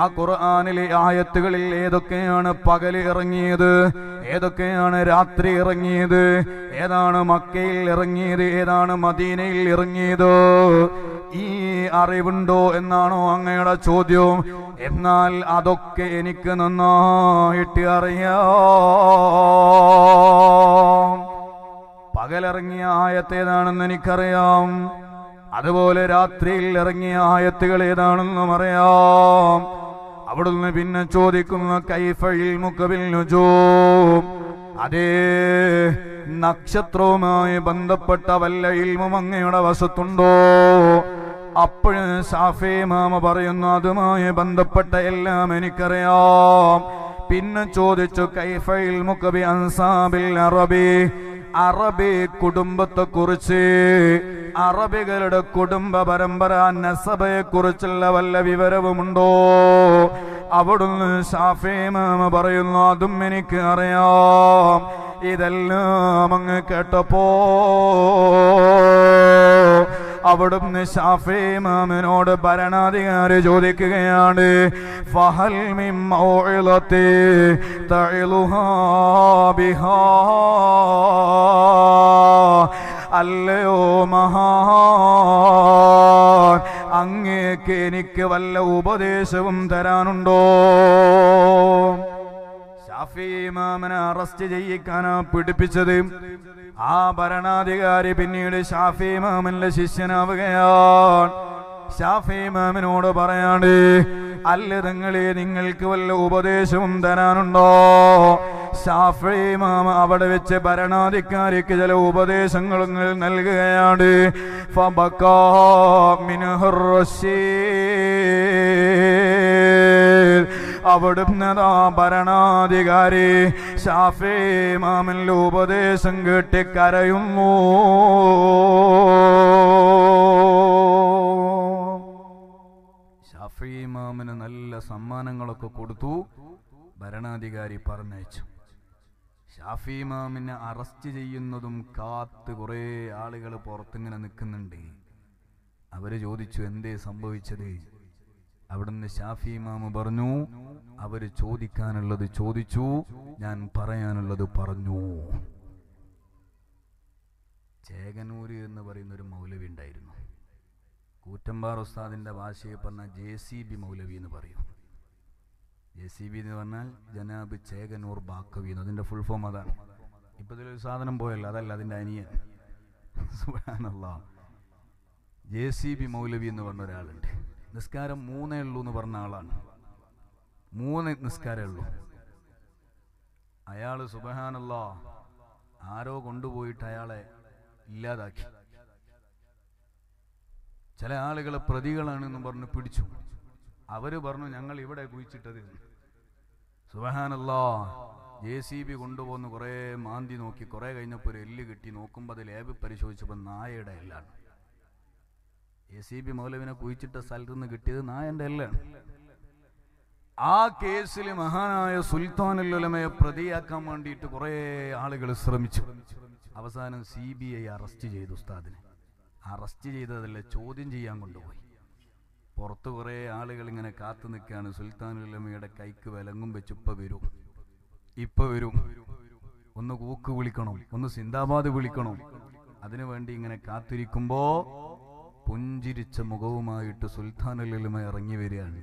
ആ ഖുർആനിലെ ആയത്തുകളിൽ ഏതൊക്കെയാണ് പകല് ഇറങ്ങിയത്, ഏതൊക്കെയാണ് രാത്രി ഇറങ്ങിയത്, ഏതാണ് മക്കയിൽ ഇറങ്ങിയത്, ഏതാണ് മദീനയിൽ ഇറങ്ങിയത്, ഈ അറിവുണ്ടോ എന്നാണോ അങ്ങയുടെ ചോദ്യം? എന്നാൽ അതൊക്കെ എനിക്ക് നന്നായിട്ട് അറിയാം. പകലിറങ്ങിയ ആയത്ത് ഏതാണെന്ന് എനിക്കറിയാം, അതുപോലെ രാത്രിയിൽ ഇറങ്ങിയ ആയത്തുകൾ ഏതാണെന്നും അറിയാം. അവിടുന്ന് പിന്നെ ചോദിക്കുന്ന കൈഫയിൽ മുഖവിൽ നുജൂം, അതേ നക്ഷത്രവുമായി ബന്ധപ്പെട്ട വല്ല ഇൽമും അങ്ങയുടെ വശത്തുണ്ടോ? അപ്പോഴും ഷാഫി ഇമാം പറയുന്നു, അതുമായി ബന്ധപ്പെട്ട എല്ലാം എനിക്കറിയാം. പിന്നെ ചോദിച്ചു കൈഫയിൽ മുഖബി അൻസാബിൽ അറബി, അറബി കുടുംബത്തെ കുറിച്ച്, അറബികളുടെ കുടുംബ പരമ്പര നസബയെ കുറിച്ചുള്ള വല്ല വിവരവുമുണ്ടോ? അവിടുന്ന് ഷാഫി ഇമാം പറയുന്നു, അതും എനിക്ക് അറിയാം. ഇതെല്ലാം അങ്ങ് കേട്ടപ്പോ അവിടുന്ന് ഷാഫി ഇമാമിനോട് ഭരണാധികാരി ചോദിക്കുകയാണ്, ഫഹൽ മിൻ മൗഇളതി തഇലുഹാ ബിഹാ, അല്ലയോ മഹാൻ, അങ്ങേക്ക് എനിക്ക് വല്ല ഉപദേശവും തരാനുണ്ടോ? ഷാഫി ഇമാമിനെ അറസ്റ്റ് ചെയ്യിക്കാനാ പിടിപ്പിച്ചത്. ആ ഭരണാധികാരി പിന്നീട് ഷാഫി ഇമാമിന്റെ ശിഷ്യനാവുകയാണ്. ഷാഫി ഇമാമിനോട് പറയാണ്ട്, അല്ല തങ്ങളെ, നിങ്ങൾക്ക് വല്ല ഉപദേശവും തരാനുണ്ടോ? ഷാഫി ഇമാം അവിടെ വെച്ച് ഭരണാധികാരിക്ക് ചില ഉപദേശങ്ങൾ നൽകുകയാണ്. ഫബക്കാ മിൻഹു റസീൽ, അവിടുന്ന് ഭരണാധികാരി ഷാഫി ഇമാമിന്റെ ഉപദേശം കേട്ട് കരയുന്നു. ഷാഫി ഇമാമിന് നല്ല സമ്മാനങ്ങളൊക്കെ കൊടുത്തു ഭരണാധികാരി പറഞ്ഞയച്ചു. ഷാഫി ഇമാമിനെ അറസ്റ്റ് ചെയ്യുന്നതും കാത്ത് കുറേ ആളുകൾ പുറത്തിങ്ങനെ നിൽക്കുന്നുണ്ട്. അവര് ചോദിച്ചു, എന്തേ സംഭവിച്ചത്? അവിടുന്ന് ഷാഫി ഇമാം പറഞ്ഞു, അവർ ചോദിക്കാനുള്ളത് ചോദിച്ചു, ഞാൻ പറയാനുള്ളത് പറഞ്ഞു. ചേകനൂര് എന്ന് പറയുന്ന ഒരു മൗലവി ഉണ്ടായിരുന്നു. കൂറ്റമ്പാർ ഉസ്താദിൻ്റെ ഭാഷയെ പറഞ്ഞാൽ JCB മൗലവി എന്ന് പറയും. JCB എന്ന് പറഞ്ഞാൽ ജനാബ് ചേകനൂർ ബാക്കവി എന്ന്, അതിൻ്റെ ഫുൾ ഫോം അതാണ്. ഇപ്പം ഇതിലൊരു സാധനം പോയല്ലോ, അതല്ല അതിൻ്റെ അനിയൻ. സുബ്ഹാനല്ലാഹ്. JCB മൗലവി എന്ന് പറഞ്ഞ ഒരാളുണ്ട്. നിസ്കാരം 3 ഉള്ളൂ എന്ന് പറഞ്ഞ ആളാണ്. 3 നിസ്കാരമേ ഉള്ളൂ. അയാൾ സുബ്ഹാനല്ലാഹ് ആരോ കൊണ്ടുപോയിട്ട് അയാളെ ഇല്ലാതാക്കി. ചില ആളുകളെ പ്രതികളാണെന്ന് പറഞ്ഞ് പിടിച്ചു. അവർ പറഞ്ഞു, ഞങ്ങൾ ഇവിടെ കുഴിച്ചിട്ടത്. സുബ്ഹാനല്ലാഹ്. JCB കൊണ്ടുപോകുന്ന കുറേ മാന്തി നോക്കി, കുറേ കഴിഞ്ഞപ്പോൾ ഒരു എല്ല് കിട്ടി. നോക്കുമ്പോൾ അത് ലേബിൽ പരിശോധിച്ചപ്പോൾ നായയുടെ എല്ലാണ്. JCB മൗലവിനെ കുഴിച്ചിട്ട സ്ഥലത്ത് നിന്ന് കിട്ടിയത് നായന്റെ എല്ലാണ്. ആ കേസിൽ മഹാനായ സുൽത്താനുൽ ഉലമയെ പ്രതിയാക്കാൻ വേണ്ടിയിട്ട് കുറേ ആളുകൾ ശ്രമിച്ചു. അവസാനം CBI അറസ്റ്റ് ചെയ്തു ഉസ്താദിനെ. അറസ്റ്റ് ചെയ്തതല്ല, ചോദ്യം ചെയ്യാൻ കൊണ്ടുപോയി. പുറത്ത് കുറേ ആളുകൾ ഇങ്ങനെ കാത്തു നിൽക്കുകയാണ്. സുൽത്താനുൽ ഉലമയുടെ കൈക്ക് വിലങ്ങും വെച്ച് ഇപ്പം വരും, ഇപ്പം വരും, ഒന്ന് കൂക്ക് വിളിക്കണം, ഒന്ന് സിന്ദാബാദ് വിളിക്കണം. അതിനുവേണ്ടി ഇങ്ങനെ കാത്തിരിക്കുമ്പോൾ പുഞ്ചിരിച്ച മുഖവുമായിട്ട് സുൽത്താനുൽ ഉലമ ഇറങ്ങി വരികയാണ്.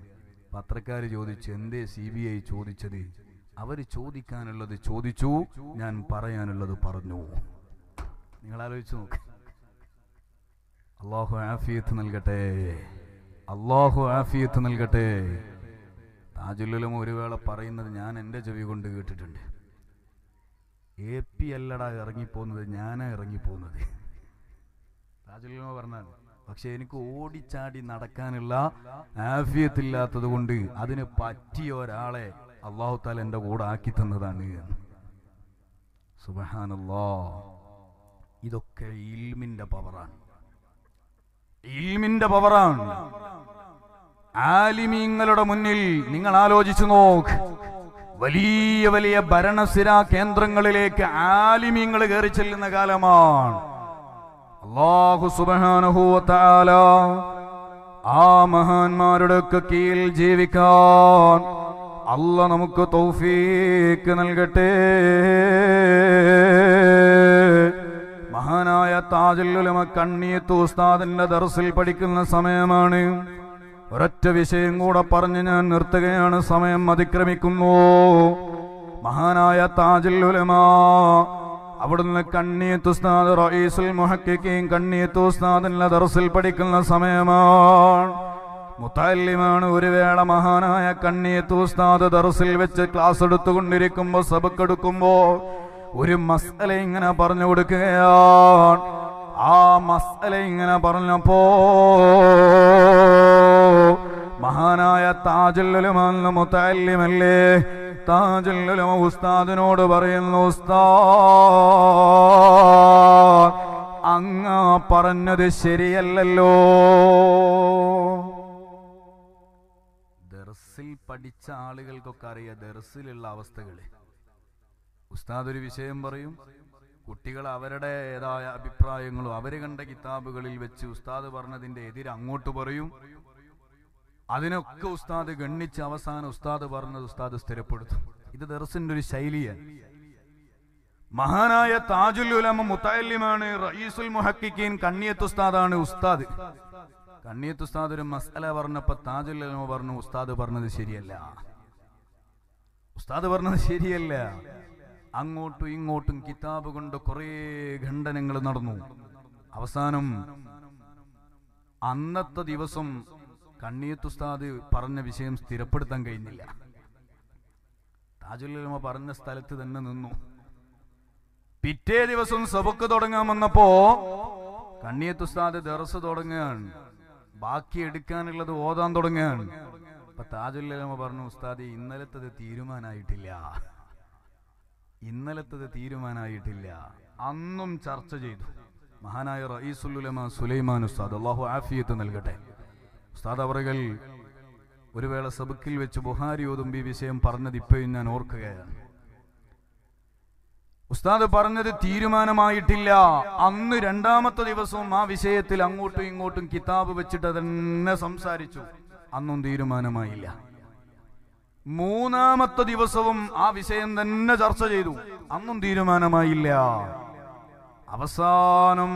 പത്രക്കാർ ചോദിച്ചു, എന്തേ CBI ചോദിച്ചത്? അവർ ചോദിക്കാനുള്ളത് ചോദിച്ചു, ഞാൻ പറയാനുള്ളത് പറഞ്ഞു. നിങ്ങൾ ആലോചിച്ചു നോക്ക്. അല്ലാഹു ആഫിയത്ത് നൽകട്ടെ, അല്ലാഹു ആഫിയത്ത് നൽകട്ടെ. താജുൽ ഉലമ ഒരു വേള പറയുന്നത് ഞാൻ എൻ്റെ ചെവി കൊണ്ട് കേട്ടിട്ടുണ്ട്. AP അല്ലടാ ഇറങ്ങിപ്പോകുന്നത്, ഞാനാ ഇറങ്ങിപ്പോകുന്നത്. താജുൽ ഉലമ പറഞ്ഞാൽ പക്ഷേ എനിക്ക് ഓടിച്ചാടി നടക്കാനുള്ള ആഫിയത്തില്ലാത്തത് കൊണ്ട് അതിന് പറ്റിയ ഒരാളെ അള്ളാഹു താല എൻ്റെ കൂടെ ആക്കി തന്നതാണ്. സുബ്ഹാനല്ലാഹ്, ഇതൊക്കെ ഇൽമിന്റെ പവറാണ്, ഇൽമിന്റെ പവറാണ്. ആലിമീങ്ങളുടെ മുന്നിൽ നിങ്ങൾ ആലോചിച്ചു നോക്ക്, വലിയ വലിയ ഭരണസിര കേന്ദ്രങ്ങളിലേക്ക് ആലിമീങ്ങൾ കയറി ചെല്ലുന്ന കാലമാണ്. അല്ലാഹു സുബ്ഹാനഹു വ തആല ആ മഹാന്മാരുടെ ഒക്കെ കീഴിൽ ജീവിക്കാൻ അല്ലാഹ് നമുക്ക് തൗഫീഖ് നൽകട്ടെ. മഹാനായ താജുൽ ഉലമ കണ്ണിയത്ത് ഉസ്താദിന്റെ ദർസിൽ പഠിക്കുന്ന സമയമാണ്. ഒരൊറ്റ വിഷയം കൂടെ പറഞ്ഞ് ഞാൻ നിർത്തുകയാണ്, സമയം അതിക്രമിക്കുന്നു. മഹാനായ താജുൽ ഉലമ അവിടുന്ന് കണ്ണിയത്ത് ഉസ്താദ് റഈസുൽ മുഹഖിഖീൻ കണ്ണിയത്ത് ഉസ്താദിന്റെ ദർസിൽ പഠിക്കുന്ന സമയമാണ്. മുത്തല്ലിമാണ്. ഒരു വേള മഹാനായ കണ്ണിയത്ത് ഉസ്താദ് ദർസിൽ വെച്ച് ക്ലാസ് എടുത്തുകൊണ്ടിരിക്കുമ്പോൾ, സബക്കെടുക്കുമ്പോൾ ഒരു മസ്അല ഇങ്ങനെ പറഞ്ഞു കൊടുക്കുകയാണ്. ആ മസ്അല ഇങ്ങനെ പറഞ്ഞപ്പോ മഹാനായ താജുൽ ഉലമ മുതഅല്ലിമല്ലേ താജുൽ ഉലമ ഉസ്താദിനോട് പറയുന്നു, ഉസ്താദ് അങ്ങ് പറഞ്ഞത് ശരിയല്ലല്ലോ. ദർസിൽ പഠിച്ച ആളുകൾക്കൊക്കെ അറിയാം ദർസിലുള്ള അവസ്ഥകളെ. ഉസ്താദ് ഒരു വിഷയം പറയും, കുട്ടികൾ അവരുടേതായ അഭിപ്രായങ്ങളും അവർ കണ്ട കിതാബുകളിൽ വെച്ച് ഉസ്താദ് പറഞ്ഞതിൻ്റെ എതിരെ അങ്ങോട്ട് പറയും. അതിനൊക്കെ ഉസ്താദ് ഗണ്ണിച്ച് അവസാനം ഉസ്താദ് പറഞ്ഞത് ഉസ്താദ് സ്ഥിരപ്പെടുത്തും. ഇത് ദർസിന്റെ ഒരു ശൈലിയാണ്. മഹാനായ താജുൽ ഉലമ മുതഅല്ലിമാണ്, റഈസുൽ മുഹഖിഖീൻ കണ്ണിയത്ത് ഉസ്താദാണ് ഉസ്താദ്. കണ്ണിയത്ത് ഉസ്താദ് ഒരു മസല പറഞ്ഞപ്പോൾ താജുൽ ഉലമ പറഞ്ഞു, ഉസ്താദ് പറഞ്ഞത് ശരിയല്ല, ഉസ്താദ് പറഞ്ഞത് ശരിയല്ല. അങ്ങോട്ടും ഇങ്ങോട്ടും കിതാബ് കൊണ്ട് കുറേ ഖണ്ഡനങ്ങൾ നടന്നു. അവസാനം അന്നത്തെ ദിവസം കണ്ണിയത്ത് ഉസ്താദ് പറഞ്ഞ വിഷയം സ്ഥിരപ്പെടുത്താൻ കഴിഞ്ഞില്ല. താജുൽ ഉലമ പറഞ്ഞ സ്ഥലത്ത് തന്നെ നിന്നു. പിറ്റേ ദിവസം സബക്ക് തുടങ്ങാൻ വന്നപ്പോ കണ്ണിയത്ത് ഉസ്താദ് ദർസ് തുടങ്ങുകയാണ്, ബാക്കി എടുക്കാനുള്ളത് ഓതാൻ തുടങ്ങുകയാണ്. അപ്പൊ താജുൽ ഉലമ പറഞ്ഞു, ഉസ്താദ് ഇന്നലത്തത് തീരുമാനമായിട്ടില്ല, ഇന്നലത്തത് തീരുമാനമായിട്ടില്ല. അന്നും ചർച്ച ചെയ്തു. മഹാനായ റഈസുൽ ഉലമ സുലൈമാൻ ഉസ്താദ്, അല്ലാഹു ആഫിയത്ത് നൽകട്ടെ, ഉസ്താദ് അവറുകൾ ഒരു വേള സബക്കിൽ വെച്ച് ബുഹാരി ഓതുമ്പി വിഷയം പറഞ്ഞത് ഇപ്പോഴും ഞാൻ ഓർക്കുകയാണ്. ഉസ്താദ് പറഞ്ഞത് തീരുമാനമായിട്ടില്ല. അന്ന് രണ്ടാമത്തെ ദിവസവും ആ വിഷയത്തിൽ അങ്ങോട്ടും ഇങ്ങോട്ടും കിതാബ് വെച്ചിട്ട് തന്നെ സംസാരിച്ചു. അന്നും തീരുമാനമായില്ല. മൂന്നാമത്തെ ദിവസവും ആ വിഷയം തന്നെ ചർച്ച ചെയ്തു. അന്നും തീരുമാനമായില്ല. അവസാനം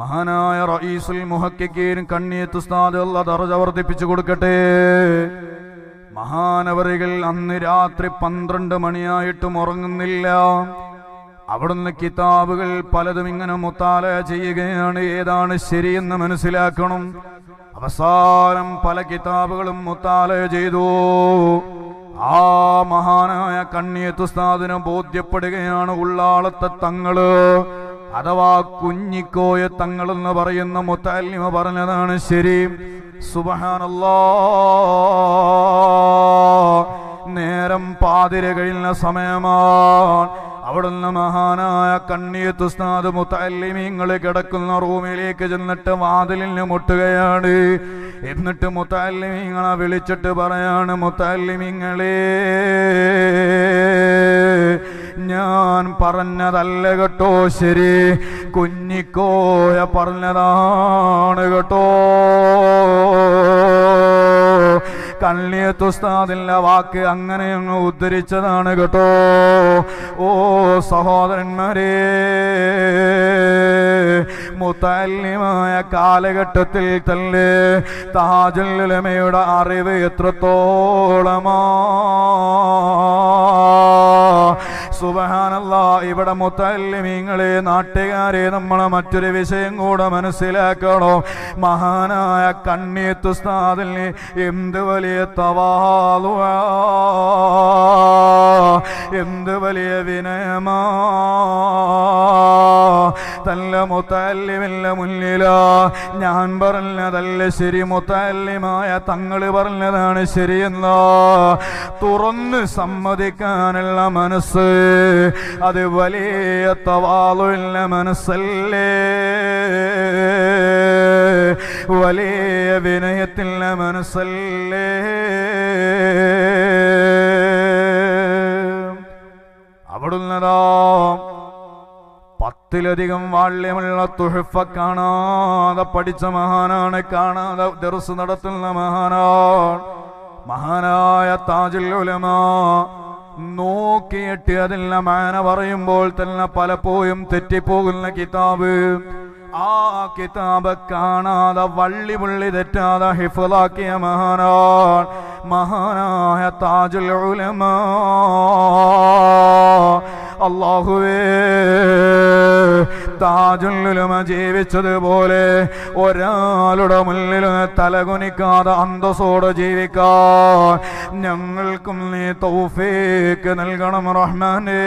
മഹാനായ റഈസുൽ മുഹഖിഖീൻ കണ്ണിയത്ത് ഉസ്താദ് അല്ലാഹു ദർജ വർദ്ധിപ്പിച്ചു കൊടുക്കട്ടെ, മഹാനവറികൾ അന്ന് രാത്രി 12 മണിയായിട്ടും ഉറങ്ങുന്നില്ല. അവിടുന്ന് കിതാബുകൾ പലതും ഇങ്ങനെ മുത്താല ചെയ്യുകയാണ്, ഏതാണ് ശരിയെന്ന് മനസ്സിലാക്കണം. അവസാനം പല കിതാബുകളും മുത്താല ചെയ്തു. ആ മഹാനായ കണ്ണിയത്ത് ഉസ്താദിന് ബോധ്യപ്പെടുകയാണ്, ഉള്ളാളത്തെ തങ്ങള് അഥവാ കുഞ്ഞിക്കോയ തങ്ങളെന്ന് പറയുന്ന മുതഅല്ലിമ പറഞ്ഞതാണ് ശരി. സുബ്ഹാനല്ലാഹ്, നേരം പാതിര കഴിഞ്ഞ സമയമാണ്. അവിടുന്ന് മഹാനായ കണ്ണിയത്ത് ഉസ്താദ് മുതഅല്ലിമീങ്ങൾ കിടക്കുന്ന റൂമിലേക്ക് ചെന്നിട്ട് വാതിലിന് മുട്ടുകയാണ്. എന്നിട്ട് മുതഅല്ലിമീങ്ങളെ വിളിച്ചിട്ട് പറയാണ്, മുതഅല്ലിമീങ്ങളെ ഞാൻ പറഞ്ഞതല്ല കേട്ടോ ശരി, കുഞ്ഞിക്കോയ പറഞ്ഞതാണ് കേട്ടോ. കണ്ണിയത്ത് ഉസ്താദിന്റെ വാക്ക് അങ്ങനെ അങ്ങ് ഉദ്ധരിച്ചതാണ് കേട്ടോ. ഓ സഹോദരന്മാരെ, മുതഅല്ലിമായ കാലഘട്ടത്തിൽ തന്നെ താജുൽ ഉലമയുടെ അറിവ് എത്രത്തോളമാ. സുബ്ഹാനല്ലാഹ്, ഇവിടെ മുതഅല്ലിമീങ്ങളെ നാട്ടുകാരെ നമ്മളെ മറ്റൊരു വിഷയം കൂടെ മനസ്സിലാക്കണോ. മഹാനായ കണ്ണിയത്ത് ഉസ്താദിന് എന്ത് വലിയ തവാളു, എന്ത് വലിയ വിനയമാ. അതല്ല മുത്തല്ലിമില്ല മുന്നിലോ. ഞാൻ പറഞ്ഞതല്ല ശരി, മുത്തല്ലിമായ തങ്ങൾ പറഞ്ഞതാണ് ശരിയെന്നോ തുറന്ന് സമ്മതിക്കാനുള്ള മനസ്സ്, അത് വലിയ തവാളുള്ള മനസ്സല്ലേ, വലിയ വിനയത്തിലുള്ള മനസ്സല്ലേ. അവിടുന്നതോ 10ലധികം വാള്യമുള്ള തുഹഫ കാണാതെ പഠിച്ച മഹാനാണ്, കാണാതെ ദർസ് നടത്തുന്ന മഹാനാണ്. മഹാനായ താജുൽ ഉലമാ നോക്കിയിട്ട് അതില്ല മാന പറയുമ്പോൾ തന്നെ പലപ്പോഴും തെറ്റിപ്പോകുന്ന കിതാബ്, ആ കിതാബ് കാണാതെ വള്ളി പുള്ളി തെറ്റാതെ ഹിഫ്ളാക്കിയ മഹാനാണ് മഹാനായ താജുൽ ഉലമാ. അല്ലാഹുവേ, താജുൽ ഉലമ ജീവിച്ചതുപോലെ ഒരാളുടെ മുന്നിൽ തലകുനിക്കാതെ അന്തസ്സോടെ ജീവിക്കാൻ ഞങ്ങൾക്കും നീ തൗഫീഖ് നൽകണം റഹ്മാനേ.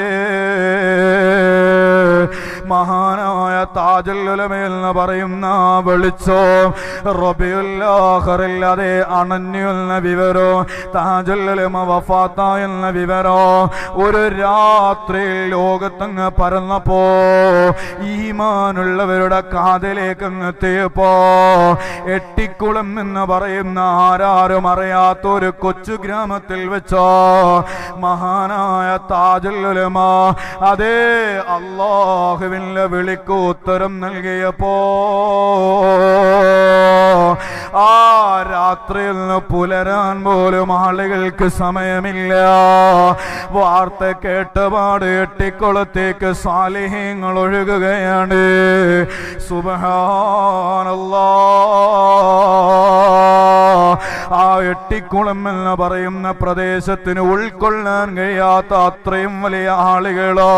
മഹാനായ താജുൽ ഉലമ എന്ന് പറയുന്ന വെളിച്ചോ റബിയുൽ ആഖിറിൽ അതേ അണഞ്ഞുന്ന വിവരോ, താജുൽ ഉലമ വഫാത്തായെന്ന വിവരോ ഒരു രാത്രി ലോകത്തങ്ങ് പരന്നപ്പോ ഈമാനുള്ളവരുടെ കാതിലേക്ക് എത്തിയപ്പോ എട്ടിക്കുളം എന്ന് പറയുന്ന ആരാരും അറിയാത്ത ഒരു കൊച്ചു ഗ്രാമത്തിൽ വെച്ചോ മഹാനായ താജുൽ ഉലമ അതേ അല്ലാഹുവിന്റെ വിളിക്ക് ഉത്തരം നൽകിയപ്പോ ആ രാത്രിയിൽ നിന്ന് പുലരാൻ പോലും ആളുകൾക്ക് സമയമില്ല. വാർത്ത കേട്ടപാട് എട്ടിക്കുളത്തേക്ക് സാലിഹ്യങ്ങൾ ഒഴുകുകയാണ്. സുബ്ഹാനല്ലാഹ്, ആ എട്ടിക്കുളം എന്ന് പറയുന്ന പ്രദേശത്തിന് ഉൾക്കൊള്ളാൻ കഴിയാത്ത അത്രയും വലിയ ആളുകളോ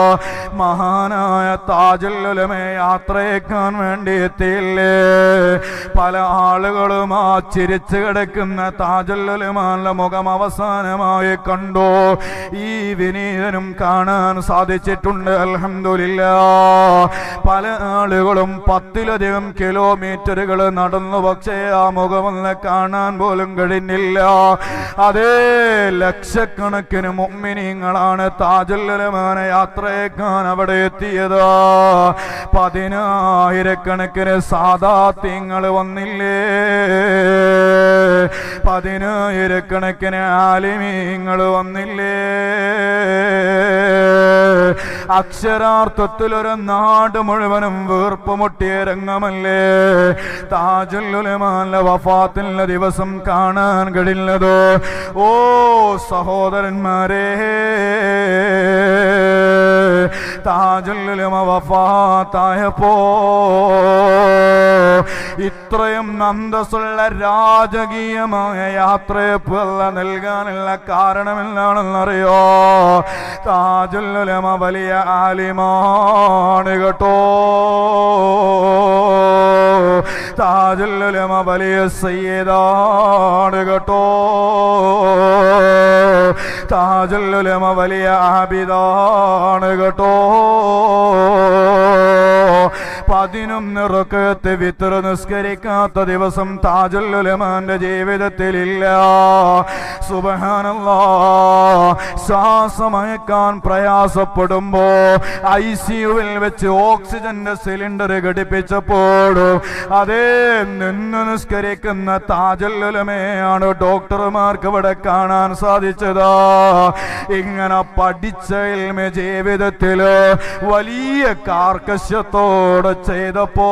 മഹാനായ താജുൽ ഉലമ യാത്രയേക്കാൻ വേണ്ടി എത്തിയില്ലേ. പല ആളുകളും ആ ചിരിച്ചു കിടക്കുന്ന താജുൽ ഉലമാന്റെ മുഖം അവസാനമായി കണ്ടു. ഈ വിനീതനും കാണാൻ സാധിച്ചിട്ടുണ്ട് അൽഹംദുലില്ലാഹ്. പല ആളുകളും 10ലധികം കിലോമീറ്ററുകൾ നടന്നു, പക്ഷേ ആ മുഖമൊന്ന് കാണാൻ പോലും കഴിഞ്ഞില്ല. അതേ ലക്ഷക്കണക്കിന് മുഅ്മിനീങ്ങളാണ് താജുൽ ഉലമാനെ യാത്രയേക്കാൻ അവിടെ എത്തിയത്. 10000കണക്കിന് സാദാത്യങ്ങൾ വന്നില്ലേ, 10000കണക്കിന് ആലിമീങ്ങൾ വന്നില്ലേ. അക്ഷരാർത്ഥത്തിൽ ഒരു നാട് മുഴുവനും വീർപ്പുമുട്ടിയ രംഗമല്ലേ താജുൽ ഉലമാന്റെ വഫാത്തിന്റെ ദിവസം കാണാൻ കഴിയുന്നത്. ഓ സഹോദരന്മാരെ, താജുൽ ഉലമ വഫാത്തായപ്പോ ഇത്രയും അന്തസ്സുള്ള രാജകീയമായ യാത്രയെ നൽകാനുള്ള കാരണമെന്താണെന്നറിയോ? താജുൽ ഉലമ വലിയ ആലിമാണ് കേട്ടോ, താജുൽ ഉലമ വലിയ സയ്യിദാണ് കേട്ടോ, താജുൽ ഉലമ വലിയ ആബിദാണ് കേട്ടോ. 11 റക്അത്ത് വിത്ർ നിസ്കരിക്കാത്ത ദിവസം താജുൽ ഉലമാന്റെ ജീവിതത്തിലില്ല. സുബ്ഹാനല്ലാഹ്, ശ്വാസമയക്കാൻ പ്രയാസപ്പെടുമ്പോ ICUവിൽ വെച്ച് ഓക്സിജന്റെ സിലിണ്ടർ ഘടിപ്പിച്ചപ്പോഴും അതേ നിന്ന് നിസ്കരിക്കുന്ന താജുൽ ഉലമയാണ് ഡോക്ടർമാർക്ക് ഇവിടെ കാണാൻ സാധിച്ചത്. ഇങ്ങനെ പഠിച്ച ഇൽമ ജീവിതത്തില് വലിയ കാർക്കശ്യത്തോടെ ചെയ്തപ്പോ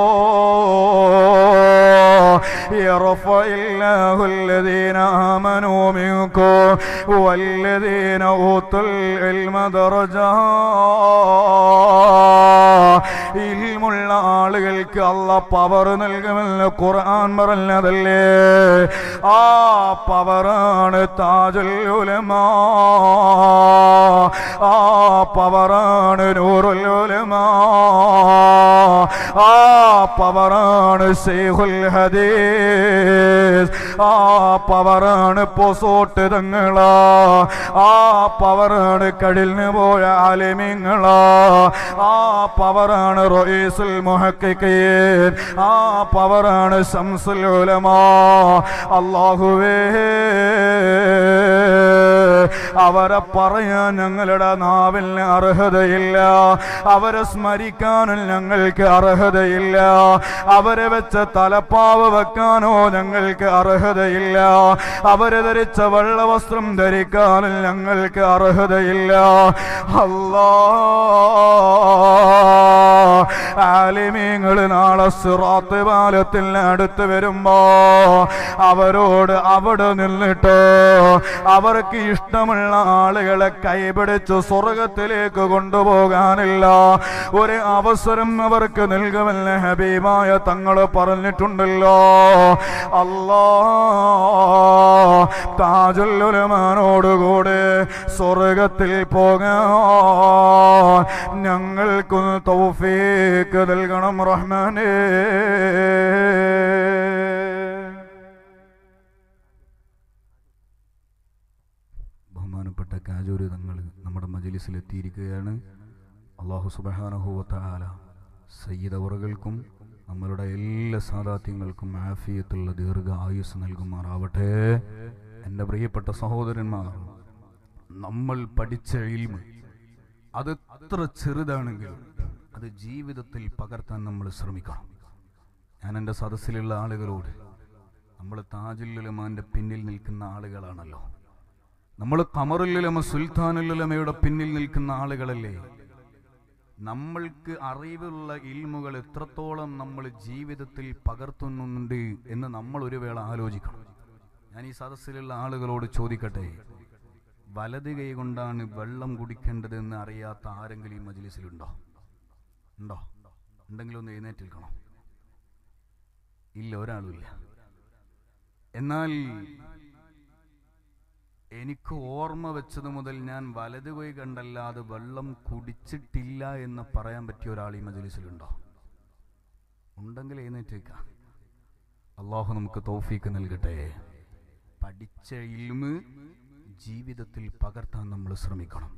യർഫഇല്ലാഹു അൽദീന ആമനൂ മിൻകും വല്ലദീന ഊതുൽ ഇൽമ ദറജാത്. ഇൽമുള്ള ആളുകൾക്ക് അല്ലാഹ് പവർ നൽകുമെന്ന് ഖുർആൻ പറഞ്ഞതല്ലേ, ആ പവറാണ് താജുൽ ഉലമ, ആ പവറാണ് നൂറുൽ ഉലമ. Pawaran Sheikhul Hadith, Pawaran Posot Dangala, Pawaran Kadilne Boya Alimingala, Pawaran Roisul Muhakkikin, Pawaran Shamsul Ulama, Allahuve, Avara Parayan Nangalada Navil Arhadilla, Avaras Marikan Nangal Karahadilla, Avarevata Talapava Vakano Nangal Karahadilla, Avarevata Valavastram Derikan Nangal Karahadilla, Allah Alimingalanala Surati Valatil Adatavirumba, Avarod Avadanilito, Avarkishtamala Kaibet Soragatilek Gundaboganilla, Uri Avasaram Avakanilgavan Habibaya Tangala Paranitundilla, Allah Tajul Lamano Gode, Soragatil Poga, Nangal Kun Tawfiq Delganam Rahmane. Kajuri Dangal, Namada Majilisil Tirikana, Allah Subhanahu wa Ta'ala, Sayyida Vargalkum, Amalada Il Sadatingalkum, Afiatul Dirga Ayus Nalgum Ravate, and the Brepata Sahodar in Mar Namal Padicha Ilm Ada Chiridanagil, Ada G with the Til Pakartan Namal Sramika, and under Sadasililla Allegroad, Amalatajil and the Pinil Nilkana Allegalanalo. Namal Kamarilla Sultanilla made a pinil Nilkana Allegalay. Namalk Arrival Ilmugal Tratolam Namal G with the Til Pagartunundi in the Namal Rivella Halogical. And his other Sililla Allegal Chodicate Valadi Gundan, Velam Gudikanda in Aria Tarangali Majilisilunda. No, Danglon the Natilcon Illoralulia. Enal. എനിക്ക് ഓർമ്മ വെച്ചതു മുതൽ ഞാൻ വലതുകൈ കണ്ടല്ലാതെ വെള്ളം കുടിച്ചിട്ടില്ല എന്ന് പറയാൻ പറ്റിയ ഒരാൾ ഈ മജ്‌ലിസിലുണ്ടോ ഉണ്ടെങ്കിൽ എഴുന്നേറ്റേക്ക അല്ലാഹു നമുക്ക് തൗഫീഖ് നൽകട്ടെ പഠിച്ച ഇൽമ് ജീവിതത്തിൽ പകർത്താൻ നമ്മൾ ശ്രമിക്കണം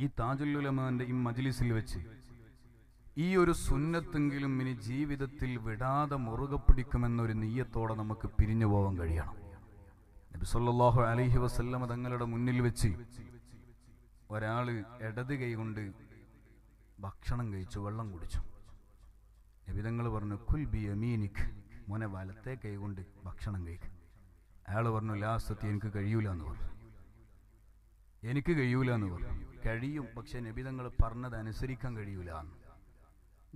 ഈ താജുൽ ഉലമാന്റെ ഈ മജ്‌ലിസിൽ വെച്ച് ഈ ഒരു സുന്നത്തെങ്കിലും ഇനി ജീവിതത്തിൽ വിടാതെ മുറുകെ പിടിക്കുമെന്ന ഒരു നിയ്യത്തോടെ നമുക്ക് പിരിഞ്ഞു പോകാൻ കഴിയണം Nabi sallallahu alaihi wasallam തങ്ങളുടെ മുന്നിൽ വെച്ച് ഒരാൾ ഇടതു കൈ കൊണ്ട് ഭക്ഷണം കഴിച്ചു വെള്ളം കുടിച്ചു നബി തങ്ങൾ പറഞ്ഞു കുൽ ബി യമീനിക് മോനെ വലത്തെ കൈ കൊണ്ട് ഭക്ഷണം കഴിക്ക് അയാൾ പറഞ്ഞു ലാസത്തി എനിക്ക് കഴിയൂല എന്ന് പറഞ്ഞു എനിക്ക് കഴിയൂല എന്ന് പറഞ്ഞു കഴിയും പക്ഷേ നബി തങ്ങൾ പറഞ്ഞത് അനുസരിക്കാൻ കഴിയൂല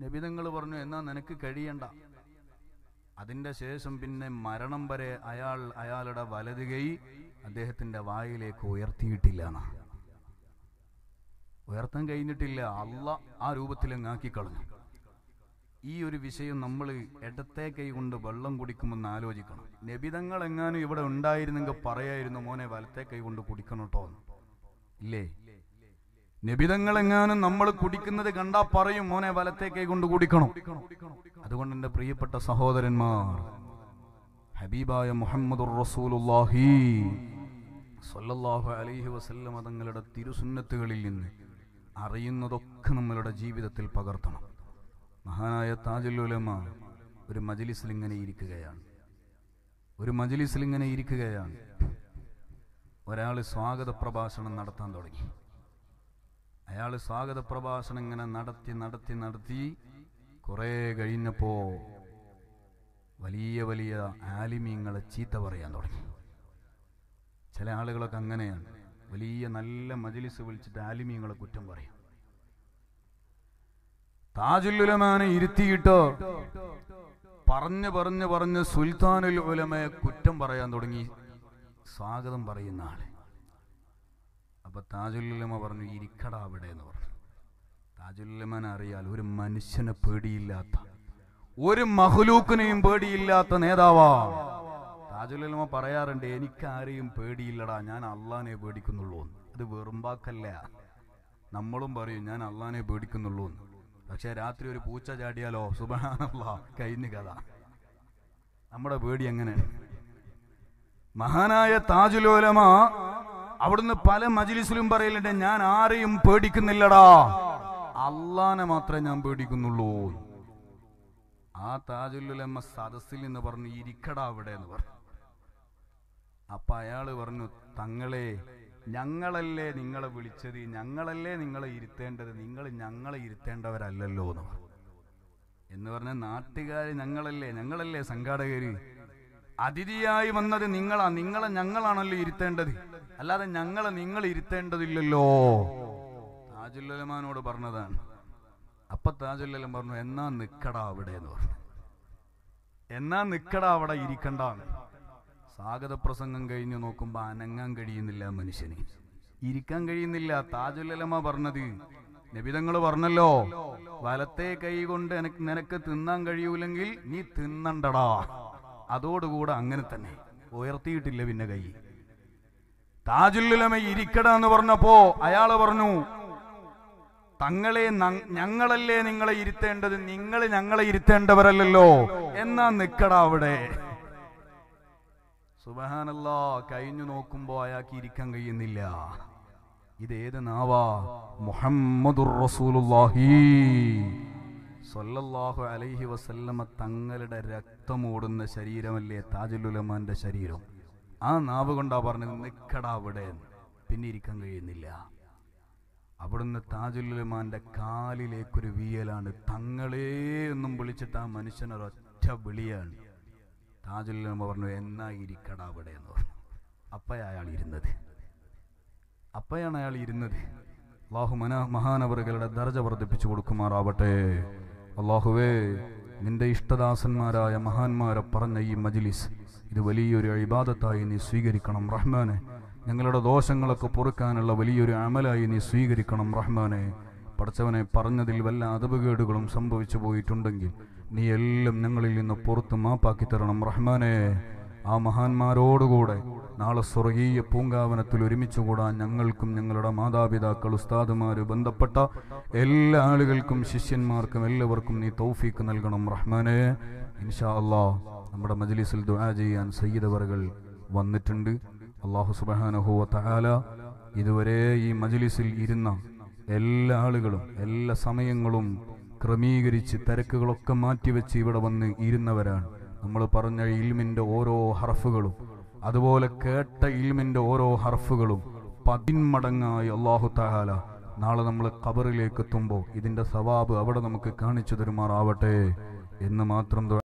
നബി തങ്ങൾ പറഞ്ഞു എന്നാ നിനക്ക് കഴിയണ്ട അതിന്റെ ശേഷം പിന്നെ മരണം വരെ അയാൾ അയാളുടെ വലതുകൈ അദ്ദേഹത്തിന്റെ വായിലേക്ക് ഉയർത്തിയിട്ടില്ലന്നാ ഉയർത്താൻ കഴിഞ്ഞിട്ടില്ല അല്ലാഹ് ആ രൂപത്തിലങ്ങ് ആക്കി കളഞ്ഞു ഈ ഒരു വിഷയം നമ്മൾ ഇടത്തെ കൈ കൊണ്ട് വെള്ളം കുടിക്കുമെന്ന് ആലോചിക്കണം നബി തങ്ങൾ എങ്ങാനും ഇവിടെ ഉണ്ടായിരുന്നെങ്കിൽ പറയായിരുന്നു മോനെ വലത്തെ കൈ കൊണ്ട് കുടിക്കണം ട്ടോ ഇല്ലേ Nebidangalangan and Namal Kudikan the Ganda Parayum Mone Valateke Gundu Kudikano Aduan and the Priyapata Sahodar in Mar Habibaya Muhammadur Rasulullahi Sallallahu Alaihi Wasallam Adangalada Tirusunatulin Arayana Dokanamada Jivida Tilpagartana Mahanaya Tajilulema Uri Majilis Lingan Irikayan Uri Majilis Lingan Irikayan Where Alice Saga the Prabhasan and Naratandori അയാൾ സ്വാഗത പ്രഭാഷണം ഇങ്ങനെ നടത്തി കുറേ കഴിഞ്ഞപ്പോൾ വലിയ ആലിമീങ്ങളെ ചീത്ത പറയാൻ തുടങ്ങി ചില ആളുകളൊക്കെ അങ്ങനെയാണ് വലിയ നല്ല മജ്‌ലിസ് വിളിച്ചിട്ട് ആലിമീങ്ങളെ കുറ്റം പറയും താജുൽ ഉലമാനെ ഇരുത്തിയിട്ട് പറഞ്ഞു സുൽത്താനുൽ ഉലമയെ കുറ്റം പറയാൻ തുടങ്ങി സ്വാഗതം പറയുന്ന ആളെ But Tajulama Varnikada Vedanor Tajulaman Arial, Uri Manishan a Purdi Lata Uri Mahulukunim Purdi Lata Nedawa Tajulama Parayar and Denikari in Purdi Ladanan, Allah ne Burdikunulon, the Vurumbakala Namurum Barinan, Allah ne Burdikunulon, പക്ഷെ രാത്രി ഒരു പൂച്ച ചാടിയാലോ സുബ്ഹാനല്ലാഹ് കഴിഞ്ഞ കഥ. നമ്മുടെ പേടി എങ്ങനെയാണ്? മഹാനായ താജുൽ ഉലമ അവിടുന്ന് പല മജ്ലിസിലും പറയലുണ്ട്, ഞാൻ ആരെയും പേടിക്കുന്നില്ലടാ, അള്ളാനെ മാത്രമേ ഞാൻ പേടിക്കുന്നുള്ളൂ. ആ താജുൽ ഉലമ സദസ്സിൽ നിന്ന് പറഞ്ഞു ഇരിക്കടാ അവിടെ എന്ന് പറഞ്ഞു. അപ്പൊ അയാള് പറഞ്ഞു, തങ്ങളെ ഞങ്ങളല്ലേ നിങ്ങളെ വിളിച്ചത്, ഞങ്ങളല്ലേ നിങ്ങളെ ഇരുത്തേണ്ടത്, നിങ്ങൾ ഞങ്ങളെ ഇരുത്തേണ്ടവരല്ലോ എന്ന് പറഞ്ഞു. എന്ന് പറഞ്ഞ നാട്ടുകാര് ഞങ്ങളല്ലേ സംഘാടകര്, അതിഥിയായി വന്നത് നിങ്ങളാ, നിങ്ങളെ ഞങ്ങളാണല്ലോ ഇരുത്തേണ്ടത്, അല്ലാതെ ഞങ്ങളെ നിങ്ങൾ ഇരുത്തേണ്ടതില്ലല്ലോ താജുൽ ഉലമാനോട് പറഞ്ഞതാണ്. അപ്പൊ താജുൽ ഉലമ പറഞ്ഞു, എന്നാ നിക്കടാ അവിടെ എന്ന് പറഞ്ഞു. എന്നാ നിക്കടാ അവിടെ, ഇരിക്കണ്ട. സ്വാഗത പ്രസംഗം കഴിഞ്ഞു നോക്കുമ്പോ അനങ്ങാൻ കഴിയുന്നില്ല മനുഷ്യന്, ഇരിക്കാൻ കഴിയുന്നില്ല. താജുൽ ഉലമ പറഞ്ഞത്, നബിതങ്ങൾ പറഞ്ഞല്ലോ, വലത്തെ കൈ കൊണ്ട് നിനക്ക് തിന്നാൻ കഴിയൂലെങ്കിൽ നീ തിന്നണ്ടടാ. അതോടുകൂടെ അങ്ങനെ തന്നെ ഉയർത്തിയിട്ടില്ല പിന്നെ കൈ. താജുൽ ഉലമ ഇരിക്കട എന്ന് പറഞ്ഞപ്പോ അയാള് പറഞ്ഞു, തങ്ങളെ ഞങ്ങളല്ലേ നിങ്ങളെ ഇരുത്തേണ്ടത്, നിങ്ങൾ ഞങ്ങളെ ഇരുത്തേണ്ടവരല്ലോ, എന്നാ നിക്കടാ അവിടെ. സുബ്ഹാനല്ലാ, കഴിഞ്ഞു നോക്കുമ്പോ അയാൾക്ക് ഇരിക്കാൻ കഴിയുന്നില്ല. ഇത് ഏത് നാവാ? മുഹമ്മദുർ റസൂലുള്ളാഹി സ്വല്ലല്ലാഹു അലൈഹി വസല്ലമ തങ്ങളുടെ രക്തമോടുന്ന ശരീരമല്ലേ താജുൽ ഉലമാന്റെ ശരീരം. ആ നാവ് കൊണ്ടാ പറഞ്ഞത് നിക്കടാ അവിടെ, പിന്നെ ഇരിക്കാൻ കഴിയുന്നില്ല. അവിടുന്ന് താജുൽ ഉലമാന്റെ കാലിലേക്കൊരു വീയലാണ്. തങ്ങളേ എന്നും വിളിച്ചിട്ട് ആ മനുഷ്യനൊരൊറ്റ വിളിയാണ്. താജുൽ ഉലമ പറഞ്ഞു, എന്നാ ഇരിക്കടാ അവിടെ എന്ന് പറഞ്ഞു. അപ്പോഴാണ് അയാൾ ഇരുന്നത്. അല്ലാഹു മഹാനവറുകളുടെ ദർജ വർദ്ധിപ്പിച്ചു കൊടുക്കുമാറാവട്ടെ. അല്ലാഹുവേ, നിന്റെ ഇഷ്ടദാസന്മാരായ മഹാന്മാരെ പറഞ്ഞ ഈ മജ്ലിസ് ഇത് വലിയൊരു ഇബാദത്തായി നീ സ്വീകരിക്കണം റഹ്മാനെ. ഞങ്ങളുടെ ദോഷങ്ങളൊക്കെ പൊറുക്കാനുള്ള വലിയൊരു അമലായി നീ സ്വീകരിക്കണം റഹ്മാനെ. പടച്ചവനെ, പറഞ്ഞതിൽ വല്ല അദബുകേടുകളും സംഭവിച്ചു പോയിട്ടുണ്ടെങ്കിൽ നീ എല്ലാം ഞങ്ങളിൽ നിന്ന് പുറത്ത് മാപ്പാക്കി തരണം റഹ്മാനെ. ആ മഹാന്മാരോടുകൂടെ നാളെ സ്വർഗീയ പൂങ്കാവനത്തിൽ ഒരുമിച്ചുകൂടാൻ ഞങ്ങൾക്കും ഞങ്ങളുടെ മാതാപിതാക്കൾ, ഉസ്താദുമാർ, ബന്ധപ്പെട്ട എല്ലാ ആളുകൾക്കും ശിഷ്യന്മാർക്കും എല്ലാവർക്കും നീ തൗഫീക്ക് നൽകണം റഹ്മാനെ. ഇൻഷാ അല്ലാഹ് നമ്മുടെ മജ്ലിസിൽ ദുആ ചെയ്യാൻ സയ്യിദവറുകൾ വന്നിട്ടുണ്ട്. അല്ലാഹു സുബ്ഹാനഹു വ തആല ഇതുവരെ ഈ മജ്ലിസിൽ ഇരുന്ന എല്ലാ ആളുകളും എല്ലാ സമയങ്ങളും ക്രമീകരിച്ച് തിരക്കുകളൊക്കെ മാറ്റിവെച്ച് ഇവിടെ വന്ന് ഇരുന്നവരാണ്. നമ്മൾ പറഞ്ഞ ഇൽമിൻ്റെ ഓരോ ഹർഫുകളും അതുപോലെ കേട്ട ഇൽമിൻ്റെ ഓരോ ഹർഫുകളും പതിന്മടങ്ങായി അല്ലാഹു തആല നാളെ നമ്മൾ ഖബറിലേക്ക് എത്തുമ്പോൾ ഇതിൻ്റെ സവാബ് അവിടെ നമുക്ക് കാണിച്ചു തരുമാറാവട്ടെ എന്ന് മാത്രം